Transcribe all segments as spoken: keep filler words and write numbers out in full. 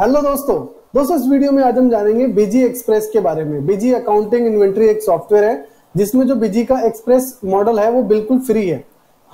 Hello दोस्तों दोस्तों इस वीडियो में आज हम जानेंगे बिजी एक्सप्रेस के बारे में। बिजी अकाउंटिंग इन्वेंट्री एक सॉफ्टवेयर है जिसमें जो बिजी का एक्सप्रेस मॉडल है वो बिल्कुल फ्री है,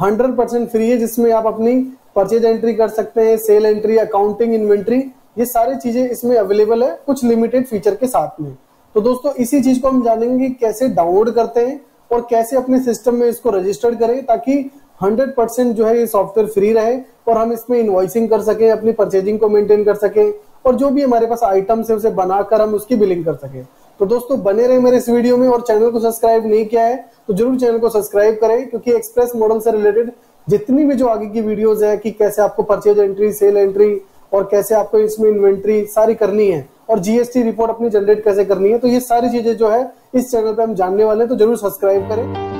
हंड्रेड परसेंट फ्री है, जिसमें आप अपनी परचेज एंट्री कर सकते हैं, सेल एंट्री, अकाउंटिंग, इन्वेंट्री, ये सारी चीजें इसमें अवेलेबल है कुछ लिमिटेड फीचर के साथ में। तो दोस्तों इसी चीज को हम जानेंगे कि कैसे डाउनलोड करते हैं और कैसे अपने सिस्टम में इसको रजिस्टर्ड करें ताकि हंड्रेड परसेंट जो है ये सॉफ्टवेयर फ्री रहे और हम इसमें इन्वॉइसिंग कर सकें, अपनी परचेजिंग को मेंटेन कर सकें और जो भी हमारे पास आइटम्स है उसे बनाकर हम उसकी बिलिंग कर सकें। तो दोस्तों बने रहे मेरे इस वीडियो में और चैनल को सब्सक्राइब नहीं किया है तो जरूर चैनल को सब्सक्राइब करें, क्योंकि एक्सप्रेस मॉडल से रिलेटेड जितनी भी जो आगे की वीडियोज है कि कैसे आपको परचेज एंट्री, सेल एंट्री और कैसे आपको इसमें इन्वेंट्री सारी करनी है और जीएसटी रिपोर्ट अपनी जनरेट कैसे करनी है, तो ये सारी चीजें जो है इस चैनल पे हम जानने वाले हैं, तो जरूर सब्सक्राइब करें।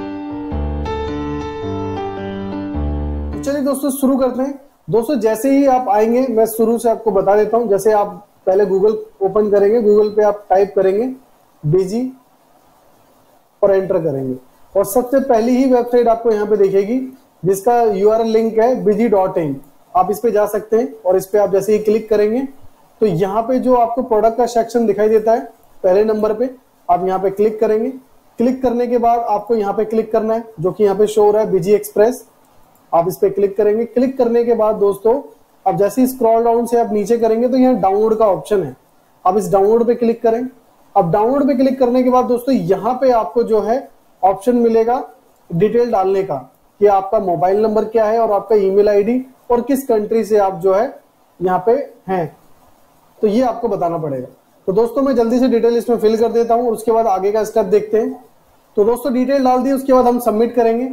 चलिए दोस्तों शुरू करते हैं। दोस्तों जैसे ही आप आएंगे मैं शुरू से आपको बता देता हूं, जैसे आप पहले गूगल ओपन करेंगे, गूगल पे आप टाइप करेंगे बिजी और एंटर करेंगे और सबसे पहली ही वेबसाइट आपको यहाँ पे देखेगी जिसका यूआरएल लिंक है busy डॉट in। आप इस पे जा सकते हैं और इस पे आप जैसे ही क्लिक करेंगे तो यहाँ पे जो आपको प्रोडक्ट का सेक्शन दिखाई देता है पहले नंबर पे आप यहाँ पे क्लिक करेंगे। क्लिक करने के बाद आपको यहाँ पे क्लिक करना है जो कि यहाँ पे शो हो रहा है बिजी एक्सप्रेस, आप इस पे क्लिक करेंगे। क्लिक करने के बाद दोस्तों आप जैसे ही स्क्रॉल डाउन से आप नीचे करेंगे तो यहाँ डाउनलोड का ऑप्शन है, आप इस डाउनलोड पे क्लिक करें। अब डाउनलोड पे क्लिक करने के बाद दोस्तों यहाँ पे आपको जो है ऑप्शन मिलेगा डिटेल डालने का कि आपका मोबाइल नंबर क्या है और आपका ईमेल आईडी और किस कंट्री से आप जो है यहाँ पे हैं, तो ये आपको बताना पड़ेगा। तो दोस्तों मैं जल्दी से डिटेल इसमें फिल कर देता हूँ, उसके बाद आगे का स्टेप देखते हैं। तो दोस्तों डिटेल डाल दी, उसके बाद हम सबमिट करेंगे।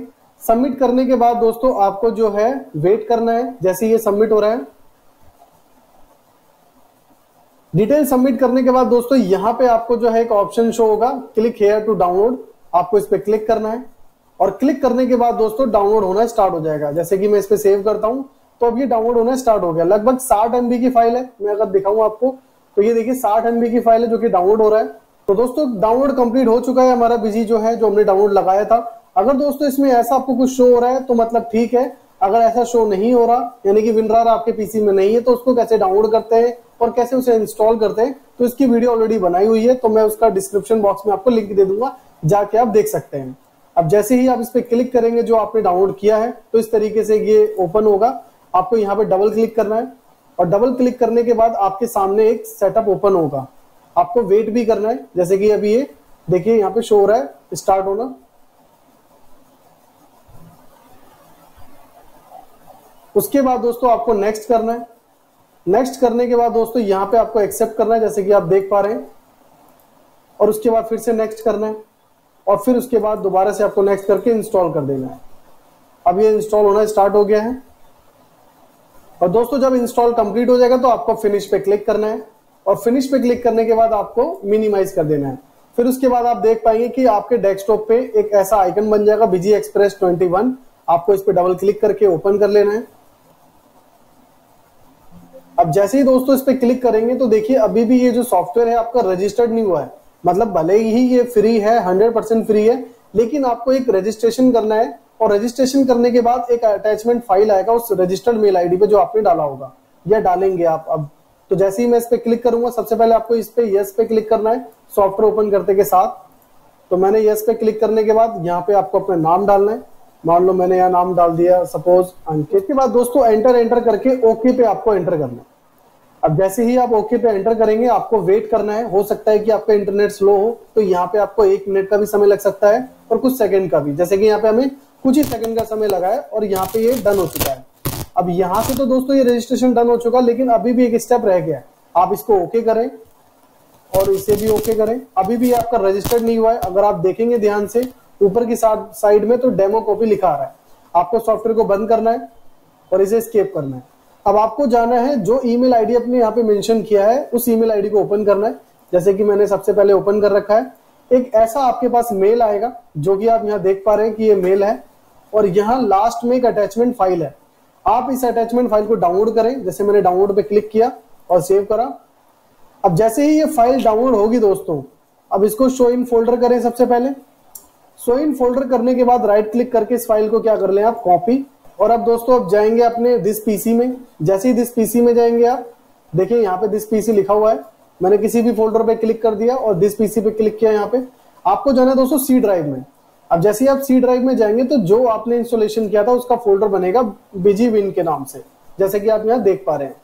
सबमिट करने के बाद दोस्तों आपको जो है वेट करना है, जैसे ये सबमिट हो रहा है, डिटेल सबमिट करने के बाद दोस्तों यहाँ पे आपको जो है एक ऑप्शन शो होगा क्लिक हेयर टू डाउनलोड, आपको इस पे क्लिक करना है और क्लिक करने के बाद दोस्तों डाउनलोड होना स्टार्ट हो जाएगा। जैसे कि मैं इस पे सेव करता हूँ तो अब ये डाउनलोड होना स्टार्ट हो गया। लगभग साठ एमबी की फाइल है, मैं अगर दिखाऊं आपको तो ये देखिए साठ एमबी की फाइल है जो कि डाउनलोड हो रहा है। तो दोस्तों डाउनलोड कंप्लीट हो चुका है हमारा बिजी जो है, जो हमने डाउनलोड लगाया था। अगर दोस्तों इसमें ऐसा आपको कुछ शो हो रहा है तो मतलब ठीक है, अगर ऐसा शो नहीं हो रहा यानी कि विनरार आपके पीसी में नहीं है तो उसको कैसे डाउनलोड करते हैं और कैसे उसे इंस्टॉल करते हैं तो इसकी वीडियो ऑलरेडी बनाई हुई है, तो मैं उसका डिस्क्रिप्शन बॉक्स में आपको लिंक दे दूंगा, जाके आप देख सकते हैं। अब जैसे ही आप इस पर क्लिक करेंगे जो आपने डाउनलोड किया है तो इस तरीके से ये ओपन होगा, आपको यहाँ पे डबल क्लिक करना है और डबल क्लिक करने के बाद आपके सामने एक सेटअप ओपन होगा, आपको वेट भी करना है। जैसे कि अभी ये देखिए यहाँ पे शो हो रहा है स्टार्ट होना, उसके बाद दोस्तों आपको नेक्स्ट करना है। नेक्स्ट करने के बाद दोस्तों यहाँ पे आपको एक्सेप्ट करना है जैसे कि आप देख पा रहे हैं और उसके बाद फिर से नेक्स्ट करना है और फिर उसके बाद दोबारा से आपको नेक्स्ट करके इंस्टॉल कर देना है। अब ये इंस्टॉल होना स्टार्ट हो गया है और दोस्तों जब इंस्टॉल कंप्लीट हो जाएगा तो आपको फिनिश पे क्लिक करना है और फिनिश पे क्लिक करने के बाद आपको मिनिमाइज कर देना है। फिर उसके बाद आप देख पाएंगे कि आपके डेस्कटॉप पे एक ऐसा आइकन बन जाएगा बिजी एक्सप्रेस ट्वेंटी वन, आपको इस पे डबल क्लिक करके ओपन कर लेना है। अब जैसे ही दोस्तों इस पे क्लिक करेंगे तो देखिए अभी भी ये जो सॉफ्टवेयर है आपका रजिस्टर्ड नहीं हुआ है, मतलब भले ही ये फ्री है, हंड्रेड परसेंट फ्री है, लेकिन आपको एक रजिस्ट्रेशन करना है और रजिस्ट्रेशन करने के बाद एक अटैचमेंट फाइल आएगा उस रजिस्टर्ड मेल आईडी पे जो आपने डाला होगा या डालेंगे आप। अब तो जैसे ही मैं इस पे क्लिक करूंगा सबसे पहले आपको इस पे यस पे क्लिक करना है सॉफ्टवेयर ओपन करते के साथ। तो मैंने यस पे क्लिक करने के बाद यहाँ पे आपको अपना नाम डालना है, मान लो मैंने यहाँ नाम डाल दिया सपोज अंकित। इसके बाद दोस्तों एंटर एंटर करके ओके पे आपको एंटर करना है। अब जैसे ही आप ओके पे एंटर करेंगे आपको वेट करना है, हो सकता है कि आपका इंटरनेट स्लो हो तो यहाँ पे आपको एक मिनट का भी समय लग सकता है और कुछ सेकेंड का भी, जैसे कि यहाँ पे हमें कुछ ही सेकंड का समय लगा है और यहाँ पे ये डन हो चुका है। अब यहाँ से तो दोस्तों ये रजिस्ट्रेशन डन हो चुका, लेकिन अभी भी एक स्टेप रह गया है, आप इसको ओके करें और इसे भी ओके करें। अभी भी आपका रजिस्टर्ड नहीं हुआ है, अगर आप देखेंगे ध्यान से ऊपर की साइड में तो डेमो कॉपी लिखा आ रहा है, आपको सॉफ्टवेयर को बंद करना है और इसे एस्केप करना है। अब आपको जाना है जो ईमेल आईडी आपने यहाँ पे मेंशन किया है उस ईमेल आईडी को ओपन करना है, जैसे कि मैंने सबसे पहले ओपन कर रखा है। एक ऐसा आपके पास मेल आएगा जो कि आप यहाँ देख पा रहे हैं कि ये मेल है और यहाँ लास्ट में एक अटैचमेंट फाइल है, आप इस अटैचमेंट फाइल को डाउनलोड करें। जैसे मैंने डाउनलोड पे क्लिक किया और सेव करा। अब जैसे ही ये फाइल डाउनलोड होगी दोस्तों अब इसको शो इन फोल्डर करें, सबसे पहले शो इन फोल्डर करने के बाद राइट क्लिक करके इस फाइल को क्या कर लें आप कॉपी। और अब दोस्तों आप जाएंगे अपने दिस पीसी में, जैसे ही दिस पीसी में जाएंगे आप देखिए यहाँ पे दिस पीसी लिखा हुआ है, मैंने किसी भी फोल्डर पे क्लिक कर दिया और दिस पीसी पे क्लिक किया। यहाँ पे आपको जाना है दोस्तों सी ड्राइव में। अब जैसे ही आप सी ड्राइव में जाएंगे तो जो आपने इंस्टॉलेशन किया था उसका फोल्डर बनेगा बिजी.in के नाम से, जैसे कि आप यहाँ देख पा रहे हैं।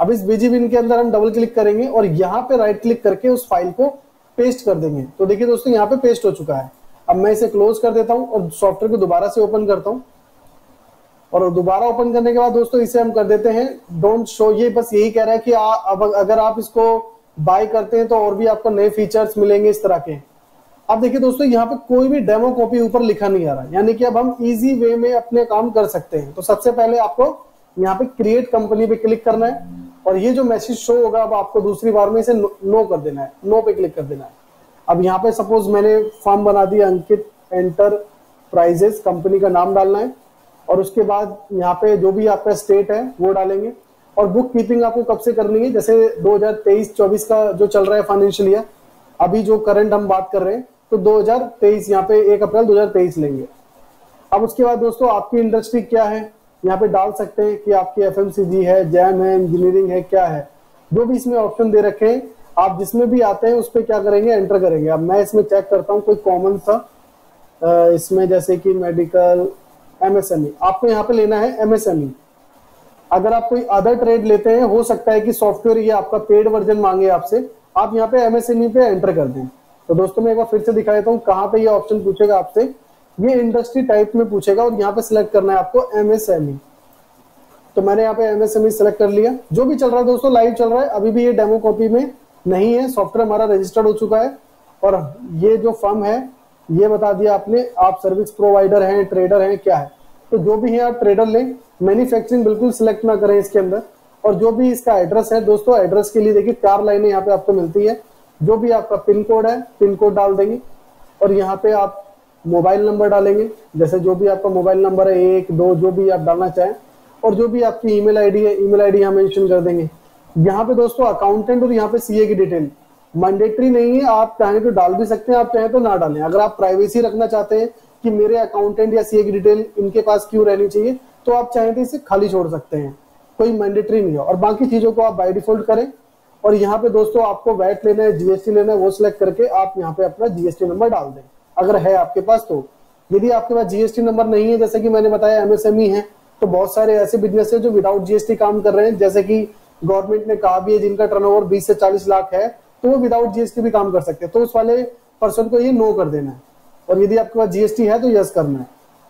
अब इस बिजी.in के अंदर हम डबल क्लिक करेंगे और यहाँ पे राइट क्लिक करके उस फाइल को पेस्ट कर देंगे। तो देखिए दोस्तों यहाँ पे पेस्ट हो चुका है। अब मैं इसे क्लोज कर देता हूँ और सॉफ्टवेयर को दोबारा से ओपन करता हूँ। और दोबारा ओपन करने के बाद दोस्तों इसे हम कर देते हैं डोंट शो। ये बस यही कह रहा है कि आ, अब अगर आप इसको बाय करते हैं तो और भी आपको नए फीचर्स मिलेंगे इस तरह के। अब देखिए दोस्तों यहाँ पे कोई भी डेमो कॉपी ऊपर लिखा नहीं आ रहा, यानी कि अब हम इजी वे में अपने काम कर सकते हैं। तो सबसे पहले आपको यहाँ पे क्रिएट कंपनी पे क्लिक करना है और ये जो मैसेज शो होगा अब आपको दूसरी बार में इसे नो, नो कर देना है, नो पे क्लिक कर देना है। अब यहाँ पे सपोज मैंने फॉर्म बना दिया अंकित एंटरप्राइजेस, कंपनी का नाम डालना है और उसके बाद यहाँ पे जो भी आपका स्टेट है वो डालेंगे। और बुक कीपिंग आपको कब से करनी है, जैसे दो हज़ार तेईस चौबीस का जो चल रहा है फाइनेंशियल ईयर, अभी जो करंट हम बात कर रहे हैं तो दो हज़ार तेईस यहाँ पे एक अप्रैल दो हज़ार तेईस लेंगे। अब उसके बाद दोस्तों आपकी इंडस्ट्री क्या है यहाँ पे डाल सकते हैं कि आपकी एफएमसीजी है, जैम है, इंजीनियरिंग है, क्या है, जो भी इसमें ऑप्शन दे रखे हैं आप जिसमें भी आते हैं उस पर क्या करेंगे, एंटर करेंगे। अब मैं इसमें चेक करता हूँ कोई कॉमन सा इसमें, जैसे कि मेडिकल, एमएसएमई, आपको यहाँ पे लेना है एमएसएमई। अगर आप कोई अदर ट्रेड लेते हैं हो सकता है कि सॉफ्टवेयर ये आपका पेड वर्जन मांगे आपसे, आप यहाँ पे एमएसएमई पे एंटर कर दें। तो दोस्तों मैं एक बार फिर से दिखा देता हूँ कहाँ पे ये ऑप्शन पूछेगा आपसे, ये इंडस्ट्री टाइप में पूछेगा और यहाँ पे सिलेक्ट करना है आपको एमएसएमई। तो मैंने यहाँ पे एमएसएमई सिलेक्ट कर लिया। जो भी चल रहा है दोस्तों लाइव चल रहा है, अभी भी ये डेमो कॉपी में नहीं है, सॉफ्टवेयर हमारा रजिस्टर्ड हो चुका है। और ये जो फर्म है ये बता दिया आपने, आप सर्विस प्रोवाइडर हैं, ट्रेडर हैं, क्या है, तो जो भी है आप ट्रेडर लें। मैन्युफैक्चरिंग बिल्कुल सिलेक्ट ना करें इसके अंदर। और जो भी इसका एड्रेस है दोस्तों, एड्रेस के लिए देखिए चार लाइनें यहाँ पे आपको मिलती है। जो भी आपका पिन कोड है पिन कोड डाल देंगे और यहाँ पे आप मोबाइल नंबर डालेंगे, जैसे जो भी आपका मोबाइल नंबर है एक दो जो भी आप डालना चाहें। और जो भी आपकी ईमेल आईडी है ईमेल आईडी हम मेंशन कर देंगे। यहाँ पे दोस्तों अकाउंटेंट और यहाँ पे सीए की डिटेल मैंडेटरी नहीं है, आप चाहें तो डाल भी सकते हैं, आप चाहें तो ना डालें। अगर आप प्राइवेसी रखना चाहते हैं कि मेरे अकाउंटेंट या सीए की डिटेल इनके पास क्यों रहनी चाहिए, तो आप चाहें तो इसे खाली छोड़ सकते हैं, कोई मैंडेटरी नहीं है। और बाकी चीजों को आप बाय डिफॉल्ट करें। और यहाँ पे दोस्तों आपको वैट लेना है, जीएसटी लेना है, वो सिलेक्ट करके आप यहाँ पे अपना जीएसटी नंबर डाल दें अगर है आपके पास। तो यदि आपके पास जीएसटी नंबर नहीं है, जैसे कि मैंने बताया एमएसएमई है, तो बहुत सारे ऐसे बिजनेस है जो विदाउट जीएसटी काम कर रहे हैं, जैसे कि गवर्नमेंट ने कहा भी है जिनका टर्नओवर बीस से चालीस लाख है तो वो विदाउट जीएसटी भी काम कर सकते हैं। तो उस वाले पर्सन को ये नो कर देना है और यदि आपके पास जीएसटी है तो यस करना है।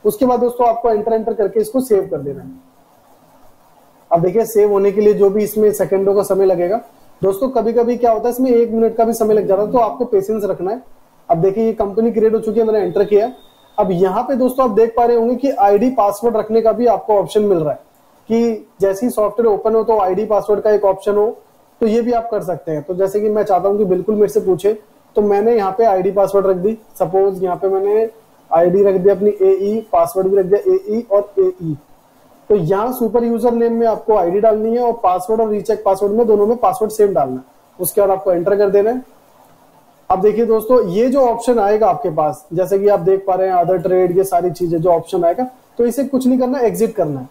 उसके बाद दोस्तों आपको एंटर एंटर करके इसको सेव कर देना है। अब देखिए सेव होने के लिए जो भी इसमें सेकंडों का समय लगेगा दोस्तों, कभी कभी क्या होता है इसमें एक मिनट का भी समय लग जाता है, तो आपको पेशेंस रखना है। अब देखिए ये कंपनी क्रिएट हो चुकी है, मैंने एंटर किया। अब यहाँ पे दोस्तों आप देख पा रहे होंगे कि आईडी पासवर्ड रखने का भी आपको ऑप्शन मिल रहा है कि जैसे ही सॉफ्टवेयर ओपन हो तो आईडी पासवर्ड का एक ऑप्शन हो, तो ये भी आप कर सकते हैं। तो जैसे कि मैं चाहता हूँ कि बिल्कुल मेरे से पूछे, तो मैंने यहाँ पे आईडी पासवर्ड रख दी। सपोज यहाँ पे मैंने आईडी रख दी अपनी एई, पासवर्ड भी रख दिया एई और एई। तो यहाँ सुपर यूजर नेम में आपको आईडी डालनी है और पासवर्ड और रीचेक पासवर्ड में दोनों में पासवर्ड सेम डालना है। उसके बाद आपको एंटर कर देना है। अब देखिए दोस्तों ये जो ऑप्शन आएगा आपके पास, जैसे कि आप देख पा रहे हैं अदर ट्रेड, ये सारी चीजें जो ऑप्शन आएगा, तो इसे कुछ नहीं करना, एग्जिट करना है।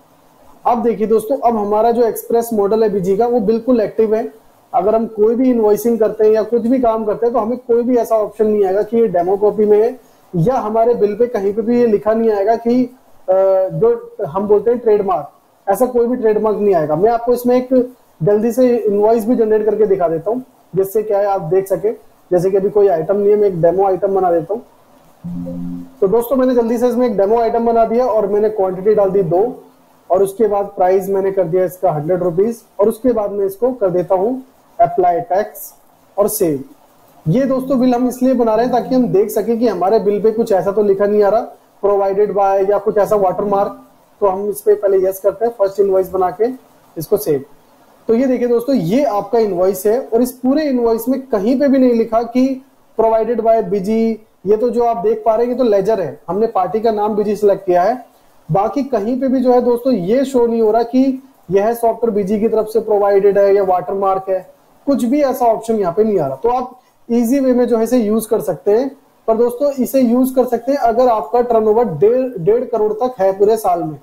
अब देखिए दोस्तों अब हमारा जो एक्सप्रेस मॉडल है बिजी का वो बिल्कुल एक्टिव है। अगर हम कोई भी इनवॉइसिंग करते हैं या कुछ भी काम करते हैं तो हमें कोई भी ऐसा ऑप्शन नहीं आएगा कि ये डेमो कॉपी में है, या हमारे बिल पे कहीं पे भी ये लिखा नहीं आएगा कि जो हम बोलते हैं ट्रेडमार्क, ऐसा कोई भी ट्रेडमार्क नहीं आएगा। मैं आपको इसमें एक जल्दी से इनवॉइस भी जनरेट करके दिखा देता हूँ, जिससे क्या है आप देख सके। जैसे कि अभी कोई आइटम नहीं है, मैं एक डेमो आइटम बना देता हूँ। तो दोस्तों मैंने जल्दी से इसमें एक डेमो आइटम बना दिया और मैंने क्वांटिटी डाल दी दो और उसके बाद प्राइस मैंने कर दिया इसका हंड्रेड रुपीज और उसके बाद मैं इसको कर देता हूँ अप्लाई टैक्स और सेव। ये दोस्तों बिल हम इसलिए बना रहे हैं ताकि हम देख सके कि हमारे बिल पे कुछ ऐसा तो लिखा नहीं आ रहा प्रोवाइडेड बाय या कुछ ऐसा वाटरमार्क। तो हम इस पे पहले यस करते हैं, फर्स्ट इनवॉइस बना के इसको सेव। तो ये देखिए दोस्तों ये आपका इनवॉइस है और इस पूरे इनवॉइस में कहीं पे भी नहीं लिखा कि प्रोवाइडेड बाय बिजी। ये तो जो आप देख पा रहे हैं ये तो लेजर है, हमने पार्टी का नाम बिजी सिलेक्ट किया है। बाकी कहीं पे भी जो है दोस्तों ये शो नहीं हो रहा कि यह सॉफ्टवेयर बिजी की तरफ से प्रोवाइडेड है या वाटरमार्क है, कुछ भी ऐसा ऑप्शन यहाँ पे नहीं आ रहा। तो आप इजी वे में जो है इसे यूज कर सकते हैं। पर दोस्तों इसे यूज कर सकते हैं अगर आपका टर्नओवर डेढ़ डेढ़ करोड़ तक है पूरे साल में।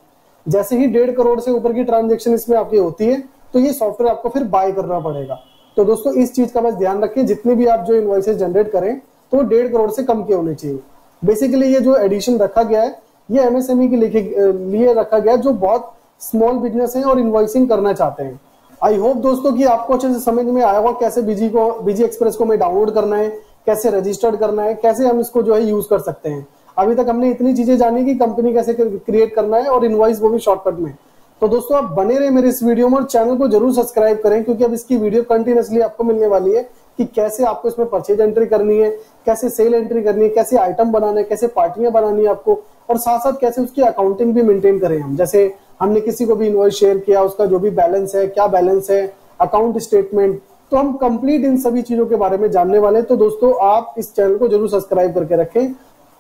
जैसे ही डेढ़ करोड़ से ऊपर की ट्रांजेक्शन इसमें आपकी होती है तो ये सॉफ्टवेयर आपको फिर बाय करना पड़ेगा। तो दोस्तों इस चीज का बस ध्यान रखें, जितनी भी आप जो इनवॉइसेस जनरेट करें तो डेढ़ करोड़ से कम के होने चाहिए। बेसिकली ये जो एडिशन रखा गया है ये एमएसएमई के लिए रखा गया है जो बहुत स्मॉल बिजनेस है और इनवॉइसिंग करना चाहते हैं। आई होप दोस्तों कि आपको अच्छे से समझ में आया होगा कैसे बिजी को बिजी एक्सप्रेस को हमें डाउनलोड करना है, कैसे रजिस्टर्ड करना है, कैसे हम इसको जो है यूज कर सकते हैं। अभी तक हमने इतनी चीजें जानी कि कंपनी कैसे क्रिएट करना है और इनवॉइस वो भी शॉर्टकट में। तो दोस्तों आप बने रहे मेरे इस वीडियो में और चैनल को जरूर सब्सक्राइब करें, क्योंकि अब इसकी वीडियो कंटिन्यूसली आपको मिलने वाली है कि कैसे आपको इसमें परचेज एंट्री करनी है, कैसे सेल एंट्री करनी है, कैसे आइटम बनाना है, कैसे पार्टियां बनानी है आपको, और साथ साथ कैसे उसकी अकाउंटिंग भी मेंटेन करें हम। जैसे हमने किसी को भी इनवॉइस शेयर किया, उसका जो भी बैलेंस है, क्या बैलेंस है, अकाउंट स्टेटमेंट, तो हम कंप्लीट इन सभी चीजों के बारे में जानने वाले हैं। तो दोस्तों आप इस चैनल को जरूर सब्सक्राइब करके रखें।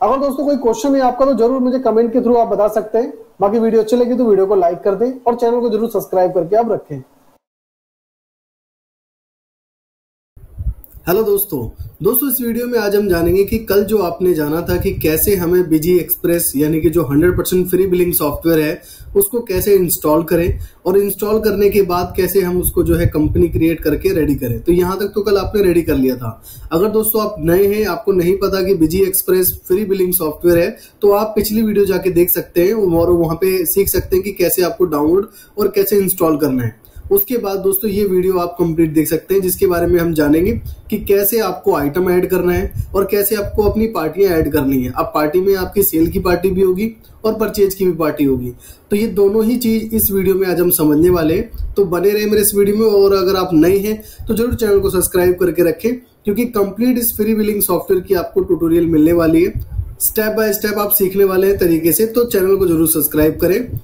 अगर दोस्तों कोई क्वेश्चन है आपका तो जरूर मुझे कमेंट के थ्रू आप बता सकते हैं। बाकी वीडियो अच्छी लगी तो वीडियो को लाइक कर दें और चैनल को जरूर सब्सक्राइब करके आप रखें। हेलो दोस्तों, दोस्तों इस वीडियो में आज हम जानेंगे कि कल जो आपने जाना था कि कैसे हमें बिजी एक्सप्रेस यानी कि जो hundred percent free billing software है उसको कैसे इंस्टॉल करें और इंस्टॉल करने के बाद कैसे हम उसको जो है कंपनी क्रिएट करके रेडी करें। तो यहाँ तक तो कल आपने रेडी कर लिया था। अगर दोस्तों आप नए हैं, आपको नहीं पता कि busy express free billing software है, तो आप पिछली वीडियो जाके देख सकते हैं और वहाँ पे सीख सकते हैं कि कैसे आपको डाउनलोड और कैसे इंस्टॉल करना है। उसके बाद दोस्तों ये वीडियो आप कंप्लीट देख सकते हैं, जिसके बारे में हम जानेंगे कि कैसे आपको आइटम ऐड करना है और कैसे आपको अपनी पार्टियां ऐड करनी है। अब पार्टी में आपकी सेल की पार्टी भी होगी और परचेज की भी पार्टी होगी, तो ये दोनों ही चीज इस वीडियो में आज हम समझने वाले हैं। तो बने रहे मेरे इस वीडियो में, और अगर आप नए हैं तो जरूर चैनल को सब्सक्राइब करके रखें, क्योंकि कंप्लीट इस फ्री बिलिंग सॉफ्टवेयर की आपको ट्यूटोरियल मिलने वाली है। स्टेप बाय स्टेप आप सीखने वाले हैं तरीके से, तो चैनल को जरूर सब्सक्राइब करें।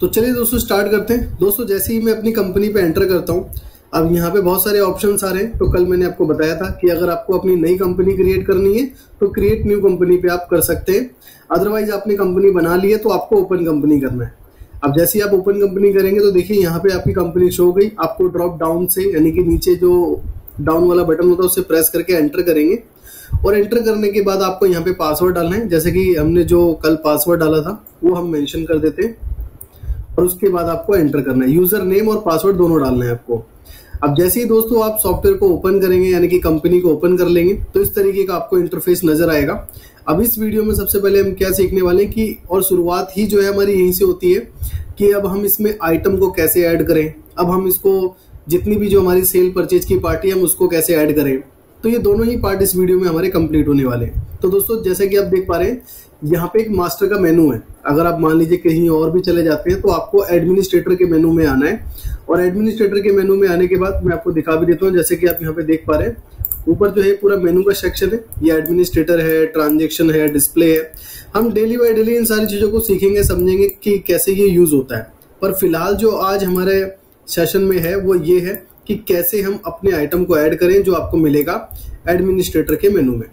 तो चलिए दोस्तों स्टार्ट करते हैं। दोस्तों जैसे ही मैं अपनी कंपनी पे एंटर करता हूँ, अब यहाँ पे बहुत सारे ऑप्शंस आ रहे हैं। तो कल मैंने आपको बताया था कि अगर आपको अपनी नई कंपनी क्रिएट करनी है तो क्रिएट न्यू कंपनी पे आप कर सकते हैं, अदरवाइज आपने कंपनी बना ली है तो आपको ओपन कंपनी करना है। अब जैसे ही आप ओपन कंपनी करेंगे तो देखिए यहाँ पे आपकी कंपनी शो हो गई। आपको ड्रॉप डाउन से यानी कि नीचे जो डाउन वाला बटन होता है उससे प्रेस करके एंटर करेंगे, और एंटर करने के बाद आपको यहाँ पे पासवर्ड डालना है। जैसे कि हमने जो कल पासवर्ड डाला था वो हम मेंशन कर देते हैं, और उसके बाद आपको एंटर करना है। यूजर नेम और पासवर्ड दोनों डालना है आपको। अब जैसे ही दोस्तों आप सॉफ्टवेयर को ओपन करेंगे यानी कि कंपनी को ओपन कर लेंगे तो इस तरीके का आपको इंटरफेस नजर आएगा। अब इस वीडियो में सबसे पहले हम क्या सीखने वाले हैं कि, और शुरुआत ही जो है हमारी यहीं से होती है कि अब हम इसमें आइटम को कैसे ऐड करें, अब हम इसको जितनी भी जो हमारी सेल परचेज की पार्टी है हम उसको कैसे ऐड करें। तो ये दोनों ही पार्ट इस वीडियो में हमारे कंप्लीट होने वाले हैं। तो दोस्तों जैसे कि आप देख पा रहे हैं यहाँ पे एक मास्टर का मेनू है। अगर आप मान लीजिए कहीं और भी चले जाते हैं तो आपको एडमिनिस्ट्रेटर के मेनू में आना है, और एडमिनिस्ट्रेटर के मेनू में आने के बाद मैं आपको दिखा भी देता हूँ। जैसे कि आप यहाँ पे देख पा रहे हैं ऊपर जो है पूरा मेनू का सेक्शन है, ये एडमिनिस्ट्रेटर है, ट्रांजेक्शन है, डिस्प्ले है। हम डेली बाय डेली इन सारी चीजों को सीखेंगे, समझेंगे कि कैसे ये यूज होता है। पर फिलहाल जो आज हमारे सेशन में है वो ये है कि कैसे हम अपने आइटम को ऐड करें जो आपको मिलेगा एडमिनिस्ट्रेटर के मेनू में।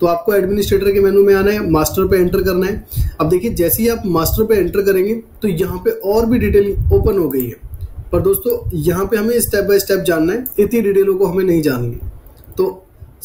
तो आपको एडमिनिस्ट्रेटर के मेनू में आना है, मास्टर पे एंटर करना है। अब देखिए जैसे ही आप मास्टर पे एंटर करेंगे तो यहाँ पे और भी डिटेल ओपन हो गई है, पर दोस्तों यहाँ पे हमें स्टेप बाय स्टेप जानना है, इतनी डिटेलों को हमें नहीं जाननी। तो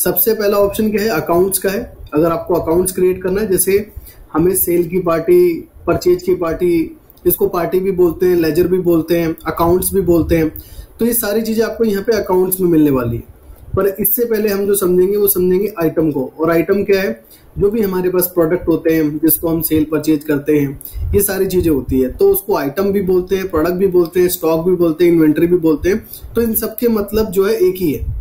सबसे पहला ऑप्शन क्या है, अकाउंट्स का है। अगर आपको अकाउंट्स क्रिएट करना है, जैसे हमें सेल की पार्टी, परचेज की पार्टी, इसको पार्टी भी बोलते हैं, लेजर भी बोलते हैं, अकाउंट्स भी बोलते हैं, तो ये सारी चीजें आपको यहाँ पे अकाउंट्स में मिलने वाली है। पर इससे पहले हम जो समझेंगे वो समझेंगे आइटम को। और आइटम क्या है, जो भी हमारे पास प्रोडक्ट होते हैं जिसको हम सेल परचेज करते हैं, ये सारी चीजें होती है, तो उसको आइटम भी बोलते हैं, प्रोडक्ट भी बोलते हैं, स्टॉक भी बोलते हैं, इन्वेंट्री भी बोलते हैं। तो इन सब के मतलब जो है एक ही है,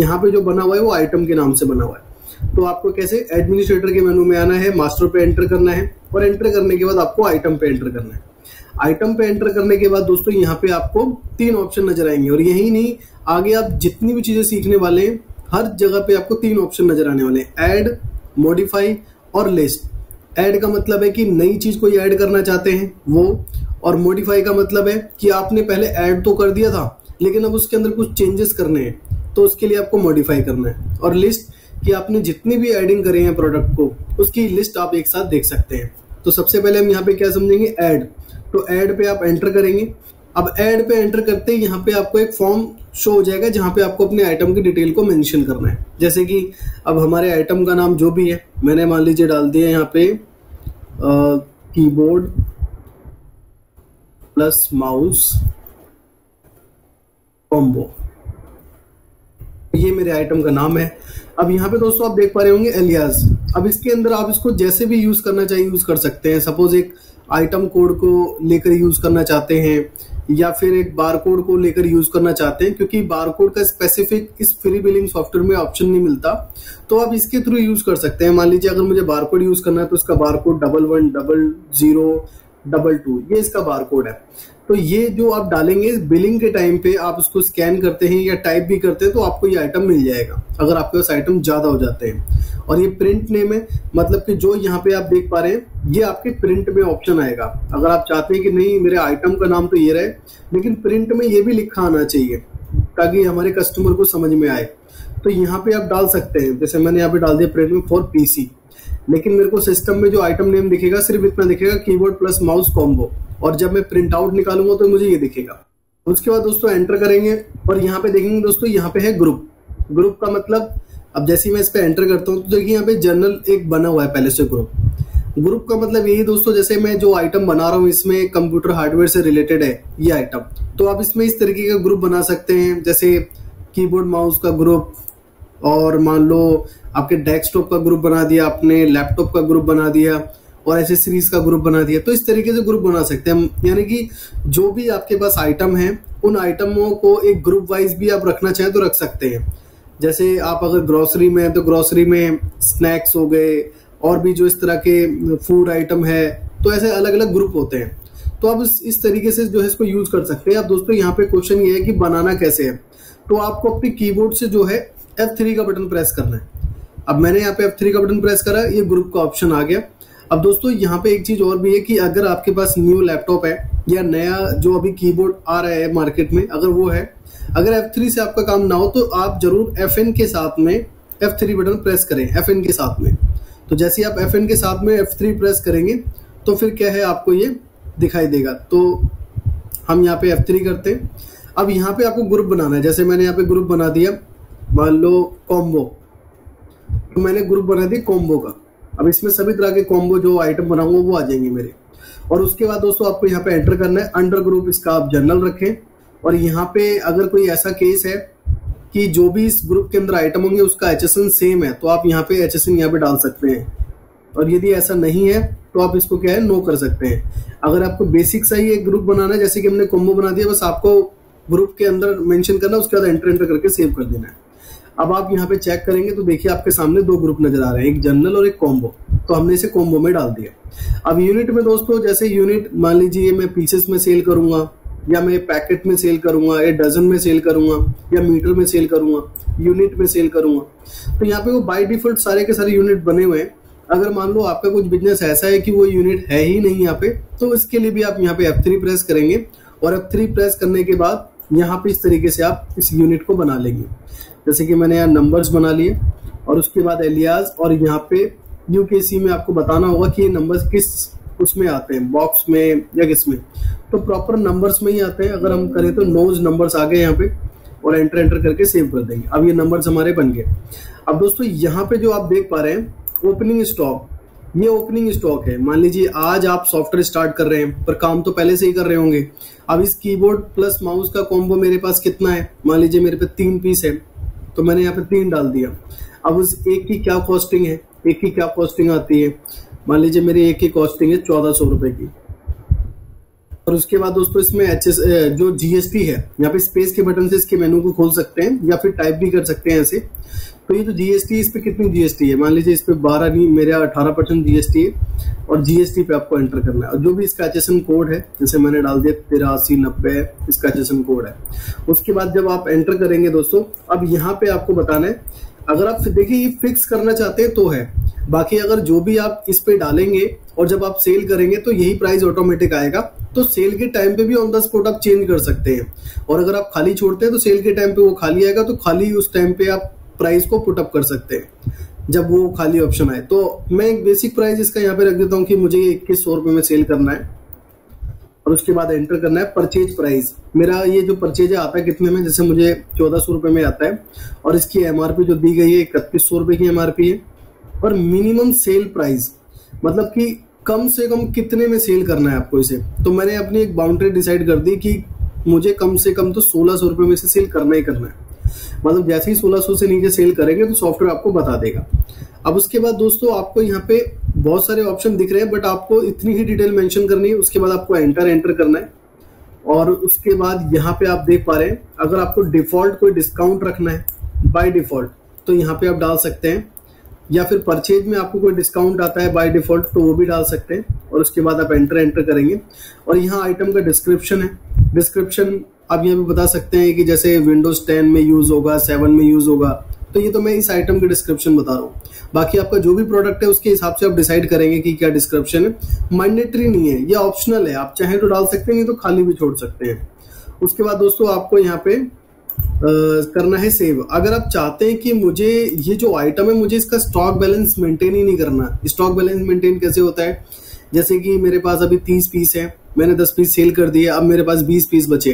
यहाँ पे जो बना हुआ है वो आइटम के नाम से बना हुआ है। तो आपको कैसे एडमिनिस्ट्रेटर के मेनू में आना है, मास्टर पे एंटर करना है, और एंटर करने के बाद आपको आइटम पे एंटर करना है। आइटम पे एंटर करने के बाद दोस्तों यहाँ पे आपको तीन ऑप्शन नजर आएंगे, और यही नहीं, आगे आप जितनी भी चीजें सीखने वाले हैं हर जगह पे आपको तीन ऑप्शन नजर आने वाले हैं, ऐड, मॉडिफाई और लिस्ट। ऐड का मतलब है कि नई चीज कोई ऐड करना चाहते हैं वो, और मॉडिफाई का मतलब है कि आपने पहले ऐड तो कर दिया था लेकिन अब उसके अंदर कुछ चेंजेस करने हैं तो उसके लिए आपको मॉडिफाई करना है, और लिस्ट कि आपने जितनी भी एडिंग करे हैं प्रोडक्ट को उसकी लिस्ट आप एक साथ देख सकते हैं। तो सबसे पहले हम यहाँ पे क्या समझेंगे, ऐड। तो ऐड पे आप एंटर करेंगे। अब ऐड पे एंटर करते ही यहाँ पे आपको एक फॉर्म शो हो जाएगा जहाँ पे आपको अपने आइटम की डिटेल को मेंशन करना है। जैसे कि अब हमारे आइटम का नाम जो भी है, मैंने मान लीजिए डाल दिया यहाँ पे कीबोर्ड प्लस माउस कॉम्बो, ये मेरे आइटम का नाम है। अब यहाँ पे दोस्तों आप देख पा रहे होंगे एलियास। अब इसके अंदर आप इसको जैसे भी यूज करना चाहिए यूज कर सकते हैं। सपोज एक आइटम कोड को लेकर यूज करना चाहते हैं या फिर एक बारकोड को लेकर यूज करना चाहते हैं, क्योंकि बारकोड का स्पेसिफिक इस फ्री बिलिंग सॉफ्टवेयर में ऑप्शन नहीं मिलता, तो आप इसके थ्रू यूज कर सकते हैं। मान लीजिए अगर मुझे बारकोड यूज करना है तो इसका barcode double one double zero double two ये इसका बारकोड है। तो ये जो आप डालेंगे बिलिंग के टाइम पे, आप उसको स्कैन करते हैं या टाइप भी करते हैं तो आपको ये आइटम मिल जाएगा, अगर आपके पास आइटम ज्यादा हो जाते हैं। और ये प्रिंट नेम है, मतलब कि जो यहाँ पे आप देख पा रहे हैं ये आपके प्रिंट में ऑप्शन आएगा। अगर आप चाहते हैं कि नहीं मेरे आइटम का नाम तो ये रहे, लेकिन प्रिंट में ये भी लिखा आना चाहिए ताकि हमारे कस्टमर को समझ में आए, तो यहाँ पे आप डाल सकते हैं। जैसे मैंने यहाँ पे डाल दिया प्रिंट में फॉर पीसी, लेकिन मेरे को सिस्टम में जो आइटम नेम दिखेगा सिर्फ इतना दिखेगा कीबोर्ड प्लस माउस कॉम्बो, और जब मैं प्रिंट आउट निकालूंगा तो मुझे ये दिखेगा। उसके बाद दोस्तों एंटर करेंगे और यहाँ पे देखेंगे दोस्तों यहाँ पे है ग्रुप। ग्रुप का मतलब, अब जैसे ही मैं इस पे एंटर करता हूँ तो देखिए यहाँ पे जनरल एक बना हुआ है पहले से ग्रुप। ग्रुप का मतलब यही दोस्तों, जैसे मैं जो आइटम बना रहा हूँ इसमें कंप्यूटर हार्डवेयर से रिलेटेड है ये आइटम, तो आप इसमें इस तरीके का ग्रुप बना सकते हैं, जैसे कीबोर्ड माउस का ग्रुप, और मान लो आपके डेस्कटॉप का ग्रुप बना दिया आपने, लैपटॉप का ग्रुप बना दिया, और एसेसरीज का ग्रुप बना दिया। तो इस तरीके से ग्रुप बना सकते हैं, यानी कि जो भी आपके पास आइटम है उन आइटमों को एक ग्रुप वाइज भी आप रखना चाहें तो रख सकते हैं। जैसे आप अगर ग्रोसरी में है तो ग्रोसरी में स्नैक्स हो गए, और भी जो इस तरह के फूड आइटम है, तो ऐसे अलग अलग ग्रुप होते हैं। तो आप इस, इस तरीके से जो है इसको यूज कर सकते हैं। अब दोस्तों यहाँ पे क्वेश्चन ये है कि बनाना कैसे है, तो आपको अपने कीबोर्ड से जो है एफ थ्री का बटन प्रेस करना है। अब मैंने यहाँ पे एफ थ्री का बटन प्रेस करा, ये ग्रुप का ऑप्शन आ गया। अब दोस्तों यहाँ पे एक चीज और भी है कि अगर आपके पास न्यू लैपटॉप है या नया जो अभी कीबोर्ड आ रहा है मार्केट में, अगर वो है, अगर एफ थ्री से आपका काम ना हो तो आप जरूर एफ एन के साथ में एफ थ्री बटन प्रेस करें, एफ एन के साथ में। तो जैसे आप एफ एन के साथ में एफ थ्री प्रेस करेंगे तो फिर क्या है आपको ये दिखाई देगा। तो हम यहाँ पे एफ थ्री करते हैं। अब यहाँ पे आपको ग्रुप बनाना है, जैसे मैंने यहाँ पे ग्रुप बना दिया मान लो कॉम्बो, तो मैंने ग्रुप बना दिया कॉम्बो का। अब इसमें सभी तरह के कॉम्बो जो आइटम बनाऊंगा वो आ जाएंगे मेरे। और उसके बाद दोस्तों आपको यहाँ पे एंटर करना है, अंडर ग्रुप इसका आप जनरल रखें। और यहाँ पे अगर कोई ऐसा केस है कि जो भी इस ग्रुप के अंदर आइटम होंगे उसका एच एस एन सेम है, तो आप यहाँ पे एच एस एन यहाँ पे डाल सकते हैं। और यदि ऐसा नहीं है तो आप इसको क्या है नो कर सकते हैं। अगर आपको बेसिक सा ही एक ग्रुप बनाना है, जैसे कि हमने कॉम्बो बना दिया, बस आपको ग्रुप के अंदर मेंशन करना, उसके बाद एंटर एंटर करके सेव कर देना है। अब आप यहाँ पे चेक करेंगे तो देखिए आपके सामने दो ग्रुप नजर आ रहे हैं, एक जनरल और एक कॉम्बो, तो हमने इसे कॉम्बो में डाल दिया। अब यूनिट में दोस्तों, जैसे यूनिट मान लीजिए मैं पीसेस में सेल करूंगा, या मैं पैकेट में सेल करूंगा, या डजन में सेल करूंगा, या मीटर में सेल करूंगा, यूनिट में सेल करूंगा, तो यहाँ पे वो बाई डिफॉल्ट सारे के सारे यूनिट बने हुए हैं। अगर मान लो आपका कुछ बिजनेस ऐसा है कि वो यूनिट है ही नहीं यहाँ पे, तो इसके लिए भी आप यहाँ पे एफ थ्री प्रेस करेंगे, और एफ थ्री प्रेस करने के बाद यहाँ पे इस तरीके से आप इस यूनिट को बना लेंगे। जैसे कि मैंने यहाँ नंबर्स बना लिए, और उसके बाद एलियास, और यहाँ पे यूकेसी में आपको बताना होगा कि ये नंबर्स किस उसमें आते हैं, बॉक्स में या किस में, तो प्रॉपर नंबर्स में ही आते हैं। अगर हम करें तो नोज नंबर्स आ गए यहाँ पे, और एंटर एंटर करके सेव कर देंगे। अब ये नंबर्स हमारे बन गए। अब दोस्तों यहाँ पे जो आप देख पा रहे हैं ओपनिंग स्टॉक, ये ओपनिंग स्टॉक है। मान लीजिए आज आप सॉफ्टवेयर स्टार्ट कर रहे हैं, पर काम तो पहले से ही कर रहे होंगे। अब इस कीबोर्ड प्लस माउस का कॉम्बो मेरे पास कितना है, मान लीजिए मेरे पे तीन पीस है, तो मैंने यहाँ पे तीन डाल दिया। अब उस एक की क्या कॉस्टिंग है, एक की क्या कॉस्टिंग आती है, मान लीजिए मेरी एक की कॉस्टिंग है चौदह सौ रुपए की। और उसके बाद दोस्तों इसमें एच एस जो जी एस टी है, यहाँ पे स्पेस के बटन से इसके मेनू को खोल सकते हैं, या फिर टाइप भी कर सकते हैं ऐसे। तो ये जो जी एस टी, इस पे कितनी जी एस टी है, मान लीजिए इस पे बारह नहीं, मेरा अठारह परसेंट जी एस टी है, और जी एस टी पे आपको एंटर करना है। और जो भी इसका एच एस एन कोड है, जैसे मैंने डाल दिया तिरासी नब्बे इसका एच एस एन कोड है। उसके बाद जब आप एंटर करेंगे दोस्तों, अब यहाँ पे आपको बताना है, अगर आप देखिए ये फिक्स करना चाहते हैं तो है, बाकी अगर जो भी आप इस पे डालेंगे और जब आप सेल करेंगे तो यही प्राइस ऑटोमेटिक आएगा। तो सेल के टाइम पे भी ऑन द स्पॉट आप चेंज कर सकते हैं, और अगर आप खाली छोड़ते हैं तो सेल के टाइम पे वो खाली आएगा, तो खाली उस टाइम पे आप प्राइस को पुट अप कर सकते हैं जब वो खाली ऑप्शन आए। तो मैं एक बेसिक प्राइस इसका यहाँ पे रख देता हूँ कि मुझे इक्कीस सौ रुपये में सेल करना है, और उसके बाद एंटर करना है परचेज प्राइस। मेरा ये जो परचेज आता है कितने में, जैसे मुझे चौदह सौ रुपये में आता है, और इसकी एम आर पी जो दी गई है इकतीस सौ रुपये की एम आर पी है। और मिनिमम सेल प्राइस मतलब कि कम से कम कितने में सेल करना है आपको इसे। तो मैंने अपनी एक बाउंड्री डिसाइड कर दी कि मुझे कम से कम तो सोलह सौ रुपये में से सेल करना ही करना है। मतलब जैसे ही सोलह सौ से नीचे सेल करेंगे तो सॉफ्टवेयर आपको बता देगा। अब उसके बाद दोस्तों आपको यहाँ पे बहुत सारे ऑप्शन दिख रहे हैं, बट आपको इतनी ही डिटेल मेंशन करनी है। उसके बाद आपको एंटर एंटर करना है और उसके बाद यहाँ पे आप देख पा रहे हैं, अगर आपको डिफॉल्ट कोई डिस्काउंट रखना है बाय डिफॉल्ट तो यहाँ पे आप डाल सकते हैं, या फिर परचेज में आपको कोई डिस्काउंट आता है बाय डिफॉल्ट तो वो भी डाल सकते हैं। और उसके बाद आप एंटर एंटर करेंगे और यहाँ आइटम का डिस्क्रिप्शन है। डिस्क्रिप्शन आप यहाँ पे बता सकते हैं कि जैसे विंडोज टेन में यूज होगा, सेवन में यूज होगा। तो ये तो मैं इस आइटम की डिस्क्रिप्शन बता रहा हूँ, बाकी आपका जो भी प्रोडक्ट है उसके हिसाब से आप डिसाइड करेंगे कि क्या डिस्क्रिप्शन है। मैंडेटरी नहीं है, ये ऑप्शनल है, आप चाहें तो डाल सकते हैं, नहीं तो खाली भी छोड़ सकते हैं। उसके बाद दोस्तों आपको यहाँ पे करना है सेव। अगर आप चाहते हैं कि मुझे ये जो आइटम है मुझे इसका स्टॉक बैलेंस मेंटेन ही नहीं करना। स्टॉक बैलेंस मेंटेन कैसे होता है, जैसे कि मेरे पास अभी तीस पीस है, मैंने दस पीस सेल कर दिए, अब मेरे पास बीस पीस बचे।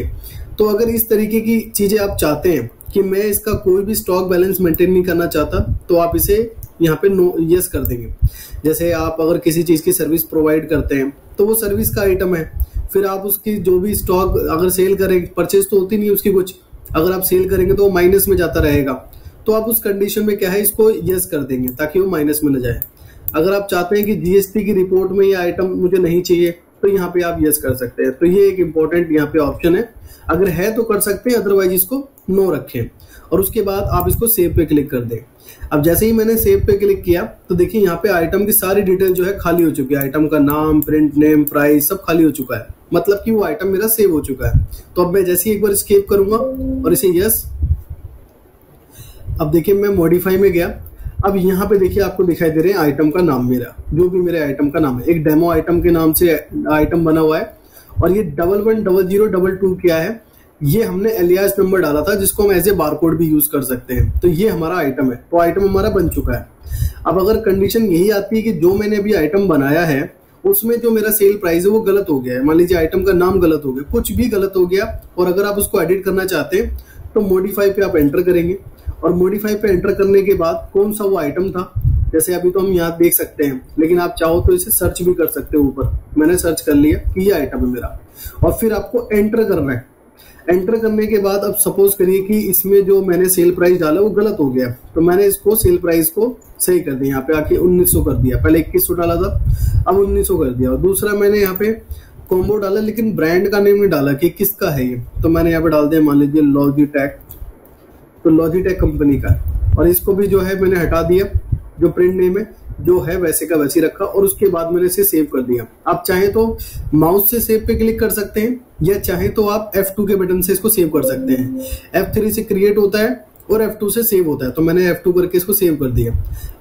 तो अगर इस तरीके की चीजें आप चाहते हैं कि मैं इसका कोई भी स्टॉक बैलेंस मेंटेन नहीं करना चाहता, तो आप इसे यहाँ पे नो यस कर देंगे। जैसे आप अगर किसी चीज की सर्विस प्रोवाइड करते हैं तो वो सर्विस का आइटम है, फिर आप उसकी जो भी स्टॉक अगर सेल करेंगे, परचेज तो होती नहीं उसकी कुछ, अगर आप सेल करेंगे तो वो माइनस में जाता रहेगा। तो आप उस कंडीशन में क्या है इसको यस कर देंगे ताकि वो माइनस में न जाए। अगर आप चाहते हैं कि जीएसटी की रिपोर्ट में ये आइटम मुझे नहीं चाहिए तो यहाँ पे आप यस कर सकते हैं। तो ये एक इम्पोर्टेंट यहाँ पे ऑप्शन है, अगर है तो कर सकते हैं, अदरवाइज इसको नो रखें। और उसके बाद आप इसको सेव पे क्लिक कर दें। अब जैसे ही मैंने सेव पे क्लिक किया तो देखिए यहाँ पे आइटम की सारी डिटेल जो है खाली हो चुकी है। आइटम का नाम, प्रिंट नेम, प्राइस सब खाली हो चुका है, मतलब कि वो आइटम मेरा सेव हो चुका है। तो अब मैं जैसे ही एक बार एस्केप करूंगा और इसे यस, अब देखिए मैं मॉडिफाई में गया। अब यहाँ पे देखिए आपको दिखाई दे रहे हैं आइटम का नाम, मेरा जो भी मेरे आइटम का नाम है। एक डेमो आइटम के नाम से आइटम बना हुआ है और ये double one double zero double two क्या है, ये हमने एलियास नंबर डाला था जिसको हम एज ए बारकोड भी यूज कर सकते हैं। तो ये हमारा आइटम है, तो आइटम हमारा बन चुका है। अब अगर कंडीशन यही आती है कि जो मैंने अभी आइटम बनाया है उसमें जो मेरा सेल प्राइस है वो गलत हो गया है, मान लीजिए आइटम का नाम गलत हो गया, कुछ भी गलत हो गया, और अगर आप उसको एडिट करना चाहते हैं तो मॉडिफाई पे आप एंटर करेंगे। और मॉडिफाई पे एंटर करने के बाद कौन सा वो आइटम था, जैसे अभी तो हम यहाँ देख सकते हैं, लेकिन आप चाहो तो इसे सर्च भी कर सकते हो। ऊपर मैंने सर्च कर लिया कि ये आइटम है मेरा, और फिर आपको एंटर करना है। एंटर करने के बाद अब सपोज करिए कि इसमें जो मैंने सेल प्राइस डाला वो गलत हो गया, तो मैंने इसको सेल प्राइस को सही कर दिया, यहाँ पे आके उन्नीस सौ कर दिया। पहले इक्कीस सौ डाला था, अब उन्नीस सौ कर दिया। और दूसरा मैंने यहाँ पे कॉम्बो डाला, लेकिन ब्रांड का नेम नहीं डाला कि किसका है ये, तो मैंने यहाँ पे डाल दिया मान लीजिए लॉजिटेक, तो लॉजिटेक कंपनी का। और इसको भी जो है मैंने हटा दिया, जो प्रिंट नेम है जो है वैसे का वैसे रखा। और उसके बाद मैंने इसे सेव कर दिया। आप चाहे तो माउस से सेव पे क्लिक कर सकते हैं, या चाहे तो आप एफ टू के बटन से इसको सेव कर सकते हैं। एफ थ्री से क्रिएट होता है और एफ टू से सेव होता है, तो मैंने एफ टू करके इसको सेव कर दिया।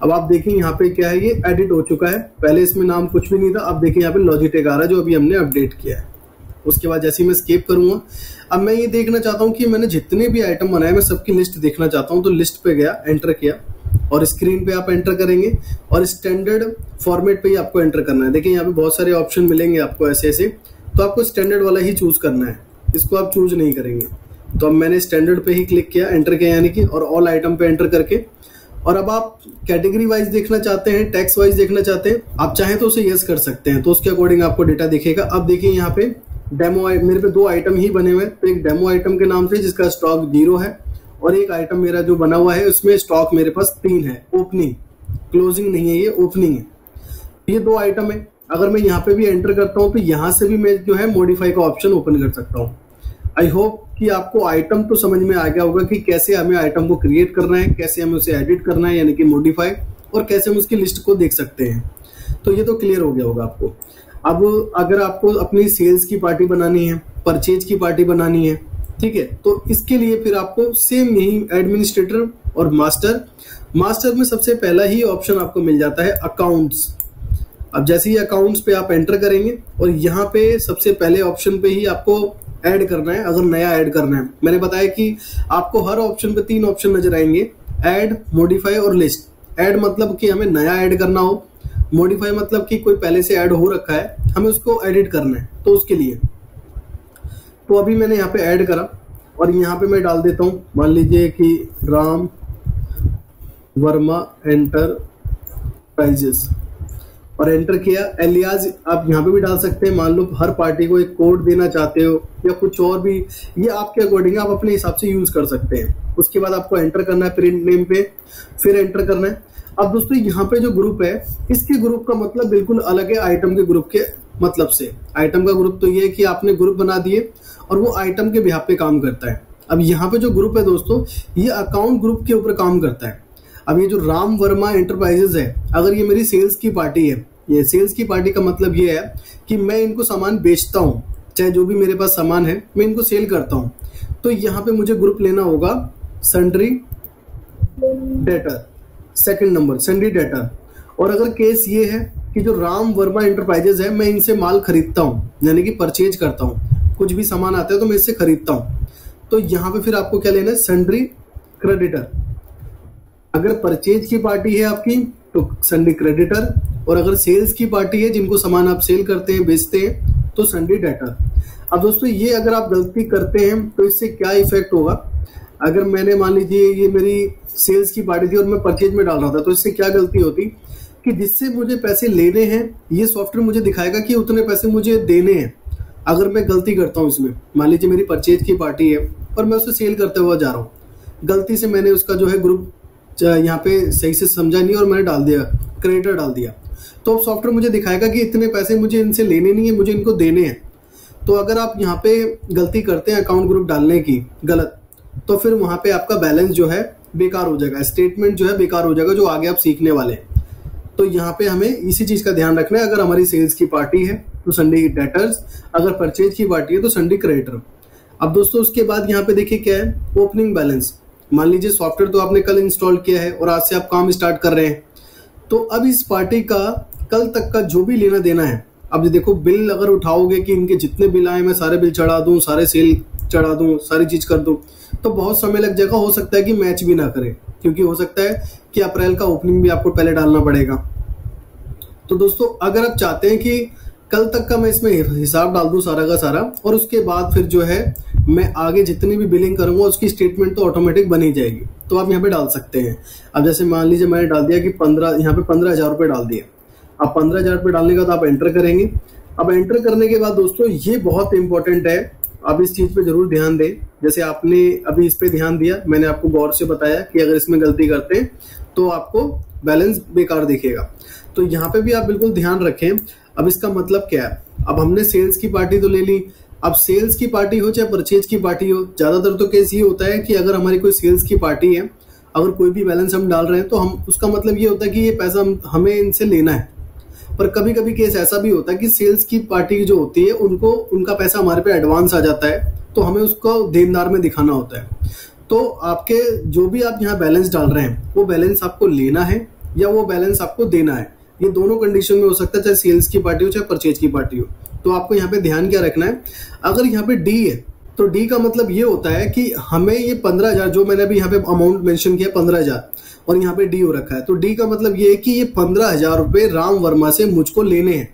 अब आप देखिए यहाँ पे क्या है, ये एडिट हो चुका है, पहले इसमें नाम कुछ भी नहीं था। अब देखिए यहाँ पे लॉजिटेक आ रहा है जो अभी हमने अपडेट किया है। उसके बाद जैसे ही मैं स्केप करूंगा, अब मैं ये देखना चाहता हूँ कि मैंने जितने भी आइटम बनाए मैं सबकी लिस्ट देखना चाहता हूँ। तो लिस्ट पे गया, एंटर किया और स्क्रीन पे आप एंटर करेंगे और स्टैंडर्ड फॉर्मेट पे ही आपको एंटर करना है। देखिए यहाँ पे बहुत सारे ऑप्शन मिलेंगे आपको ऐसे ऐसे, तो आपको स्टैंडर्ड वाला ही चूज करना है, इसको आप चूज नहीं करेंगे। तो अब मैंने स्टैंडर्ड पे ही क्लिक किया, एंटर किया यानी कि, और ऑल आइटम पे एंटर करके। और अब आप कैटेगरी वाइज देखना चाहते हैं, टैक्स वाइज देखना चाहते हैं, आप चाहें तो उसे यस कर सकते हैं, तो उसके अकॉर्डिंग आपको डेटा दिखेगा। अब देखिए यहाँ पे डेमो, मेरे पे दो आइटम ही बने हुए हैं, तो एक डेमो आइटम के नाम से जिसका स्टॉक जीरो है, और एक आइटम मेरा जो बना हुआ है उसमें स्टॉक मेरे पास तीन है। ओपनिंग, क्लोजिंग नहीं है, ये ओपनिंग है। ये दो आइटम है, अगर मैं यहाँ पे भी एंटर करता हूँ तो यहाँ से भी मैं जो है मॉडिफाई का ऑप्शन ओपन कर सकता हूँ। आई होप कि आपको आइटम तो समझ में आ गया होगा कि कैसे हमें आइटम को क्रिएट करना है, कैसे हमें उसे एडिट करना है यानी कि मॉडिफाई, और कैसे हम उसकी लिस्ट को देख सकते हैं। तो ये तो क्लियर हो गया होगा आपको। अब अगर आपको अपनी सेल्स की पार्टी बनानी है, परचेज की पार्टी बनानी है, ठीक है, तो इसके लिए फिर आपको सेम यही एडमिनिस्ट्रेटर और मास्टर, मास्टर में सबसे पहला ही ऑप्शन आपको मिल जाता है अकाउंट्स। अब जैसे ही अकाउंट्स पे आप एंटर करेंगे और यहाँ पे सबसे पहले ऑप्शन पे ही आपको ऐड करना है, अगर नया ऐड करना है। मैंने बताया कि आपको हर ऑप्शन पे तीन ऑप्शन नजर आएंगे, ऐड, मॉडिफाई और लिस्ट। ऐड मतलब कि हमें नया ऐड करना हो, मॉडिफाई मतलब कि कोई पहले से ऐड हो रखा है, हमें उसको एडिट करना है, तो उसके लिए। तो अभी मैंने यहाँ पे ऐड करा और यहाँ पे मैं डाल देता हूँ मान लीजिए कि राम वर्मा एंटरप्राइजेस। और एंटर किया। एलियाज आप यहाँ पे भी डाल सकते हैं, मान लो हर पार्टी को एक कोड देना चाहते हो या कुछ और भी, ये आपके अकॉर्डिंग आप अपने हिसाब से यूज कर सकते हैं। उसके बाद आपको एंटर करना है प्रिंट नेम पे, फिर एंटर करना है। अब दोस्तों यहाँ पे जो ग्रुप है, इसके ग्रुप का मतलब बिल्कुल अलग है आइटम के ग्रुप के मतलब से। आइटम का ग्रुप तो ये है कि आपने ग्रुप बना दिए और वो आइटम के बिहाफ पे काम करता है। अब यहाँ पे जो ग्रुप है दोस्तों, ये अकाउंट ग्रुप के ऊपर काम करता है। अब ये जो राम वर्मा एंटरप्राइजेज है, अगर ये मेरी सेल्स की पार्टी है, ये सेल्स की पार्टी का मतलब ये है कि मैं इनको सामान बेचता हूँ, चाहे जो भी मेरे पास सामान है मैं इनको सेल करता हूँ। तो यहाँ पे मुझे ग्रुप लेना होगा sundry debtor, second number sundry debtor. और अगर केस ये है कि जो राम वर्मा एंटरप्राइजेज है, मैं इनसे माल खरीदता हूँ, यानी कि परचेज करता हूँ, कुछ भी सामान आता है तो मैं इससे खरीदता हूँ। तो यहाँ पे फिर आपको क्या लेना है, सन्ड्री क्रेडिटर। अगर परचेज की पार्टी है आपकी तो सन्ड्री क्रेडिटर, और अगर सेल्स की पार्टी है जिनको सामान आप सेल करते हैं, बेचते हैं, तो सन्ड्री डेटर। अब दोस्तों ये अगर आप गलती करते हैं तो इससे क्या इफेक्ट होगा। अगर मैंने मान लीजिए ये मेरी सेल्स की पार्टी थी और मैं परचेज में डाल रहा था, तो इससे क्या गलती होती कि जिससे मुझे पैसे लेने हैं ये सॉफ्टवेयर मुझे दिखाएगा कि उतने पैसे मुझे देने हैं। अगर मैं गलती करता हूँ इसमें, मान लीजिए मेरी परचेज की पार्टी है और मैं उसे सेल करते हुआ जा रहा हूँ, गलती से मैंने उसका जो है ग्रुप यहाँ पे सही से समझा नहीं और मैंने डाल दिया क्रेडिटर डाल दिया, तो अब सॉफ्टवेयर मुझे दिखाएगा कि इतने पैसे मुझे इनसे लेने नहीं है, मुझे इनको देने हैं। तो अगर आप यहाँ पे गलती करते हैं अकाउंट ग्रुप डालने की गलत, तो फिर वहाँ पे आपका बैलेंस जो है बेकार हो जाएगा, स्टेटमेंट जो है बेकार हो जाएगा, जो आगे आप सीखने वाले हैं। तो यहाँ पे हमें इसी चीज का ध्यान रखना है। अगर हमारी सेल्स की पार्टी है तो सन्डे डेटर्स, अगर परचेज की पार्टी है तो सन्डे क्रेडिटर। अब दोस्तों उसके बाद यहाँ पे देखिए क्या है, ओपनिंग बैलेंस। मान लीजिए सॉफ्टवेयर तो आपने कल इंस्टॉल किया है और आज से आप काम स्टार्ट कर रहे हैं, तो अब इस पार्टी का कल तक का जो भी लेना देना है, अब देखो बिल अगर उठाओगे कि इनके जितने बिल आए मैं सारे बिल चढ़ा दूं, सारे सेल चढ़ा दूं, सारी चीज कर दूं, तो बहुत समय लग जाएगा। हो सकता है कि मैच भी ना करे, क्योंकि हो सकता है कि अप्रैल का ओपनिंग भी आपको पहले डालना पड़ेगा। तो दोस्तों अगर आप चाहते हैं कि कल तक का मैं इसमें हिसाब डाल दूं सारा का सारा, और उसके बाद फिर जो है मैं आगे जितनी भी बिलिंग करूंगा उसकी स्टेटमेंट तो ऑटोमेटिक बनी जाएगी, तो आप यहाँ पे डाल सकते हैं। अब जैसे मान लीजिए मैंने डाल दिया कि पंद्रह यहाँ पे पंद्रह हजार रुपये डाल दिए। अब पंद्रह हजार रुपये डालने का तो आप एंटर करेंगे। अब एंटर करने के बाद दोस्तों ये बहुत इंपॉर्टेंट है, आप इस चीज पे जरूर ध्यान दें। जैसे आपने अभी इस पे ध्यान दिया, मैंने आपको गौर से बताया कि अगर इसमें गलती करते हैं तो आपको बैलेंस बेकार दिखेगा, तो यहाँ पे भी आप बिल्कुल ध्यान रखें। अब इसका मतलब क्या है, अब हमने सेल्स की पार्टी तो ले ली, अब सेल्स की पार्टी हो चाहे परचेज की पार्टी हो, ज्यादातर तो केस ये होता है कि अगर हमारी कोई सेल्स की पार्टी है, अगर कोई भी बैलेंस हम डाल रहे हैं तो हम उसका मतलब ये होता है कि ये पैसा हम, हमें इनसे लेना है। पर कभी कभी केस ऐसा भी होता है कि सेल्स की पार्टी जो होती है उनको उनका पैसा हमारे पे एडवांस आ जाता है, तो हमें उसको देनदार में दिखाना होता है। तो आपके जो भी आप यहाँ बैलेंस डाल रहे हैं वो बैलेंस आपको लेना है या वो बैलेंस आपको देना है, ये दोनों कंडीशन में हो सकता है, चाहे सेल्स की पार्टी हो चाहे परचेज की पार्टी हो। तो आपको यहाँ पे ध्यान क्या रखना है, अगर यहाँ पे डी है तो डी का मतलब ये होता है कि हमें ये पंद्रह हजार जो मैंने अभी यहाँ पे अमाउंट मेंशन किया पंद्रह हजार और यहाँ पे डी हो रखा है, तो डी का मतलब ये है कि ये पंद्रह हजार रुपये राम वर्मा से मुझको लेने हैं।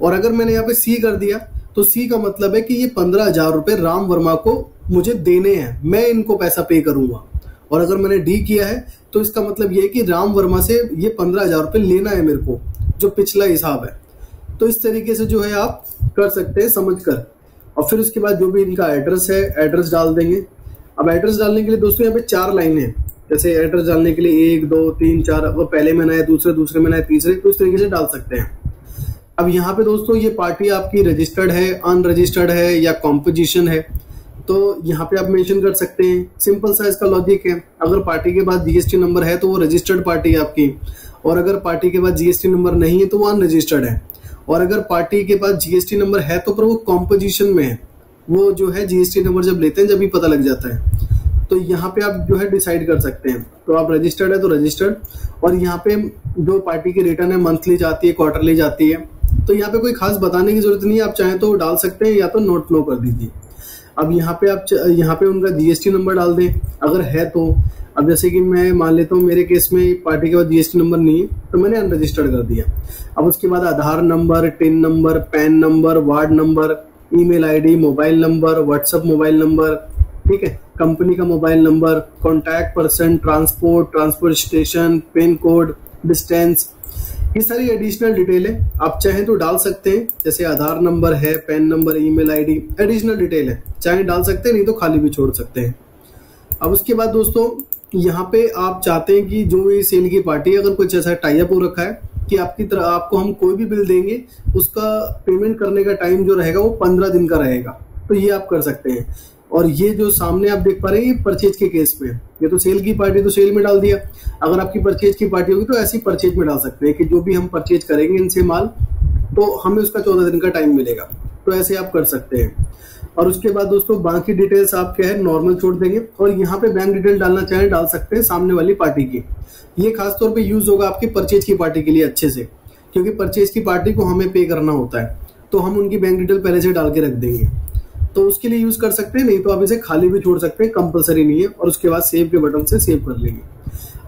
और अगर मैंने यहाँ पे सी कर दिया तो सी का मतलब है कि ये पंद्रह हजार रुपये राम वर्मा को मुझे देने हैं, मैं इनको पैसा पे करूंगा। और अगर मैंने डी किया है तो इसका मतलब ये है कि राम वर्मा से ये पंद्रह हजार रुपये लेना है मेरे को, जो पिछला हिसाब है। तो इस तरीके से जो है आप कर सकते हैं समझ कर। और फिर उसके बाद जो भी इनका एड्रेस है एड्रेस डाल देंगे। अब एड्रेस डालने के लिए दोस्तों यहाँ पे चार लाइनें हैं, जैसे एड्रेस डालने के लिए एक दो तीन चार, वो पहले में ना है, दूसरे दूसरे में ना है, तीसरे, तो इस तरीके से डाल सकते हैं। अब यहाँ पे दोस्तों ये पार्टी आपकी रजिस्टर्ड है, अनरजिस्टर्ड है या कॉम्पोजिशन है, तो यहाँ पे आप मेंशन कर सकते हैं। सिंपल सा इसका लॉजिक है, अगर पार्टी के बाद जीएसटी नंबर है तो वो रजिस्टर्ड पार्टी है आपकी, और अगर पार्टी के बाद जीएसटी नंबर नहीं है तो वो अनरजिस्टर्ड है, और अगर पार्टी के पास जीएसटी नंबर है तो पर वो कॉम्पोजिशन में है, वो जो है जीएसटी नंबर जब लेते हैं जब भी पता लग जाता है। तो यहाँ पे आप जो है डिसाइड कर सकते हैं, तो आप रजिस्टर्ड है तो रजिस्टर्ड। और यहाँ पे जो पार्टी की रिटर्न है मंथली जाती है, क्वार्टरली जाती है, तो यहाँ पे कोई खास बताने की जरूरत नहीं है, आप चाहें तो डाल सकते हैं या तो नोट नो कर दीजिए। अब यहाँ पे आप यहाँ पे उनका जीएसटी नंबर डाल दें अगर है तो। अब जैसे कि मैं मान लेता हूँ मेरे केस में पार्टी के बाद जीएसटी नंबर नहीं है तो मैंने अनरजिस्टर्ड कर दिया। अब उसके बाद Aadhaar number, TIN number, PAN number, ward number, email ID, mobile number, WhatsApp mobile number, ठीक है, कंपनी का mobile number, contact person, transport, transport station, pin code, distance, ये सारी एडिशनल डिटेल है, आप चाहें तो डाल सकते हैं, जैसे आधार नंबर है, PAN number, email ID, additional detail है, चाहे डाल सकते हैं नहीं तो खाली भी छोड़ सकते हैं। अब उसके बाद दोस्तों यहाँ पे आप चाहते हैं कि जो ये सेल की पार्टी अगर कुछ ऐसा टाइप हो रखा है कि आपकी तरह आपको हम कोई भी बिल देंगे उसका पेमेंट करने का टाइम जो रहेगा वो पंद्रह दिन का रहेगा, तो ये आप कर सकते हैं। और ये जो सामने आप देख पा रहे हैं ये परचेज के केस में, ये तो सेल की पार्टी तो सेल में डाल दिया, अगर आपकी परचेज की पार्टी होगी तो ऐसी परचेज में डाल सकते हैं कि जो भी हम परचेज करेंगे इनसे माल तो हमें उसका चौदह दिन का टाइम मिलेगा, तो ऐसे आप कर सकते हैं। और उसके बाद दोस्तों बाकी डिटेल्स आप क्या है नॉर्मल छोड़ देंगे, और यहाँ पे बैंक डिटेल डालना चाहे डाल सकते हैं सामने वाली पार्टी की। ये खासतौर पे यूज होगा आपकी परचेज की पार्टी के लिए अच्छे से, क्योंकि परचेज की पार्टी को हमें पे करना होता है तो हम उनकी बैंक डिटेल पहले से डाल के रख देंगे, तो उसके लिए यूज कर सकते हैं, नहीं तो आप इसे खाली भी छोड़ सकते हैं, कंपलसरी नहीं है। और उसके बाद सेव के बटन से सेव कर लेंगे।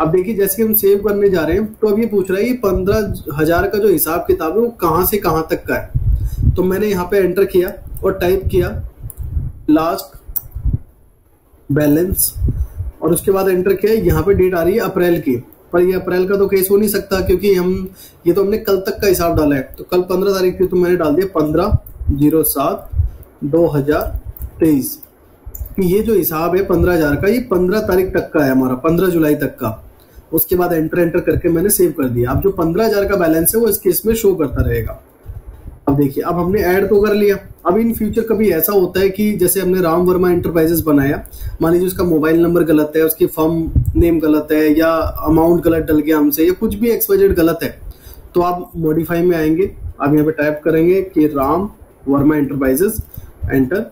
अब देखिए जैसे हम सेव करने जा रहे हैं तो अब ये पूछ रहा है ये पंद्रह हजार का जो हिसाब किताब है वो कहाँ से कहाँ तक का है, तो मैंने यहाँ पे एंटर किया और टाइप किया लास्ट बैलेंस और उसके बाद एंटर किया, यहाँ पे डेट आ रही है अप्रैल की, पर ये अप्रैल का तो केस हो नहीं सकता क्योंकि हम ये तो हमने कल तक का हिसाब डाला है, तो कल पंद्रह तारीख की तो मैंने डाल दिया पंद्रह जीरो सात दो हजार तेईस। ये जो हिसाब है पंद्रह हजार का ये पंद्रह तारीख तक का है हमारा, पंद्रह जुलाई तक का। उसके बाद एंटर एंटर करके मैंने सेव कर दिया। अब जो पंद्रह हजार का बैलेंस है वो इस केस में शो करता रहेगा। अब देखिए अब हमने ऐड तो कर लिया। अब इन फ्यूचर कभी ऐसा होता है कि जैसे हमने राम वर्मा एंटरप्राइजेस बनाया, मान लीजिए उसका मोबाइल नंबर गलत है, उसकी फर्म नेम गलत है, या अमाउंट गलत डल गया हमसे, या कुछ भी एक्सवाइजेड गलत है, तो आप मॉडिफाई में आएंगे, आप यहाँ पे टाइप करेंगे कि राम वर्मा एंटरप्राइजेस, एंटर,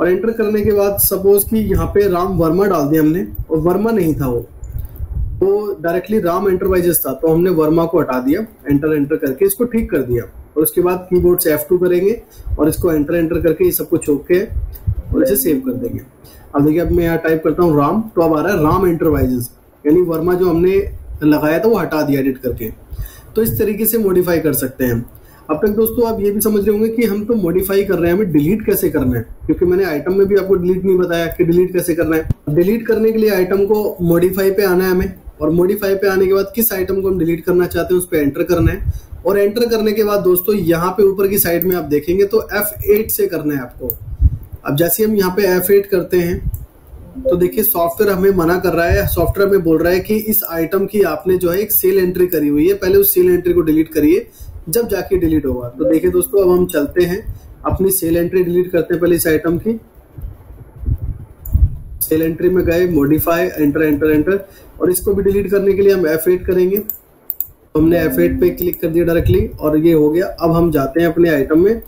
और एंटर करने के बाद सपोज कि यहाँ पे राम वर्मा डाल दिया हमने और वर्मा नहीं था, वो तो डायरेक्टली राम एंटरप्राइजेस था, तो हमने वर्मा को हटा दिया, एंटर एंटर करके इसको ठीक कर दिया। और उसके बाद कीबोर्ड से एफ टू करेंगे और इसको एंटर एंटर करके ये सब कुछ ओके और इसे सेव कर देंगे। अब देखिए अब मैं यहाँ टाइप करता हूँ राम, तो अब आ रहा है राम एंटरप्राइजेस, यानी वर्मा जो हमने लगाया था वो हटा दिया एडिट करके। तो इस तरीके से मॉडिफाई कर सकते हैं। अब तक दोस्तों आप ये भी समझ रहे होंगे कि हम तो मॉडिफाई कर रहे हैं, हमें डिलीट कैसे करना है, क्योंकि मैंने आइटम में भी आपको डिलीट नहीं बताया कि डिलीट कैसे करना है। डिलीट करने के लिए आइटम को मॉडिफाई पे आना है हमें, और मॉडिफाई पे आने के बाद किस आइटम को हम डिलीट करना चाहते हैं उस पर एंटर करना है, और एंटर करने के बाद दोस्तों यहाँ पे ऊपर की साइड में आप देखेंगे तो एफ एट से करना है आपको। अब जैसे हम यहाँ पे एफ एट करते हैं तो देखिए सॉफ्टवेयर हमें मना कर रहा है, सॉफ्टवेयर हमें बोल रहा है कि इस आइटम की आपने जो है एक सेल एंट्री करी हुई है, पहले उस सेल एंट्री को डिलीट करिए, जब जाके डिलीट होगा। तो देखिए दोस्तों अब हम चलते हैं अपनी सेल एंट्री डिलीट करते हैं, पहले इस आइटम की सेल एंट्री में गए, मॉडिफाई, एंटर एंटर एंटर, और इसको भी डिलीट करने के लिए हम एफ एट करेंगे। हमने एफ एट पे क्लिक कर दिया डायरेक्टली और ये हो गया। अब हम जाते हैं अपने आइटम में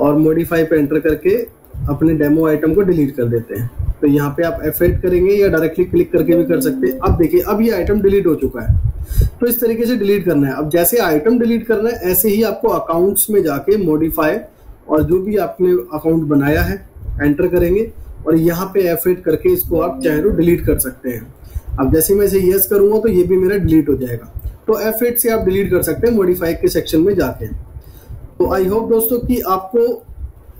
और मॉडिफाई पे एंटर करके अपने डेमो आइटम को डिलीट कर देते हैं। तो यहाँ पे आप एफ एट करेंगे या डायरेक्टली क्लिक करके भी कर सकते हैं। अब देखिए अब ये आइटम डिलीट हो चुका है। तो इस तरीके से डिलीट करना है। अब जैसे आइटम डिलीट करना है ऐसे ही आपको अकाउंट्स में जाके मॉडिफाई और जो भी आपने अकाउंट बनाया है एंटर करेंगे और यहाँ पे एफ एट करके इसको आप चाहे तो डिलीट कर सकते हैं। अब जैसे मैं इसे यस करूंगा तो ये भी मेरा डिलीट हो जाएगा। तो एफ एट से आप डिलीट कर सकते हैं मॉडिफाई के सेक्शन में जाके। तो आई होप दोस्तों कि आपको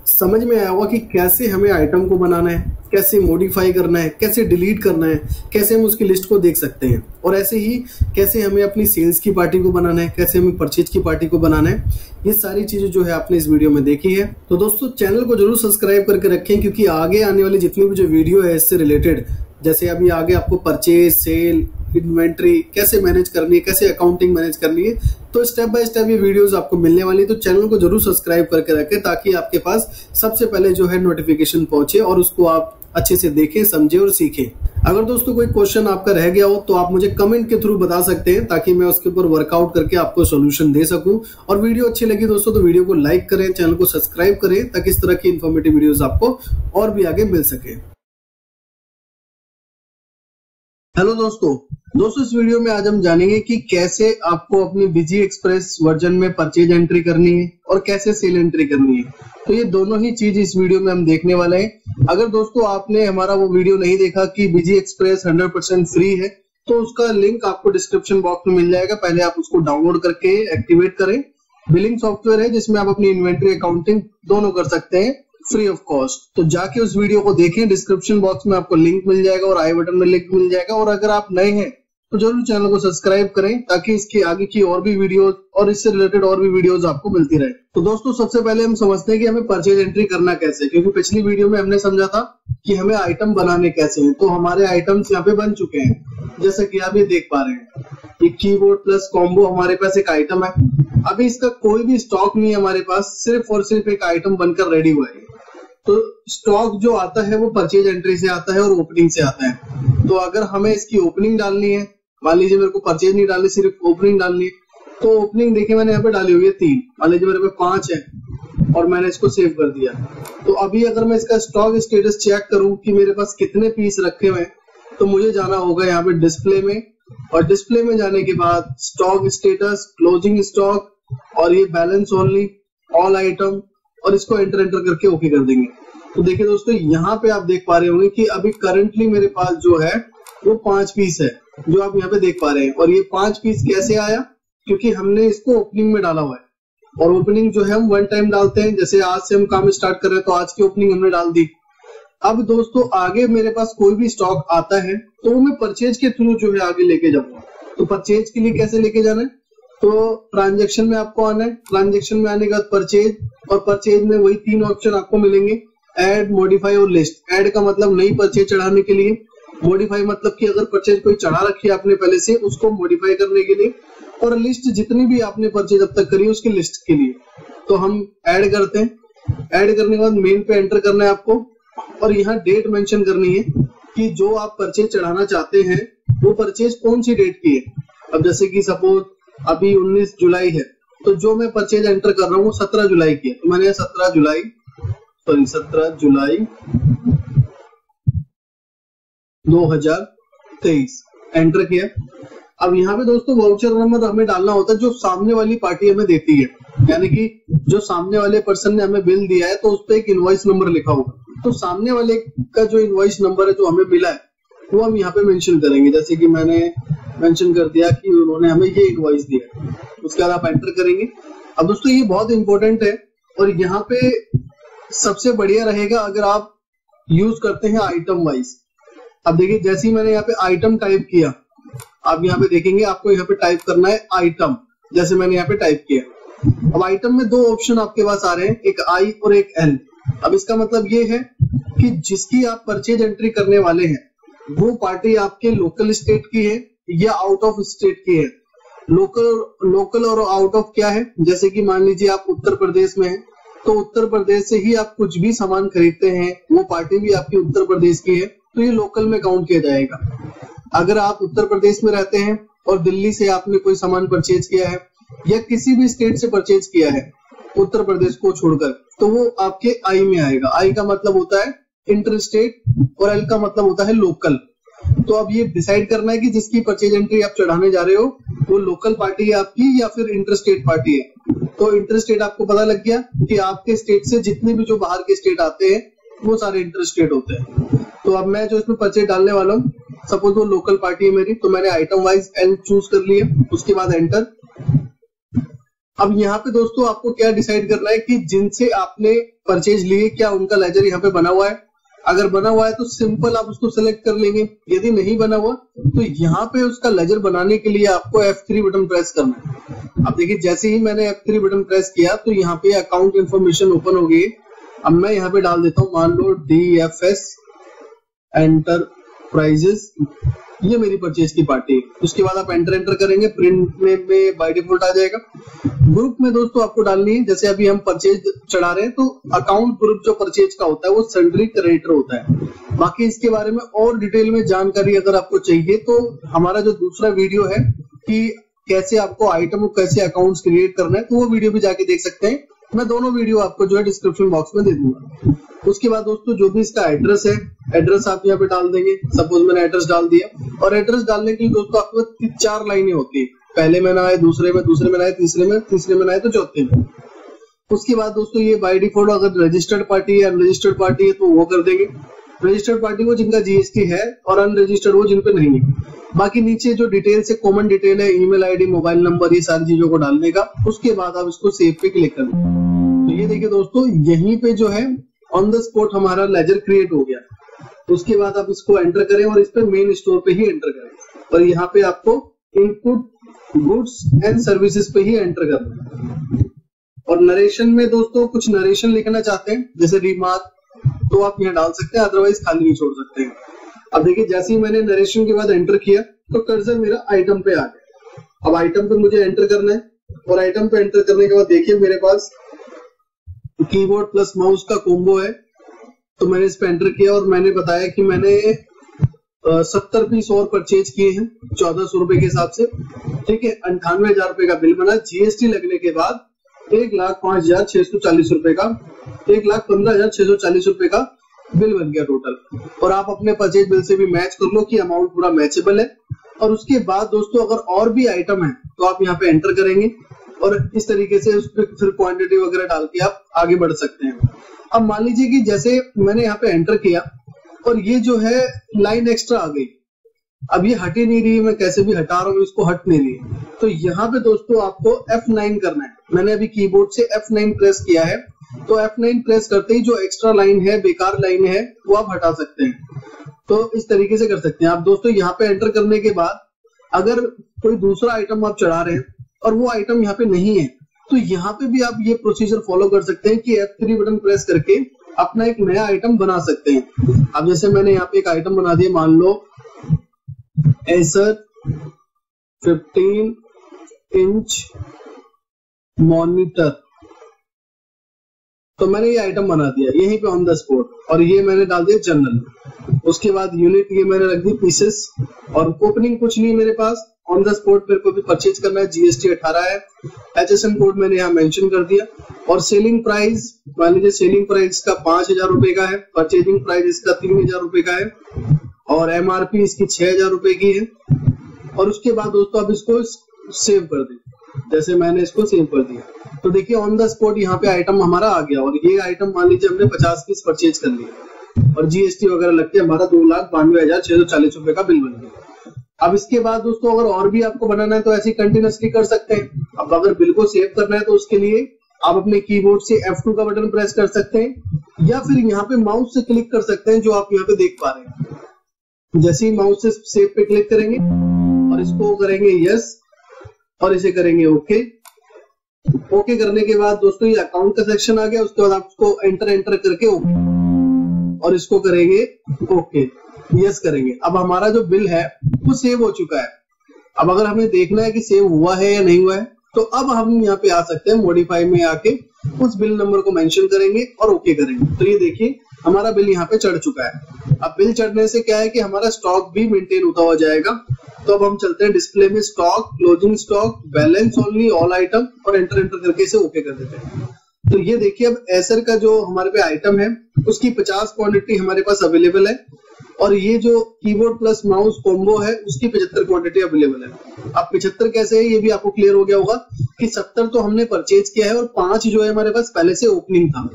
समझ में आया होगा कि कैसे हमें आइटम को बनाना है, कैसे मॉडिफाई करना है, कैसे डिलीट करना है, कैसे हम उसकी लिस्ट को देख सकते हैं, और ऐसे ही कैसे हमें अपनी सेल्स की पार्टी को बनाना है, कैसे हमें परचेज की पार्टी को बनाना है। ये सारी चीजें जो है आपने इस वीडियो में देखी है। तो दोस्तों चैनल को जरूर सब्सक्राइब करके रखें, क्योंकि आगे आने वाली जितनी भी जो वीडियो है इससे रिलेटेड, जैसे अभी आगे आपको परचेज, सेल, इन्वेंट्री कैसे मैनेज करनी है, कैसे अकाउंटिंग मैनेज करनी है, तो स्टेप बाय स्टेप ये वीडियोस आपको मिलने वाली है। तो चैनल को जरूर सब्सक्राइब करके रखें ताकि आपके पास सबसे पहले जो है नोटिफिकेशन पहुंचे और उसको आप अच्छे से देखें, समझें और सीखें। अगर दोस्तों कोई क्वेश्चन आपका रह गया हो तो आप मुझे कमेंट के थ्रू बता सकते हैं, ताकि मैं उसके ऊपर वर्कआउट करके आपको सोल्यूशन दे सकूं। और वीडियो अच्छी लगी दोस्तों तो वीडियो को लाइक करें, चैनल को सब्सक्राइब करें, ताकि इस तरह की इन्फॉर्मेटिव वीडियोज आपको और भी आगे मिल सके। हेलो दोस्तों दोस्तों इस वीडियो में आज हम जानेंगे कि कैसे आपको अपनी बिजी एक्सप्रेस वर्जन में परचेज एंट्री करनी है और कैसे सेल एंट्री करनी है। तो ये दोनों ही चीज इस वीडियो में हम देखने वाले हैं। अगर दोस्तों आपने हमारा वो वीडियो नहीं देखा कि busy express hundred percent free है, तो उसका लिंक आपको डिस्क्रिप्शन बॉक्स में मिल जाएगा। पहले आप उसको डाउनलोड करके एक्टिवेट करें। बिलिंग सॉफ्टवेयर है जिसमें आप अपनी इन्वेंट्री, अकाउंटिंग दोनों कर सकते हैं फ्री ऑफ कॉस्ट। तो जाके उस वीडियो को देखें, डिस्क्रिप्शन बॉक्स में आपको लिंक मिल जाएगा और आई बटन में लिंक मिल जाएगा। और अगर आप नए हैं तो जरूर चैनल को सब्सक्राइब करें ताकि इसकी आगे की और भी वीडियोस और इससे रिलेटेड और भी वीडियोस आपको मिलती रहे। तो दोस्तों सबसे पहले हम समझते हैं कि हमें परचेज एंट्री करना कैसे, क्योंकि पिछली वीडियो में हमने समझा था कि हमें आइटम बनाने कैसे हैं। तो हमारे आइटम्स यहाँ पे बन चुके हैं, जैसा कि आप ये देख पा रहे हैं कि कीबोर्ड प्लस कॉम्बो हमारे पास एक आइटम है। अभी इसका कोई भी स्टॉक नहीं है हमारे पास, सिर्फ और सिर्फ एक आइटम बनकर रेडी हुआ है। तो स्टॉक जो आता है वो परचेज एंट्री से आता है और ओपनिंग से आता है। तो अगर हमें इसकी ओपनिंग डालनी है, मान लीजिए मेरे को परचेज नहीं डालनी, सिर्फ ओपनिंग डालनी है, तो ओपनिंग देखिए मैंने यहाँ पे डाली हुई है तीन, मान लीजिए मेरे पे पांच है और मैंने इसको सेव कर दिया। तो अभी अगर मैं इसका स्टॉक स्टेटस चेक करूं कि मेरे पास कितने पीस रखे हुए हैं, तो मुझे जाना होगा यहाँ पे डिस्प्ले में, और डिस्प्ले में जाने के बाद स्टॉक स्टेटस, क्लोजिंग स्टॉक और ये बैलेंस ओनली, ऑल आइटम, और इसको एंटर एंटर करके ओके कर देंगे। तो देखिए दोस्तों यहाँ पे आप देख पा रहे होंगे कि अभी करंटली मेरे पास जो है वो पांच पीस है, जो आप यहाँ पे देख पा रहे हैं। और ये पांच पीस कैसे आया, क्योंकि हमने इसको ओपनिंग में डाला हुआ है, और ओपनिंग जो है हम वन टाइम डालते हैं। जैसे आज से हम काम स्टार्ट कर रहे हैं तो आज की ओपनिंग हमने डाल दी। अब दोस्तों आगे मेरे पास कोई भी स्टॉक आता है तो वो मैं परचेज के थ्रू जो है आगे लेके जाऊंगा। तो परचेज के लिए कैसे लेके जाना है, तो ट्रांजेक्शन में आपको आना है, ट्रांजेक्शन में आने के बाद परचेज, और परचेज में वही तीन ऑप्शन आपको मिलेंगे, ऐड, मॉडिफाई और लिस्ट। ऐड का मतलब नई परचेज चढ़ाने के लिए, मॉडिफाई मतलब कि अगर परचेज कोई चढ़ा रखी है आपने पहले से, उसको मॉडिफाई करने के लिए, और लिस्ट जितनी भी आपने परचेज अब तक करी उसकी लिस्ट के लिए। तो हम ऐड करते हैं, ऐड करने के बाद मेन पे एंटर करना है आपको, और यहाँ डेट मेंशन करनी है कि जो आप परचेज चढ़ाना चाहते हैं वो परचेज कौन सी डेट की है। अब जैसे कि सपोज अभी उन्नीस जुलाई है, तो जो मैं परचेज एंटर कर रहा हूँ वो सत्रह जुलाई की है, तो मैंने सत्रह जुलाई सॉरी सत्रह जुलाई दो हजार तेईस एंटर किया। अब यहाँ पे दोस्तों वाउचर नंबर हमें डालना होता है जो सामने वाली पार्टी हमें देती है, यानी कि जो सामने वाले पर्सन ने हमें बिल दिया है तो उस पर एक इनवॉइस नंबर लिखा होगा। तो सामने वाले का जो इनवॉइस नंबर है जो हमें मिला है वो हम यहाँ पे मेंशन करेंगे। जैसे कि मैंने मेंशन कर दिया कि उन्होंने हमें ये इनवॉइस दिया, उसके बाद आप एंटर करेंगे। अब दोस्तों ये बहुत इंपॉर्टेंट है, और यहाँ पे सबसे बढ़िया रहेगा अगर आप यूज करते हैं आइटम वाइज। अब देखिए जैसे ही मैंने यहाँ पे आइटम टाइप किया, आप यहाँ पे देखेंगे आपको यहाँ पे टाइप करना है आइटम, जैसे मैंने यहाँ पे टाइप किया। अब आइटम में दो ऑप्शन आपके पास आ रहे हैं, एक आई और एक एन। अब इसका मतलब ये है कि जिसकी आप परचेज एंट्री करने वाले हैं वो पार्टी आपके लोकल स्टेट की है या आउट ऑफ स्टेट की है। लोकल लोकल और आउट ऑफ क्या है, जैसे कि मान लीजिए आप उत्तर प्रदेश में हैं तो उत्तर प्रदेश से ही आप कुछ भी सामान खरीदते हैं, वो पार्टी भी आपकी उत्तर प्रदेश की है, तो ये लोकल में काउंट किया जाएगा। अगर आप उत्तर प्रदेश में रहते हैं और दिल्ली से आपने कोई सामान परचेज किया है या किसी भी स्टेट से परचेज किया है उत्तर प्रदेश को छोड़कर, तो वो आपके आई में आएगा। आई का मतलब होता है इंटर स्टेट और एल का मतलब होता है लोकल। तो अब ये डिसाइड करना है कि जिसकी परचेज एंट्री आप चढ़ाने जा रहे हो वो लोकल पार्टी है आपकी या फिर इंटरस्टेट पार्टी है। तो इंटरस्टेट आपको पता लग गया कि आपके स्टेट से जितने भी जो बाहर के स्टेट आते हैं वो सारे इंटरस्टेट होते हैं। तो अब मैं जो इसमें परचेज डालने वाला हूँ, सपोज वो लोकल पार्टी है मेरी, तो मैंने आइटम वाइज एन चूज कर लिया, उसके बाद एंटर। अब यहाँ पे दोस्तों आपको क्या डिसाइड करना है कि जिनसे आपने परचेज लिए क्या उनका लेजर यहाँ पे बना हुआ है। अगर बना हुआ है तो सिंपल आप उसको सेलेक्ट कर लेंगे, यदि नहीं बना हुआ तो यहाँ पे उसका लेजर बनाने के लिए आपको एफ थ्री बटन प्रेस करना है। अब देखिए जैसे ही मैंने एफ थ्री बटन प्रेस किया तो यहाँ पे अकाउंट इन्फॉर्मेशन ओपन हो गई। अब मैं यहाँ पे डाल देता हूँ, मान लो डी एफ एस एंटरप्राइजेस, ये मेरी परचेज की पार्टी है। उसके बाद आप एंटर एंटर करेंगे, प्रिंट में, में बाय डिफॉल्ट आ जाएगा। ग्रुप में दोस्तों आपको डालनी है, जैसे अभी हम परचेज चढ़ा रहे हैं तो अकाउंट ग्रुप जो परचेज का होता है वो सेंडरी क्रेडिटर होता है। बाकी इसके बारे में और डिटेल में जानकारी अगर आपको चाहिए तो हमारा जो दूसरा वीडियो है कि कैसे आपको आइटम और कैसे अकाउंट क्रिएट करना है, तो वो वीडियो भी जाके देख सकते हैं। मैं दोनों वीडियो आपको जो है डिस्क्रिप्शन बॉक्स में दे दूंगा। उसके बाद दोस्तों जो भी इसका एड्रेस है, एड्रेस आप यहाँ पे डाल देंगे। सपोज मैंने एड्रेस डाल दिया, और एड्रेस डालने के लिए दोस्तों आपको चार लाइनें होती है, पहले में ना आए, दूसरे में, दूसरे में ना आए, तीसरे में, तीसरे में ना आए तो चौथे में। उसके बाद दोस्तों ये बाय डिफॉल्ट अगर रजिस्टर्ड पार्टी है, अनरजिस्टर्ड पार्टी है तो वो कर देंगे, रजिस्टर्ड पार्टी वो जिनका जीएसटी है और अनरजिस्टर्ड वो जिन पे नहीं है। बाकी नीचे जो डिटेल से कॉमन डिटेल है, ईमेल आईडी, मोबाइल नंबर, ये सारी चीजों को डालने का। उसके बाद आप इसको सेव पे क्लिक कर दें। तो ये देखिए दोस्तों यहीं पे जो है ऑन द स्पॉट हमारा लेजर क्रिएट हो गया। उसके बाद आप इसको एंटर करें और इस पे मेन स्टोर पे ही एंटर करें। और यहाँ पे आपको इनपुट गुड्स एंड सर्विसेज पे ही एंटर करना है। और नरेशन में दोस्तों कुछ नरेशन लिखना चाहते हैं जैसे रिमार्क, तो आप यहाँ डाल सकते हैं, अदरवाइज खाली नहीं छोड़ सकते हैं। अब देखिए जैसे ही मैंने नरेशन के बाद एंटर किया तो कर्सर मेरा आइटम पे आ गया। अब आइटम पे मुझे एंटर करना है और आइटम पे एंटर करने के बाद देखिए मेरे पास कीबोर्ड प्लस माउस का कॉम्बो है, तो मैंने इस पे एंटर किया और मैंने बताया कि मैंने सत्तर पीस और परचेज किए हैं चौदह सौ रुपए के हिसाब से। ठीक है, अंठानवे हजार रुपए का बिल बना, जीएसटी लगने के बाद एक लाख पांच हजार छह सौ चालीस रुपए का एक लाख पंद्रह हजार छह सौ चालीस रुपए का बिल बन गया टोटल। और आप अपने परचेज बिल से भी मैच कर लो कि अमाउंट पूरा मैचेबल है। और उसके बाद दोस्तों अगर और भी आइटम है तो आप यहाँ पे एंटर करेंगे और इस तरीके से उस पर फिर क्वांटिटी वगैरह डाल के आप आगे बढ़ सकते हैं। अब मान लीजिए कि जैसे मैंने यहाँ पे एंटर किया और ये जो है लाइन एक्स्ट्रा आ गई, अब ये हट ही नहीं रही, मैं कैसे भी हटा रहा हूँ इसको हट नहीं रही। तो यहाँ पे दोस्तों आपको एफ नाइन करना है। मैंने अभी कीबोर्ड से एफ नाइन प्रेस किया है, तो एफ नाइन प्रेस करते ही जो एक्स्ट्रा लाइन है, बेकार लाइन है, वो आप हटा सकते हैं। तो इस तरीके से कर सकते हैं आप दोस्तों। यहाँ पे एंटर करने के बाद अगर कोई दूसरा आइटम आप चढ़ा रहे हैं और वो आइटम यहाँ पे नहीं है, तो यहाँ पे भी आप ये प्रोसीजर फॉलो कर सकते हैं कि एफ थ्री बटन प्रेस करके अपना एक नया आइटम बना सकते हैं। अब जैसे मैंने यहाँ पे एक आइटम बना दिया, मान लो एसर फिफ्टीन इंच मॉनिटर, तो मैंने ये आइटम बना दिया यहीं पे ऑन द स्पॉट। और ये मैंने डाल दिया जनरल, उसके बाद यूनिट ये मैंने रख दी पीसेस, और ओपनिंग कुछ नहीं मेरे पास, ऑन द स्पॉट मेरे को भी परचेज करना है, जीएसटी अठारह है, एचएसएन कोड मैंने यहाँ मेंशन कर दिया। और सेलिंग प्राइस, मान लीजिए सेलिंग प्राइस का पांच हजार रुपए का है, परचेजिंग प्राइस इसका तीन हजार रुपए का है, और एमआरपी इसकी छह हजार रुपए की है। और उसके बाद दोस्तों आप इसको सेव कर दें, जैसे मैंने इसको सेव कर दिया तो देखिए ऑन द स्पॉट यहाँ पे आइटम हमारा आ गया। और ये आइटम मान लीजिए हमने पचास पीस परचेज कर लिया और जीएसटी वगैरह लग के हमारा दो लाख बानवे हजार छह सौ चालीस रुपए का बिल बन गया। अब इसके बाद दोस्तों अगर और भी आपको बनाना है तो ऐसे कंटिन्यूअसली कर सकते हैं। अब अगर बिल को सेव करना है तो उसके लिए आप अपने कीबोर्ड से एफ टू का बटन प्रेस कर सकते हैं या फिर यहाँ पे माउस से क्लिक कर सकते हैं, जो आप यहाँ पे देख पा रहे हैं। जैसे ही माउस से सेव पे क्लिक करेंगे और इसको करेंगे यस और इसे करेंगे ओके। ओके करने के बाद दोस्तों ये अकाउंट का सेक्शन आ गया, उसके बाद आपको एंटर एंटर करके ओके और इसको करेंगे ओके, यस करेंगे। अब हमारा जो बिल है वो सेव हो चुका है। अब अगर हमें देखना है कि सेव हुआ है या नहीं हुआ है, तो अब हम यहाँ पे आ सकते हैं, मॉडिफाई में आके उस बिल नंबर को मेंशन करेंगे और ओके करेंगे। तो ये देखिए हमारा बिल यहाँ पे चढ़ चुका है। अब बिल चढ़ने से क्या है कि हमारा स्टॉक भी मेंटेन होता हुआ जाएगा। तो अब हम चलते हैं डिस्प्ले में, stock, closing stock, balance only, all item, और एंटर एंटर करके इसे ओके कर देते हैं। तो ये देखिए अब एसर का जो हमारे पे आइटम है उसकी पचास क्वांटिटी हमारे पास अवेलेबल है, और ये जो कीबोर्ड प्लस माउस कॉम्बो है उसकी पचहत्तर क्वांटिटी अवेलेबल है। अब पचहत्तर कैसे है ये भी आपको क्लियर हो गया होगा कि सत्तर तो हमने परचेज किया है और पांच जो है हमारे पास पहले से ओपनिंग था।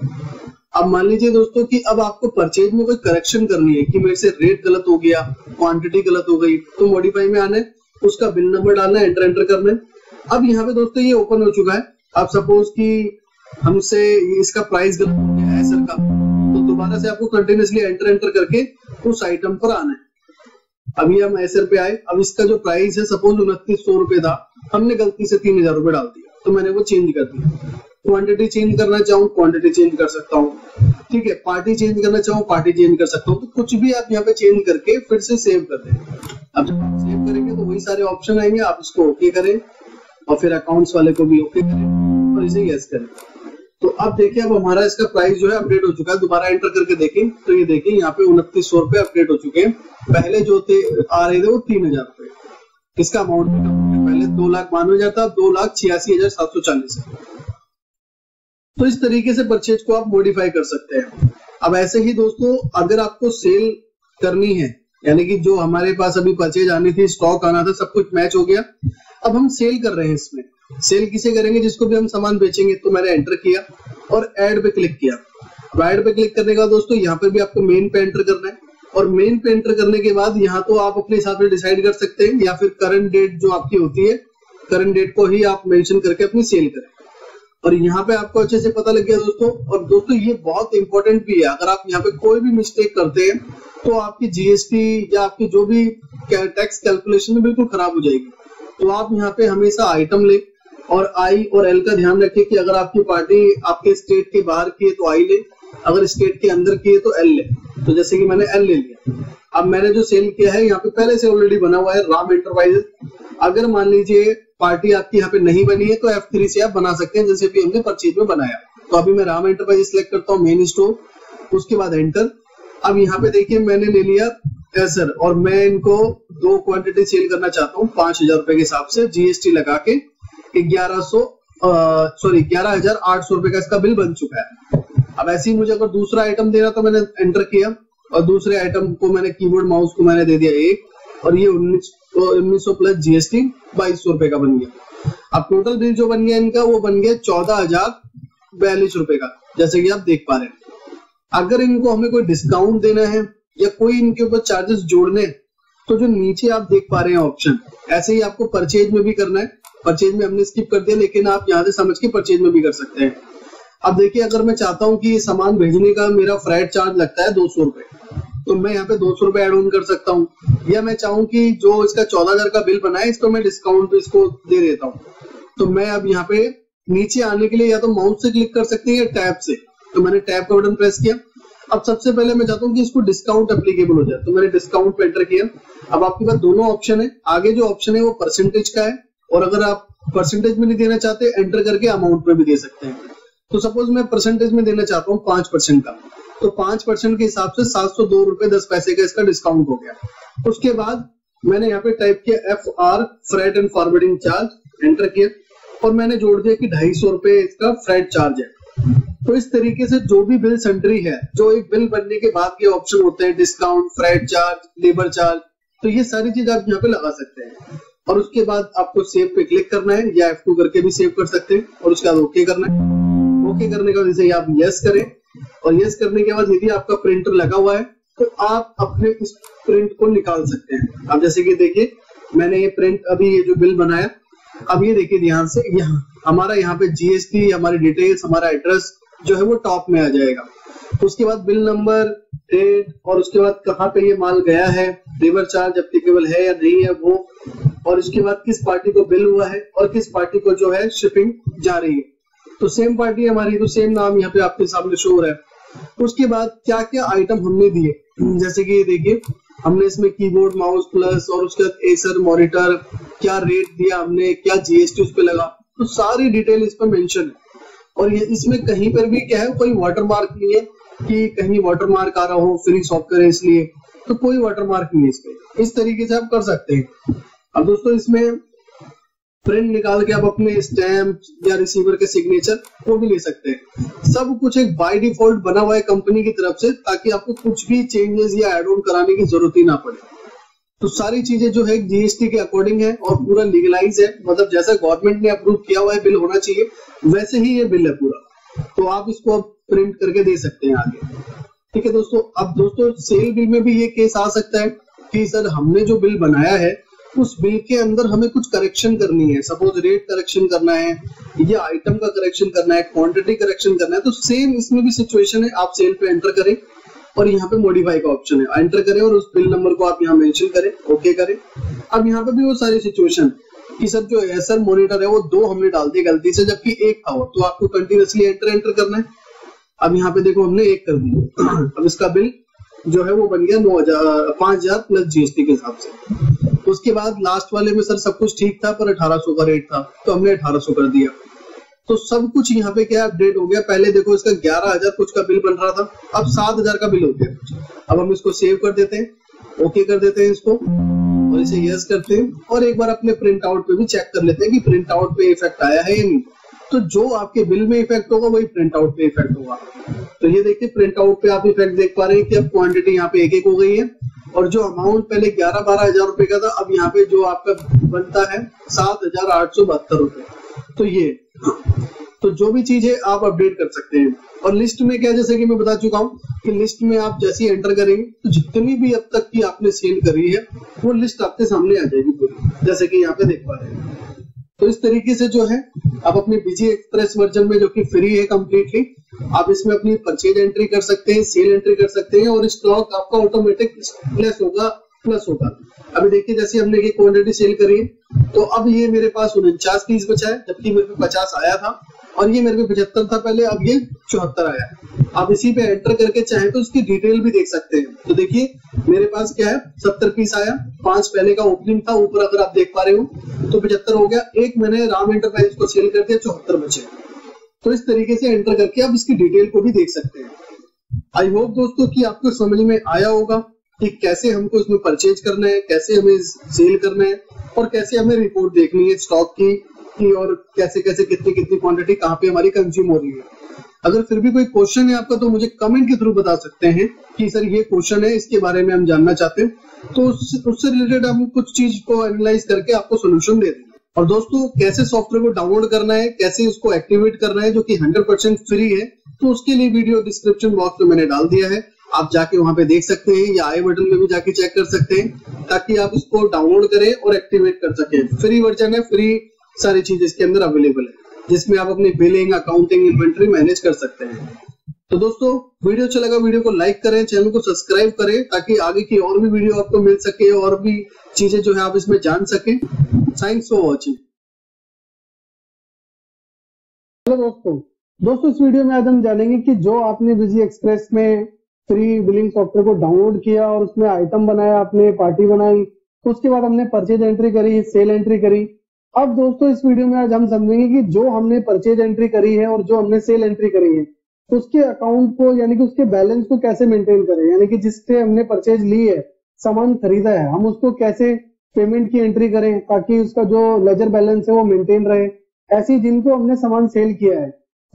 अब मान लीजिए दोस्तों कि अब आपको परचेज में कोई करेक्शन करनी है कि मेरे से रेट गलत हो गया, क्वांटिटी गलत हो गई, तो मॉडिफाई में आना है, उसका बिल नंबर डालना है, एंटर एंटर करना है। अब यहाँ पे दोस्तों ये ओपन हो चुका है। अब सपोज की हमसे इसका प्राइस गलत हो गया है सर का, तो दोबारा से आपको कंटिन्यूसली एंटर एंटर करके उस आइटम पर आना है। अभी हम एसर पे आए, अब इसका जो प्राइस है सपोज उनतीस सौ रुपए था, हमने गलती से तीन हजार रुपए डाल दिया, तो मैंने वो चेंज कर दिया। क्वांटिटी चेंज करना चाहूँ क्वांटिटी चेंज कर सकता हूँ, ठीक है, पार्टी चेंज करना चाहूँ पार्टी चेंज कर सकता हूँ। तो कुछ भी आप यहाँ पे चेंज करके फिर से सेव कर दें। अब जब आप सेव करेंगे तो वही सारे ऑप्शन आएंगे, आप इसको ओके करें और फिर अकाउंट्स वाले को भी ओके करें और इसे यस करें। तो अब देखिए अब हमारा इसका प्राइस जो है अपडेट हो चुका है। दोबारा एंटर करके देखें तो ये देखिए यहाँ पे उनतीस सौ रुपए अपडेट हो चुके हैं, पहले जो थे आ रहे थे वो तीन हजार रुपए। इसका अमाउंट भी कम हो गया, पहले दो लाख बानवे हजार था, दो लाख छियासी हजार सात सौ चालीस है। तो इस तरीके से परचेज को आप मॉडिफाई कर सकते हैं। अब ऐसे ही दोस्तों अगर आपको सेल करनी है, यानी कि जो हमारे पास अभी परचेज आनी थी, स्टॉक आना था, सब कुछ मैच हो गया, अब हम सेल कर रहे हैं। इसमें सेल किसे करेंगे? जिसको भी हम सामान बेचेंगे। तो मैंने एंटर किया और ऐड पे क्लिक किया। अब ऐड पे क्लिक करने के बाद दोस्तों यहाँ पे भी आपको मेन पे एंटर करना है, और मेन पे एंटर करने के बाद यहाँ तो आप अपने हिसाब से डिसाइड कर सकते हैं, या फिर करंट डेट जो आपकी होती है, करंट डेट को ही आप मेंशन करके अपनी सेल करें। और यहाँ पे आपको अच्छे से पता लग गया दोस्तों। और दोस्तों ये बहुत इंपॉर्टेंट भी है, अगर आप यहाँ पे कोई भी मिस्टेक करते हैं तो आपकी जीएसटी या आपकी जो भी टैक्स कैलकुलेशन में बिल्कुल खराब हो जाएगी। तो आप यहाँ पे हमेशा आइटम ले और आई और एल का ध्यान रखें कि अगर आपकी पार्टी आपके स्टेट के बाहर की है तो आई ले, अगर स्टेट के अंदर की है तो एल ले। तो जैसे कि मैंने एल ले लिया, अब मैंने जो सेल किया है यहाँ पे पहले से ऑलरेडी बना हुआ है राम एंटरप्राइजेस। अगर मान लीजिए पार्टी आपकी यहाँ पे नहीं बनी है तो एफ थ्री से आप बना सकते हैं, जैसे भी हमने परचेज में बनाया। तो अभी मैं राम एंटरप्राइजेस सिलेक्ट करता हूँ, मेन स्टोर, उसके बाद एंटर। अब यहाँ पे देखिए मैंने ले लिया सर, और मैं इनको दो क्वांटिटी सेल करना चाहता हूँ पांच हजार रुपए के हिसाब से जीएसटी लगा के। ग्यारह सौ सॉरी ग्यारह हजार आठ सौ रुपए का इसका बिल बन चुका है। अब ऐसे ही मुझे अगर दूसरा आइटम देना तो मैंने एंटर किया और दूसरे आइटम को मैंने कीबोर्ड माउस को मैंने दे दिया एक, और ये उन्नीस उन्नीस सौ प्लस जीएसटी बाईस सौ रुपए का बन गया। अब टोटल बिल जो बन गया इनका वो बन गया चौदह हजार बयालीस रुपए का, जैसे कि आप देख पा रहे हैं। अगर इनको हमें कोई डिस्काउंट देना है या कोई इनके ऊपर चार्जेस जोड़ने, तो जो नीचे आप देख पा रहे हैं ऑप्शन, ऐसे ही आपको परचेज में भी करना है। परचेज में हमने स्किप कर दिया, लेकिन आप यहाँ से समझ के परचेज में भी कर सकते हैं। अब देखिए अगर मैं चाहता हूँ कि ये सामान भेजने का मेरा फ्राइड चार्ज लगता है दो सौ रुपए, तो मैं यहाँ पे दो सौ रुपए एड ऑन कर सकता हूँ, या मैं चाहूँ कि जो इसका चौदह हजार का बिल बना है इसको मैं डिस्काउंट इसको दे देता हूँ। तो मैं अब यहाँ पे नीचे आने के लिए या तो माउस से क्लिक कर सकते हैं या टैब से। तो मैंने टैब का बटन प्रेस किया। अब सबसे पहले मैं चाहता हूँ कि इसको डिस्काउंट एप्लीकेबल हो जाए, तो मैंने डिस्काउंट पे एंटर किया। अब आपके पास दोनों ऑप्शन है, आगे जो ऑप्शन है वो परसेंटेज का है, और अगर आप परसेंटेज में नहीं देना चाहते एंटर करके अमाउंट में भी दे सकते हैं। तो सपोज मैं परसेंटेज में देना चाहता हूँ पांच परसेंट का, तो पांच परसेंट के हिसाब से सात सौ दो रुपए दस पैसे का इसका डिस्काउंट हो गया। उसके बाद मैंने यहाँ पे टाइप किया F R freight and forwarding charge, enter किया, और मैंने जोड़ दिया कि ढाई सौ रुपए इसका फ्रेट चार्ज है। तो इस तरीके से जो भी बिल सेंट्री है, जो एक बिल बनने के बाद के ऑप्शन होते हैं discount, freight charge, labour charge, तो ये सारी चीज आप यहाँ पे लगा सकते हैं। और उसके बाद आपको सेव पे क्लिक करना है, या एफ टू करके भी सेव कर सकते हैं, और उसके बाद ओके करना है। ओके करने के बाद जैसे आप यस करें, और यस करने के बाद यदि आपका प्रिंटर लगा हुआ है तो आप अपने इस प्रिंट को निकाल सकते हैं। आप जैसे कि देखिए मैंने ये प्रिंट अभी ये जो बिल बनाया, अब ये देखिए ध्यान से, यहाँ हमारा यहाँ पे जीएसटी, हमारी डिटेल्स, हमारा एड्रेस जो है वो टॉप में आ जाएगा। उसके बाद बिल नंबर, डेट, और उसके बाद कहाँ पे ये माल गया है, लेबर चार्ज एप्लीकेबल है या नहीं है वो, और इसके बाद किस पार्टी को बिल हुआ है और किस पार्टी को जो है शिपिंग जा रही है। तो सेम पार्टी है हमारी, तो सेम नाम यहाँ पे आपके सामने शो हो रहा है। उसके बाद क्या क्या आइटम हमने दिए, जैसे कि ये देखिए हमने इसमें कीबोर्ड, माउस प्लस, और उसके बाद एसर मॉनिटर, क्या रेट दिया हमने, क्या जीएसटी उस पर लगा, तो सारी डिटेल इस पर मेंशन है। और ये इसमें कहीं पर भी क्या है कोई वाटरमार्क नहीं है कि कहीं वाटरमार्क आ रहा हो, फ्री सॉफ्टवेयर है इसलिए, तो कोई वाटरमार्क नहीं है इस पर। इस तरीके से आप कर सकते हैं। अब दोस्तों इसमें प्रिंट निकाल के आप अपने स्टैम्प या रिसीवर के सिग्नेचर वो भी ले सकते हैं। सब कुछ एक बाय डिफॉल्ट बना हुआ है कंपनी की तरफ से, ताकि आपको कुछ भी चेंजेस या ऐड ऑन कराने की जरूरत ही ना पड़े। तो सारी चीजें जो है जीएसटी के अकॉर्डिंग है और पूरा लीगलाइज है, मतलब जैसा गवर्नमेंट ने अप्रूव किया हुआ है बिल होना चाहिए वैसे ही ये बिल है पूरा। तो आप इसको अब प्रिंट करके दे सकते हैं आगे। ठीक है दोस्तों, अब दोस्तों सेल बिल में भी ये केस आ सकता है कि सर हमने जो बिल बनाया है उस बिल के अंदर हमें कुछ करेक्शन करनी है, सपोज रेट करेक्शन करना है या आइटम का करेक्शन करना है, क्वांटिटी करेक्शन करना है। तो सेम इसमें भी सिचुएशन है, आप सेल पे एंटर करें और यहाँ पे मॉडिफाई का ऑप्शन है, एंटर करें और उस बिल नंबर को आप यहाँ मेंशन करें, ओके करें। अब यहाँ पे भी वो सारी सिचुएशन कि सर जो एसर मॉनिटर है वो दो हमने डाल दिए गलती से, जबकि एक था वो, तो आपको कंटिन्यूसली एंटर एंटर करना है। अब यहाँ पे देखो हमने एक कर दिया। अब इसका बिल जो है वो बन गया नौ हजार पांच हजार प्लस जीएसटी के हिसाब से। उसके बाद लास्ट वाले में सर सब कुछ ठीक था पर अठारह सौ का रेट था, तो हमने अठारह सौ कर दिया। तो सब कुछ यहाँ पे क्या अपडेट हो गया। पहले देखो इसका ग्यारह हजार कुछ का बिल बन रहा था, अब सात हजार का बिल हो गया। अब हम इसको सेव कर देते हैं, ओके कर देते हैं इसको, और इसे यस करते हैं, और एक बार अपने प्रिंट आउट पे भी चेक कर लेते हैं कि प्रिंट आउट पे इफेक्ट आया है या नहीं। तो जो आपके बिल में इफेक्ट होगा वही प्रिंट आउट पे इफेक्ट होगा। तो ये देखिए प्रिंट आउट पे आप इफेक्ट देख पा रहे हैं कि अब क्वांटिटी यहाँ पे एक एक हो गई है, और जो अमाउंट पहले ग्यारह बारह हजार रुपए का था अब यहाँ पे जो आपका बनता है सात हजार आठ सौ बहत्तर रुपए। तो ये तो जो भी चीजें आप अपडेट कर सकते हैं। और लिस्ट में क्या, जैसे कि मैं बता चुका हूँ कि लिस्ट में आप जैसे ही एंटर करेंगे तो जितनी भी अब तक की आपने सेल करी है वो लिस्ट आपके सामने आ जाएगी पूरी, जैसे कि यहाँ पे देख पा रहे हैं। तो इस तरीके से जो है आप अपनी बिजी एक्सप्रेस वर्जन में जो कि फ्री है कम्प्लीटली, आप इसमें अपनी परचेज एंट्री कर सकते हैं, सेल एंट्री कर सकते हैं और स्टॉक आपका ऑटोमेटिक प्लस होगा प्लस होगा। अभी देखिए जैसे हमने ये क्वांटिटी सेल करी है तो अब ये मेरे पास उनचास पीस बचा है, जबकि मेरे पे पचास आया था और ये मेरे पे पचहत्तर था पहले, अब ये चौहत्तर आया है। आप इसी पे एंटर करके चाहे तो उसकी डिटेल भी देख सकते हैं। तो देखिए मेरे पास क्या है, सत्तर पीस आया, पांच पहले का ओपनिंग था ऊपर अगर आप देख पा रहे हो तो पचहत्तर हो गया, एक मैंने राम एंटरप्राइज को सेल कर दिया, चौहत्तर बचे। तो इस तरीके से एंटर करके आप इसकी डिटेल को भी देख सकते हैं। आई होप दोस्तों कि आपको समझ में आया होगा कि कैसे हमको इसमें परचेज करना है, कैसे हमें सेल करना है और कैसे हमें रिपोर्ट देखनी है स्टॉक की कि और कैसे कैसे कितनी कितनी क्वांटिटी कहाँ पे हमारी कंज्यूम हो रही है। अगर फिर भी कोई क्वेश्चन है आपका तो मुझे कमेंट के थ्रू बता सकते हैं कि सर ये क्वेश्चन है, इसके बारे में हम जानना चाहते हैं, तो उससे रिलेटेड हम कुछ चीज को एनालाइज करके आपको सोल्यूशन दे देंगे। और दोस्तों कैसे सॉफ्टवेयर को डाउनलोड करना है, कैसे उसको एक्टिवेट करना है जो कि हंड्रेड परसेंट फ्री है, तो उसके लिए वीडियो डिस्क्रिप्शन बॉक्स में मैंने डाल दिया है, आप जाके वहां पे देख सकते हैं या आई बटन में भी जाके चेक कर सकते हैं ताकि आप इसको डाउनलोड करें और एक्टिवेट कर सकें। फ्री वर्जन है, फ्री सारी चीजें इसके अंदर अवेलेबल है जिसमें आप अपनी बिलिंग, अकाउंटिंग, इन्वेंट्री मैनेज कर सकते हैं। तो दोस्तों वीडियो अच्छा लगा वीडियो को लाइक करें, चैनल को सब्सक्राइब करें ताकि आगे की और भी वीडियो आपको मिल सके और भी चीजें जो है आप इसमें जान सके। Thanks for watching. हेलो दोस्तों दोस्तों इस वीडियो में आज हम जानेंगे कि जो आपने बिजी एक्सप्रेस में फ्री बिलिंग सॉफ्टवेयर को डाउनलोड किया और उसमें आइटम बनाया, आपने पार्टी बनाई, उसके बाद हमने परचेज एंट्री करी, सेल एंट्री करी। अब दोस्तों इस वीडियो में आज हम समझेंगे कि जो हमने परचेज एंट्री करी है और जो हमने सेल एंट्री करी है उसके अकाउंट को यानी कि उसके बैलेंस को कैसे मेंटेन करें, यानी कि जिससे हमने परचेज ली है, सामान खरीदा है, हम उसको कैसे पेमेंट की एंट्री करें ताकि उसका जो लेजर बैलेंस है वो मेंटेन रहे। ऐसी जिनको हमने सामान सेल किया है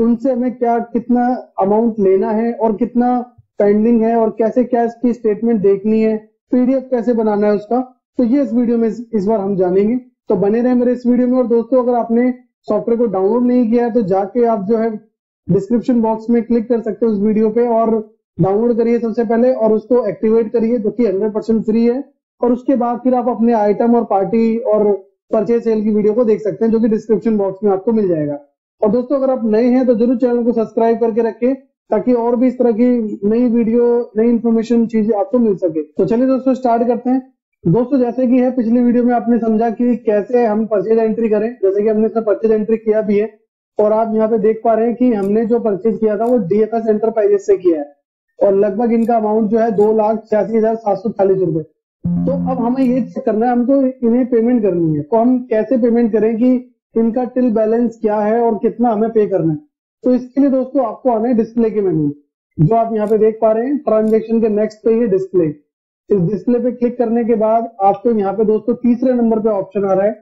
उनसे हमें क्या कितना अमाउंट लेना है और कितना पेंडिंग है और कैसे कैश की स्टेटमेंट देखनी है, पीडीएफ कैसे बनाना है उसका, तो ये इस वीडियो में इस, इस बार हम जानेंगे। तो बने रहे मेरे इस वीडियो में। और दोस्तों अगर आपने सॉफ्टवेयर को डाउनलोड नहीं किया है तो जाके आप जो है डिस्क्रिप्शन बॉक्स में क्लिक कर सकते हो उस वीडियो पे और डाउनलोड करिए सबसे पहले और उसको एक्टिवेट करिए जो कि हंड्रेड परसेंट फ्री है। और उसके बाद फिर आप अपने आइटम और पार्टी और परचेज सेल की वीडियो को देख सकते हैं जो कि डिस्क्रिप्शन बॉक्स में आपको मिल जाएगा। और दोस्तों अगर आप नए हैं तो जरूर चैनल को सब्सक्राइब करके रखें ताकि और भी इस तरह की नई वीडियो, नई इन्फॉर्मेशन चीजें आपको मिल सके। तो चलिए दोस्तों स्टार्ट करते हैं। दोस्तों जैसे कि है पिछली वीडियो में आपने समझा कि कैसे हम परचेज एंट्री करें, जैसे कि हमने इसमें परचेज एंट्री किया भी है और आप यहाँ पे देख पा रहे हैं कि हमने जो परचेज किया था वो डीएफएस एंटरप्राइजेस से किया है और लगभग इनका अमाउंट जो है दो लाख छियासी हजार सात सौ चालीस रुपए। तो अब हमें ये चेक करना है, हमको इन्हें पेमेंट करनी है, तो हम कैसे पेमेंट करें कि इनका टिल बैलेंस क्या है और कितना हमें पे करना है। तो इसके लिए दोस्तों आपको आना है डिस्प्ले के मेन्यू, जो आप यहाँ पे देख पा रहे हैं ट्रांजेक्शन के नेक्स्ट पे ये डिस्प्ले, इस डिस्प्ले पे क्लिक करने के बाद आपको यहाँ पे दोस्तों तीसरे नंबर पे ऑप्शन आ रहा है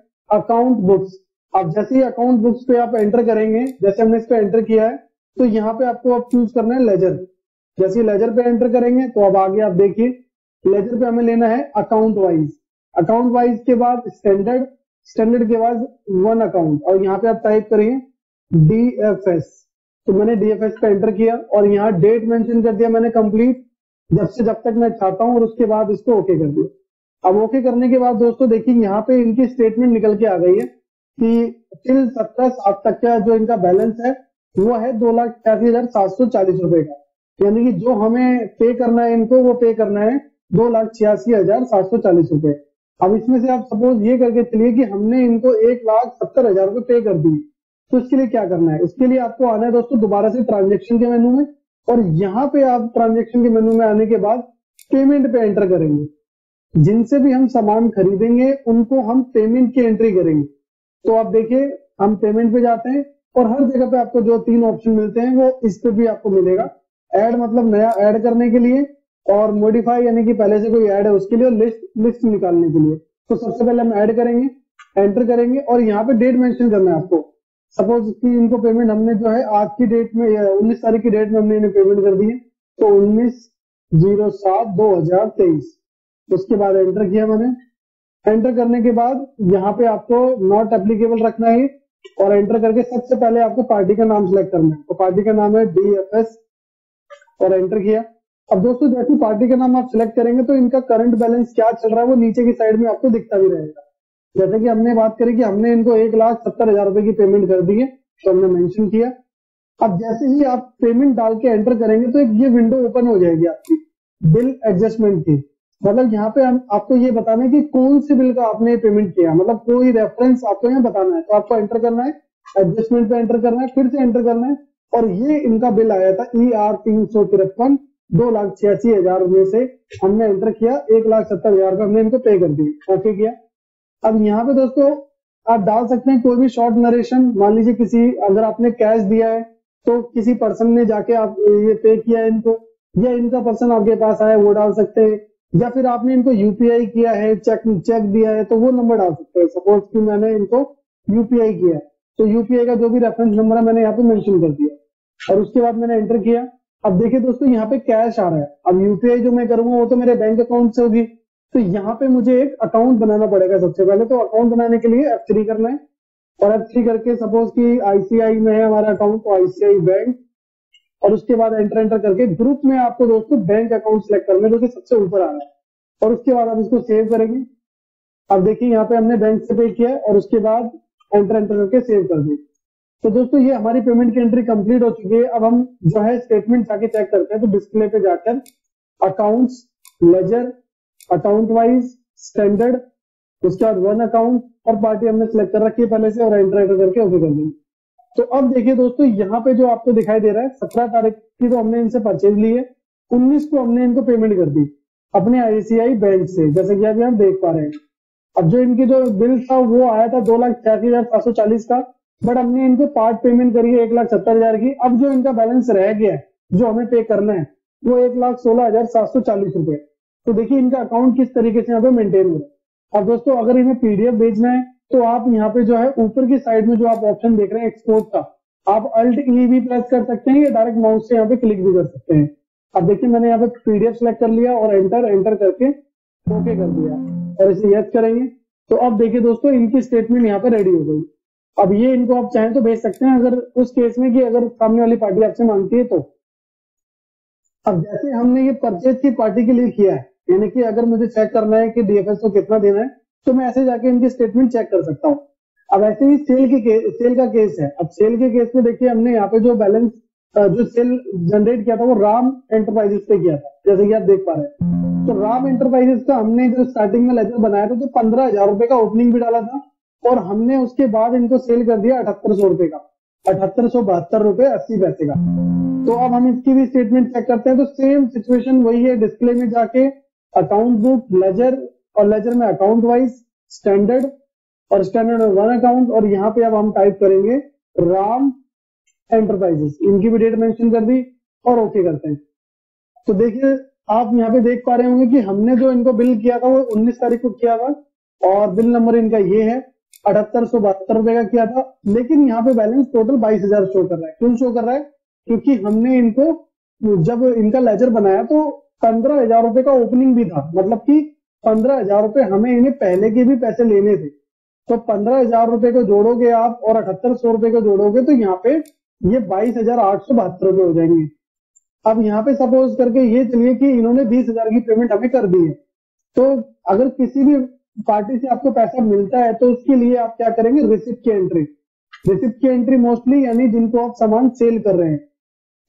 अकाउंट बुक्स। आप जैसे ही अकाउंट बुक्स पे आप एंटर करेंगे, जैसे हमने इस पे एंटर किया है, तो यहाँ पे आपको अब चूज करना है लेजर। जैसे लेजर पे एंटर करेंगे तो अब आगे आप देखिए लेजर पे हमें लेना है अकाउंट वाइज, अकाउंट वाइज के बाद स्टैंडर्ड, स्टैंडर्ड के बाद वन अकाउंट और यहाँ पे आप टाइप करेंगे डी एफ एस। तो मैंने डीएफएस पे एंटर किया और यहाँ डेट मेंशन कर दिया मैंने कंप्लीट, जब से जब तक मैं चाहता हूँ, और उसके बाद इसको ओके कर दिया। अब ओके करने के बाद दोस्तों देखिए यहाँ पे इनकी स्टेटमेंट निकल के आ गई है कि टिल सत्रह सात तक का जो इनका बैलेंस है वो है दो लाख छियासी हजार सात सौ चालीस रुपए का, यानी कि जो हमें पे करना है इनको वो पे करना है दो लाख छियासी हजार सात सौ चालीस रुपए। अब इसमें से आप सपोज ये करके चलिए कि हमने इनको एक लाख सत्तर हजार रुपए पे कर दिए, तो इसके लिए क्या करना है, इसके लिए आपको आना है दोस्तों दोबारा से ट्रांजेक्शन के मेनू में और यहाँ पे आप ट्रांजेक्शन के मेनू में आने के बाद पेमेंट पे एंटर करेंगे। जिनसे भी हम सामान खरीदेंगे उनको हम पेमेंट की एंट्री करेंगे। तो आप देखिए हम पेमेंट पे जाते हैं और हर जगह पे आपको जो तीन ऑप्शन मिलते हैं वो इस पे भी आपको मिलेगा, ऐड मतलब नया ऐड करने के लिए, और मॉडिफाई यानी कि पहले से कोई ऐड है उसके लिए, और लिस्ट लिस्ट निकालने के लिए। तो सबसे पहले हम ऐड करेंगे, एंटर करेंगे और यहाँ पे डेट मेंशन करना है आपको। सपोज कि इनको पेमेंट हमने जो है आज की डेट में उन्नीस तारीख की डेट में हमने इन्हें पेमेंट कर दी है, तो उन्नीस जीरो सात दो हजार तेईस। उसके बाद एंटर किया मैंने, एंटर करने के बाद यहाँ पे आपको नॉट एप्लीकेबल रखना है और एंटर करके सबसे पहले आपको पार्टी का नाम सिलेक्ट करना है, तो पार्टी का नाम है डीएफएस और एंटर किया। अब दोस्तों जैसे पार्टी का नाम आप सिलेक्ट करेंगे तो इनका करंट बैलेंस क्या चल रहा है वो नीचे की साइड में आपको दिखता भी रहेगा। जैसे कि हमने बात करी कि हमने इनको एक लाख सत्तर हजार रुपए की पेमेंट कर दी है, तो हमने मेंशन किया। अब जैसे ही आप पेमेंट डाल के एंटर करेंगे तो एक ये विंडो ओपन हो जाएगी आपकी बिल एडजस्टमेंट की। मतलब यहाँ पे हम आपको ये बताना है कि कौन से बिल का आपने पेमेंट किया, मतलब कोई रेफरेंस आपको यहाँ बताना है। तो आपको एंटर करना है, एडजस्टमेंट पे एंटर करना है, फिर से एंटर करना है, और ये इनका बिल आया था ई आर तीन सौ तिरपन दो लाख छियासी हजार में से हमने एंटर किया, एक लाख सत्तर हजार रुपये हमने इनको पे कर दिए, ओके किया। अब यहाँ पे दोस्तों आप डाल सकते हैं कोई भी शॉर्ट नरेशन। मान लीजिए किसी, अगर आपने कैश दिया है तो किसी पर्सन ने जाके आप ये पे किया है इनको, या इनका पर्सन आपके पास आया वो डाल सकते हैं, या फिर आपने इनको यूपीआई किया है, चेक चेक दिया है तो वो नंबर डाल सकते हैं। सपोज कि मैंने इनको यूपीआई किया है तो यूपीआई का जो भी रेफरेंस नंबर है मैंने यहाँ पे मेंशन कर दिया, और उसके बाद मैंने एंटर किया। अब देखिए दोस्तों यहाँ पे कैश आ रहा है। अब यूपीआई जो मैं करूंगा वो तो मेरे बैंक अकाउंट से होगी, तो यहाँ पे मुझे एक अकाउंट बनाना पड़ेगा। सबसे पहले तो अकाउंट बनाने के लिए एफ थ्री करना है, और एफ थ्री करके सपोज कि आईसीआई में है हमारा अकाउंट तो आईसीआई बैंक, और उसके बाद एंटर एंटर करके ग्रुप में आपको दोस्तों बैंक अकाउंट सेलेक्ट करना है जो कि सबसे ऊपर आ रहा है, और उसके बाद आप इसको सेव करेंगे। अब देखिए यहाँ पे हमने बैंक से पे किया और उसके बाद एंटर एंटर करके सेव कर दिया। तो दोस्तों ये हमारी पेमेंट की एंट्री कंप्लीट हो चुकी है। अब हम जो है स्टेटमेंट जाके चेक करते हैं, तो डिस्प्ले पे जाकर accounts, ledger, account wise, standard, उसके बाद वन अकाउंट और पार्टी हमने सिलेक्ट कर रखी है पहले से, और एंटर एंटर करके ओके कर देंगे। तो अब देखिए दोस्तों यहाँ पे जो आपको दिखाई दे रहा है सत्रह तारीख की तो हमने इनसे परचेज ली है, उन्नीस को हमने इनको पेमेंट कर दी अपने आईसीआई बैंक से, जैसे कि अभी हम देख पा रहे हैं। अब जो इनकी जो बिल था वो आया था दो लाख छियासी हजार सात सौ चालीस का, बट हमने इनको पार्ट पेमेंट करी है एक लाख सत्तर हजार की। अब जो इनका बैलेंस रह गया है जो हमें पे करना है वो एक लाख सोलह हजार सात सौ चालीस रुपए। तो देखिए इनका अकाउंट किस तरीके से यहाँ पे मेंटेन हो रहा है। अब दोस्तों अगर इन्हें पीडीएफ भेजना है तो आप यहाँ पे जो है ऊपर की साइड में जो आप ऑप्शन देख रहे हैं एक्सपोर्ट का, आप अल्ट ई भी प्रेस कर सकते हैं या डायरेक्ट माउस से यहाँ पे क्लिक भी कर सकते हैं। अब देखिए मैंने यहाँ पे पीडीएफ सेलेक्ट कर लिया और एंटर एंटर करके ओके कर दिया, और इसे यस करेंगे। तो अब देखिए दोस्तों इनकी स्टेटमेंट यहाँ पे रेडी हो गई। अब ये इनको आप चाहें तो भेज सकते हैं अगर उस केस में कि अगर सामने वाली पार्टी आपसे मांगती है तो। अब जैसे हमने ये परचेज की पार्टी के लिए किया है, यानी कि अगर मुझे चेक करना है कि डीएफएस को कितना देना है तो मैं ऐसे जाके इनकी स्टेटमेंट चेक कर सकता हूँ। अब ऐसे ही सेल के केस, सेल का केस है। अब सेल के केस में देखिए हमने यहाँ पे जो बैलेंस जो सेल जनरेट किया था वो राम एंटरप्राइजेस पे किया था, जैसे कि आप देख पा रहे हैं। तो राम एंटरप्राइजेस का हमने जो स्टार्टिंग में लेजर बनाया था तो पंद्रह हजार रुपए का ओपनिंग भी डाला था, और हमने उसके बाद इनको सेल कर दिया अठहत्तर सौ रुपए का, अठहत्तर सौ बहत्तर रुपए अस्सी पैसे का। तो अब हम इसकी भी स्टेटमेंट चेक करते हैं। तो सेम सिचुएशन वही है, डिस्प्ले में जाके अकाउंट बुक, लेजर, और लेजर में अकाउंट वाइज, स्टैंडर्ड और स्टैंडर्ड में वन अकाउंट, और यहाँ पे अब हम टाइप करेंगे राम एंटरप्राइजेस, इनकी भी डेट मेंशन कर दी और ओके करते हैं। तो देखिए आप यहाँ पे देख पा रहे होंगे कि हमने जो इनको बिल किया था वो उन्नीस तारीख को किया था, और बिल नंबर इनका ये है अठहत्तर सौ बहत्तर रुपए का किया था, लेकिन यहाँ पे बैलेंस टोटल बाईस हजार शो कर रहा है। क्यों शो कर रहा है? क्योंकि हमने इनको जब इनका लेजर बनाया तो पंद्रह हजार रुपए का ओपनिंग भी था, मतलब कि पंद्रह हजार रुपए हमें इन्हें पहले के भी पैसे लेने थे। तो पंद्रह हजार रुपए को जोड़ोगे आप और अठहत्तर सौ रुपए को जोड़ोगे तो यहाँ पे ये बाईस हजार आठ सौ बहत्तर रुपए हो जाएंगे। अब यहाँ पे सपोज करके ये चलिए कि इन्होंने बीस हजार की पेमेंट हमें कर दी है, तो अगर किसी भी पार्टी से आपको पैसा मिलता है तो उसके लिए आप क्या करेंगे, रिसिप्ट की एंट्री। रिसिप्ट की एंट्री मोस्टली यानी जिनको आप सामान सेल कर रहे हैं,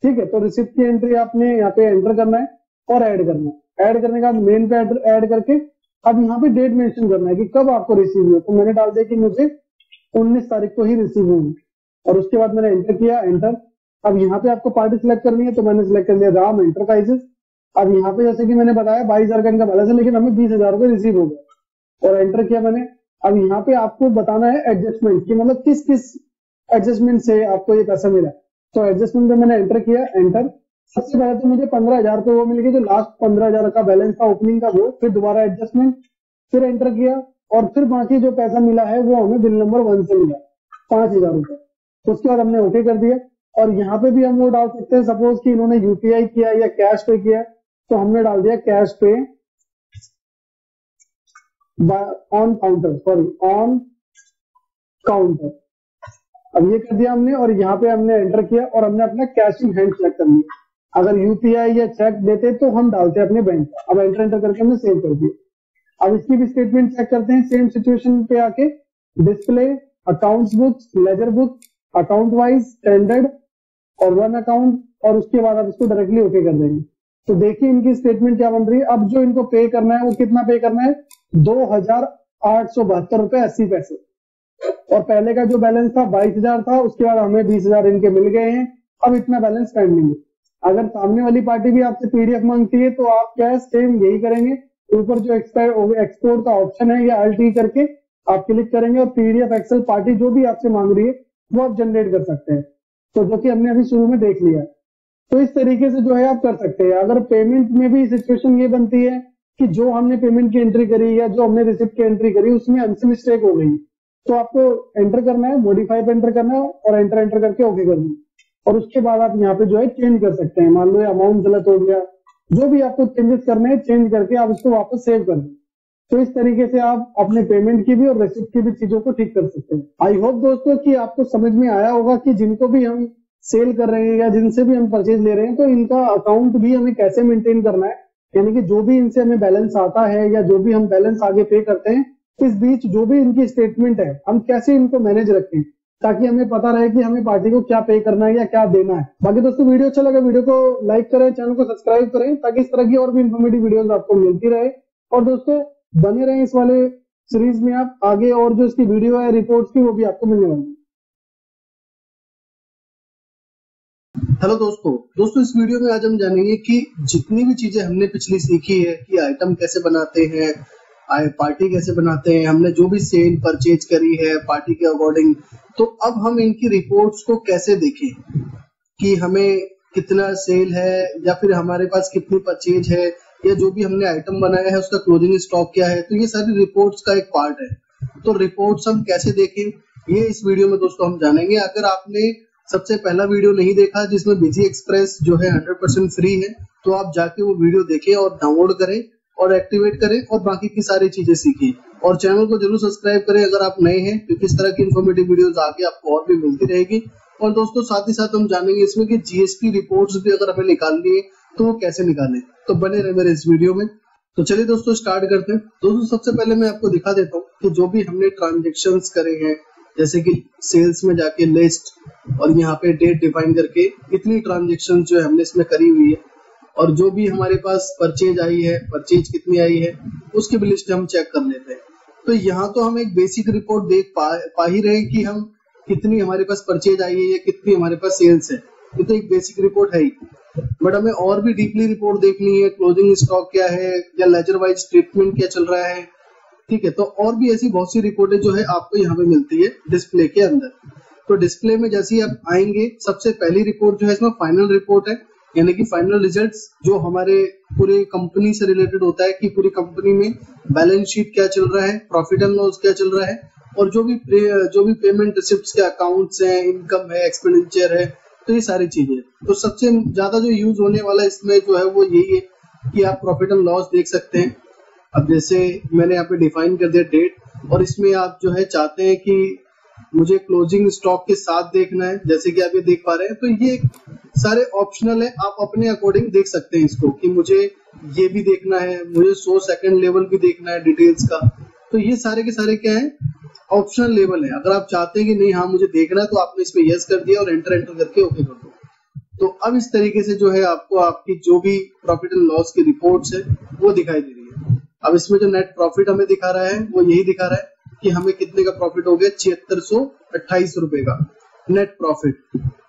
ठीक है। तो रिसिप्ट की एंट्री आपने यहाँ पे एंटर करना है और ऐड करना है। ऐड करने का मेन पे ऐड करके अब यहाँ पे डेट मेंशन करना है कि कब आपको रिसीव हुआ। तो मैंने डाल दिया कि मुझे उन्नीस तारीख को ही रिसीव हुई, और उसके बाद मैंने एंटर किया एंटर। अब यहाँ पे आपको पार्टी सिलेक्ट करनी है तो मैंने सिलेक्ट कर लिया राम एंटरप्राइजेस। अब यहाँ पे जैसे कि मैंने बताया बाईस हजार का इनका बैलेंस है, लेकिन हमें बीस हजार रुपए रिसीव हो गया, और एंटर किया मैंने। अब यहाँ पे आपको बताना है एडजस्टमेंट कि मतलब किस किस एडजस्टमेंट से आपको ये पैसा मिला। तो एडजस्टमेंट पे मैंने एंटर किया एंटर। सबसे पहले तो मुझे पंद्रह हजार रुपये वो मिल गए जो लास्ट पंद्रह हजार का बैलेंस था ओपनिंग का वो, फिर दोबारा एडजस्टमेंट, फिर एंटर किया, और फिर बाकी जो पैसा मिला है वो हमें बिल नंबर वन से मिला पांच हजार रुपये। तो उसके बाद हमने ओके कर दिया, और यहाँ पे भी हम वो डाल सकते हैं सपोज कि इन्होंने यूपीआई किया या कैश पे किया, तो हमने डाल दिया कैश पे on counter sorry on counter. अब ये कर दिया हमने, और यहाँ पे हमने एंटर किया और हमने अपना कैश इन हैंड सेलेक्ट कर लिया। अगर यूपीआई या चेक देते तो हम डालते अपने बैंक। अब एंटर एंटर करके हमने सेव कर दिया। अब इसकी भी स्टेटमेंट चेक करते हैं। सेम सिचुएशन पे आके display, accounts books, ledger book, account wise, standard और वन अकाउंट, और उसके बाद आप इसको डायरेक्टली ओके कर देंगे। तो देखिए इनकी स्टेटमेंट क्या बन रही है। अब जो इनको पे करना है वो कितना पे करना है, दो हजार आठ सौ बहत्तर रुपए अस्सी पैसे, और पहले का जो बैलेंस था बाईस हजार था, उसके बाद हमें बीस हजार इनके मिल गए हैं। अब इतना बैलेंस पेंडिंग है। अगर सामने वाली पार्टी भी आपसे पीडीएफ मांगती है तो आप क्या सेम यही करेंगे, ऊपर जो एक्सपोर्ट का ऑप्शन है या अल्टी करके आप क्लिक करेंगे और पीडीएफ एक्सेल पार्टी जो भी आपसे मांग रही है वो आप जनरेट कर सकते हैं। तो जो कि हमने अभी शुरू में देख लिया, तो इस तरीके से जो है आप कर सकते हैं। अगर पेमेंट में भी सिचुएशन ये बनती है कि जो हमने पेमेंट की एंट्री करी या जो हमने रिसिप्ट की एंट्री करी उसमें हमसे मिस्टेक हो गई, तो आपको एंटर करना है, मॉडिफाई पे एंटर करना है और एंटर एंटर करके ओके करना है, और उसके बाद आप यहाँ पे जो है चेंज कर सकते हैं। मान लो अमाउंट गलत हो गया, जो भी आपको चेंजेस करने हैं चेंज करके आप इसको वापस सेव कर दें। तो इस तरीके से आप अपने पेमेंट की भी और रिसिप्ट की भी चीजों को ठीक कर सकते हैं। आई होप दोस्तों कि आपको समझ में आया होगा कि जिनको भी हम सेल कर रहे हैं या जिनसे भी हम परचेज ले रहे हैं तो इनका अकाउंट भी हमें कैसे मेंटेन करना है, यानी कि जो भी इनसे हमें बैलेंस आता है या जो भी हम बैलेंस आगे पे करते हैं, इस बीच जो भी इनकी स्टेटमेंट है हम कैसे इनको मैनेज रखें, ताकि हमें पता रहे कि हमें पार्टी को क्या पे करना है या क्या देना है। बाकी दोस्तों वीडियो अच्छा लगा, वीडियो को लाइक करें, चैनल को सब्सक्राइब करें, ताकि इस तरह की और भी इन्फॉर्मेटिव वीडियोस आपको मिलती रहे। और दोस्तों बने रहें इस वाले सीरीज में, आप आगे और जो इसकी वीडियो है रिपोर्ट्स की वो भी आपको मिलने वाली है। हेलो दोस्तों, दोस्तों इस वीडियो में आज हम जानेंगे कि जितनी भी चीजें हमने पिछली सीखी है कि आइटम कैसे बनाते हैं, पार्टी कैसे बनाते हैं, हमने जो भी सेल परचेज करी है पार्टी के अकॉर्डिंग, तो अब हम इनकी रिपोर्ट्स को कैसे देखें कि हमें कितना सेल है या फिर हमारे पास कितनी परचेज है या जो भी हमने आइटम बनाया है उसका क्लोजिंग स्टॉक क्या है। तो ये सारी रिपोर्ट्स का एक पार्ट है। तो रिपोर्ट्स हम कैसे देखें ये इस वीडियो में दोस्तों हम जानेंगे। अगर आपने सबसे पहला वीडियो नहीं देखा जिसमें बिजी एक्सप्रेस जो है हंड्रेड परसेंट फ्री है, तो आप जाके वो वीडियो देखें और डाउनलोड करें और एक्टिवेट करें और बाकी की सारी चीजें सीखें। और चैनल को जरूर सब्सक्राइब करें अगर आप नए हैं, क्योंकि इस तरह की इन्फॉर्मेटिव वीडियोस आगे आपको और भी मिलती रहेगी। और दोस्तों साथ ही साथ हम जानेंगे इसमें कि जीएसटी रिपोर्ट्स भी अगर हमें निकालनी है तो वो कैसे निकालें। तो बने रहे मेरे इस वीडियो में। तो चलिए दोस्तों स्टार्ट करते हैं। दोस्तों सबसे पहले मैं आपको दिखा देता हूँ कि जो भी हमने ट्रांजेक्शन करे हैं, जैसे कि सेल्स में जाके लिस्ट और यहाँ पे डेट डिफाइन करके कितनी ट्रांजेक्शन जो है हमने इसमें करी हुई है, और जो भी हमारे पास परचेज आई है, परचेज कितनी आई है उसकी भी लिस्ट हम चेक कर लेते हैं। तो यहाँ तो हम एक बेसिक रिपोर्ट देख पा, पा ही रहे हैं कि हम कितनी हमारे पास परचेज आई है या कितनी हमारे पास सेल्स है। ये तो एक बेसिक रिपोर्ट है ही, बट हमें और भी डीपली रिपोर्ट देखनी है। क्लोजिंग स्टॉक क्या है या लेजर वाइज स्टेटमेंट क्या चल रहा है, ठीक है। तो और भी ऐसी बहुत सी रिपोर्टें जो है आपको यहाँ पे मिलती है डिस्प्ले के अंदर। तो डिस्प्ले में जैसे ही आप आएंगे, सबसे पहली रिपोर्ट जो है इसमें फाइनल रिपोर्ट है, यानी कि फाइनल रिजल्ट्स जो हमारे पूरे कंपनी से रिलेटेड होता है कि पूरी कंपनी में बैलेंस शीट क्या चल रहा है, प्रॉफिट एंड लॉस क्या चल रहा है, और जो भी जो भी पेमेंट रिसिप्ट्स के अकाउंट्स हैं, इनकम है, एक्सपेंडिचर है, तो ये सारी चीजें। तो सबसे ज्यादा जो यूज होने वाला इसमें जो है वो यही है कि आप प्रॉफिट एंड लॉस देख सकते हैं। अब जैसे मैंने यहाँ पे डिफाइन कर दिया डेट, और इसमें आप जो है चाहते हैं कि मुझे क्लोजिंग स्टॉक के साथ देखना है, जैसे कि आप ये देख पा रहे हैं। तो ये सारे ऑप्शनल है, आप अपने अकॉर्डिंग देख सकते हैं इसको कि मुझे ये भी देखना है, मुझे सौ सेकंड लेवल भी देखना है डिटेल्स का। तो ये सारे के सारे क्या है, ऑप्शनल लेवल है। अगर आप चाहते हैं कि नहीं हाँ मुझे देखना है, तो आपने इसमें यस कर दिया और एंटर एंटर करके ओके कर दो। तो अब इस तरीके से जो है आपको आपकी जो भी प्रॉफिट एंड लॉस की रिपोर्ट्स है वो दिखाई दे रही है। अब इसमें जो नेट प्रॉफिट हमें दिखा रहा है वो यही दिखा रहा है कि हमें कितने का प्रॉफिट हो गया, छिहत्तर सौ अट्ठाईस रुपए का नेट प्रॉफिट,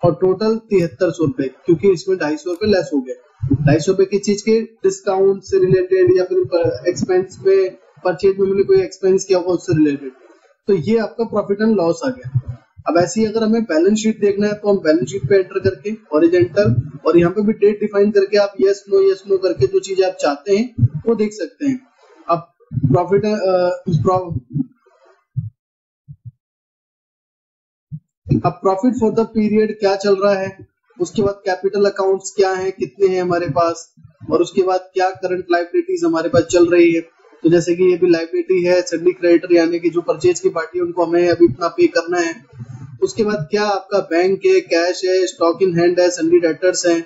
और टोटल तिहत्तर सौ रुपए, क्योंकि इसमें ढाई सौ रुपए लेस हो गए। ढाई सौ रुपए की चीज के डिस्काउंट से रिलेटेड या फिर एक्सपेंस में परचेज में हमने कोई एक्सपेंस किया होगा उससे रिलेटेड। तो ये आपका प्रॉफिट एंड लॉस आ गया। अब ऐसे ही अगर हमें बैलेंस शीट देखना है तो हम बैलेंस शीट पे एंटर करके हॉरिजॉन्टल, और यहाँ पे भी डेट डिफाइन करके आप यस नो यस नो करके जो चीजें आप चाहते हैं वो देख सकते हैं। अब प्रॉफिट अब प्रॉफिट फॉर द पीरियड क्या चल रहा है, उसके बाद कैपिटल अकाउंट्स क्या हैं, कितने हैं हमारे पास, और उसके बाद क्या करंट लायबिलिटीज हमारे पास चल रही है। तो जैसे कि ये भी लायबिलिटी है, सेंडिंग क्रेडिटर यानी कि जो परचेज की पार्टी है उनको हमें अभी इतना पे करना है। उसके बाद क्या आपका बैंक है, कैश है, स्टॉक इन हैंड है, सेंडिंग डेटर्स है,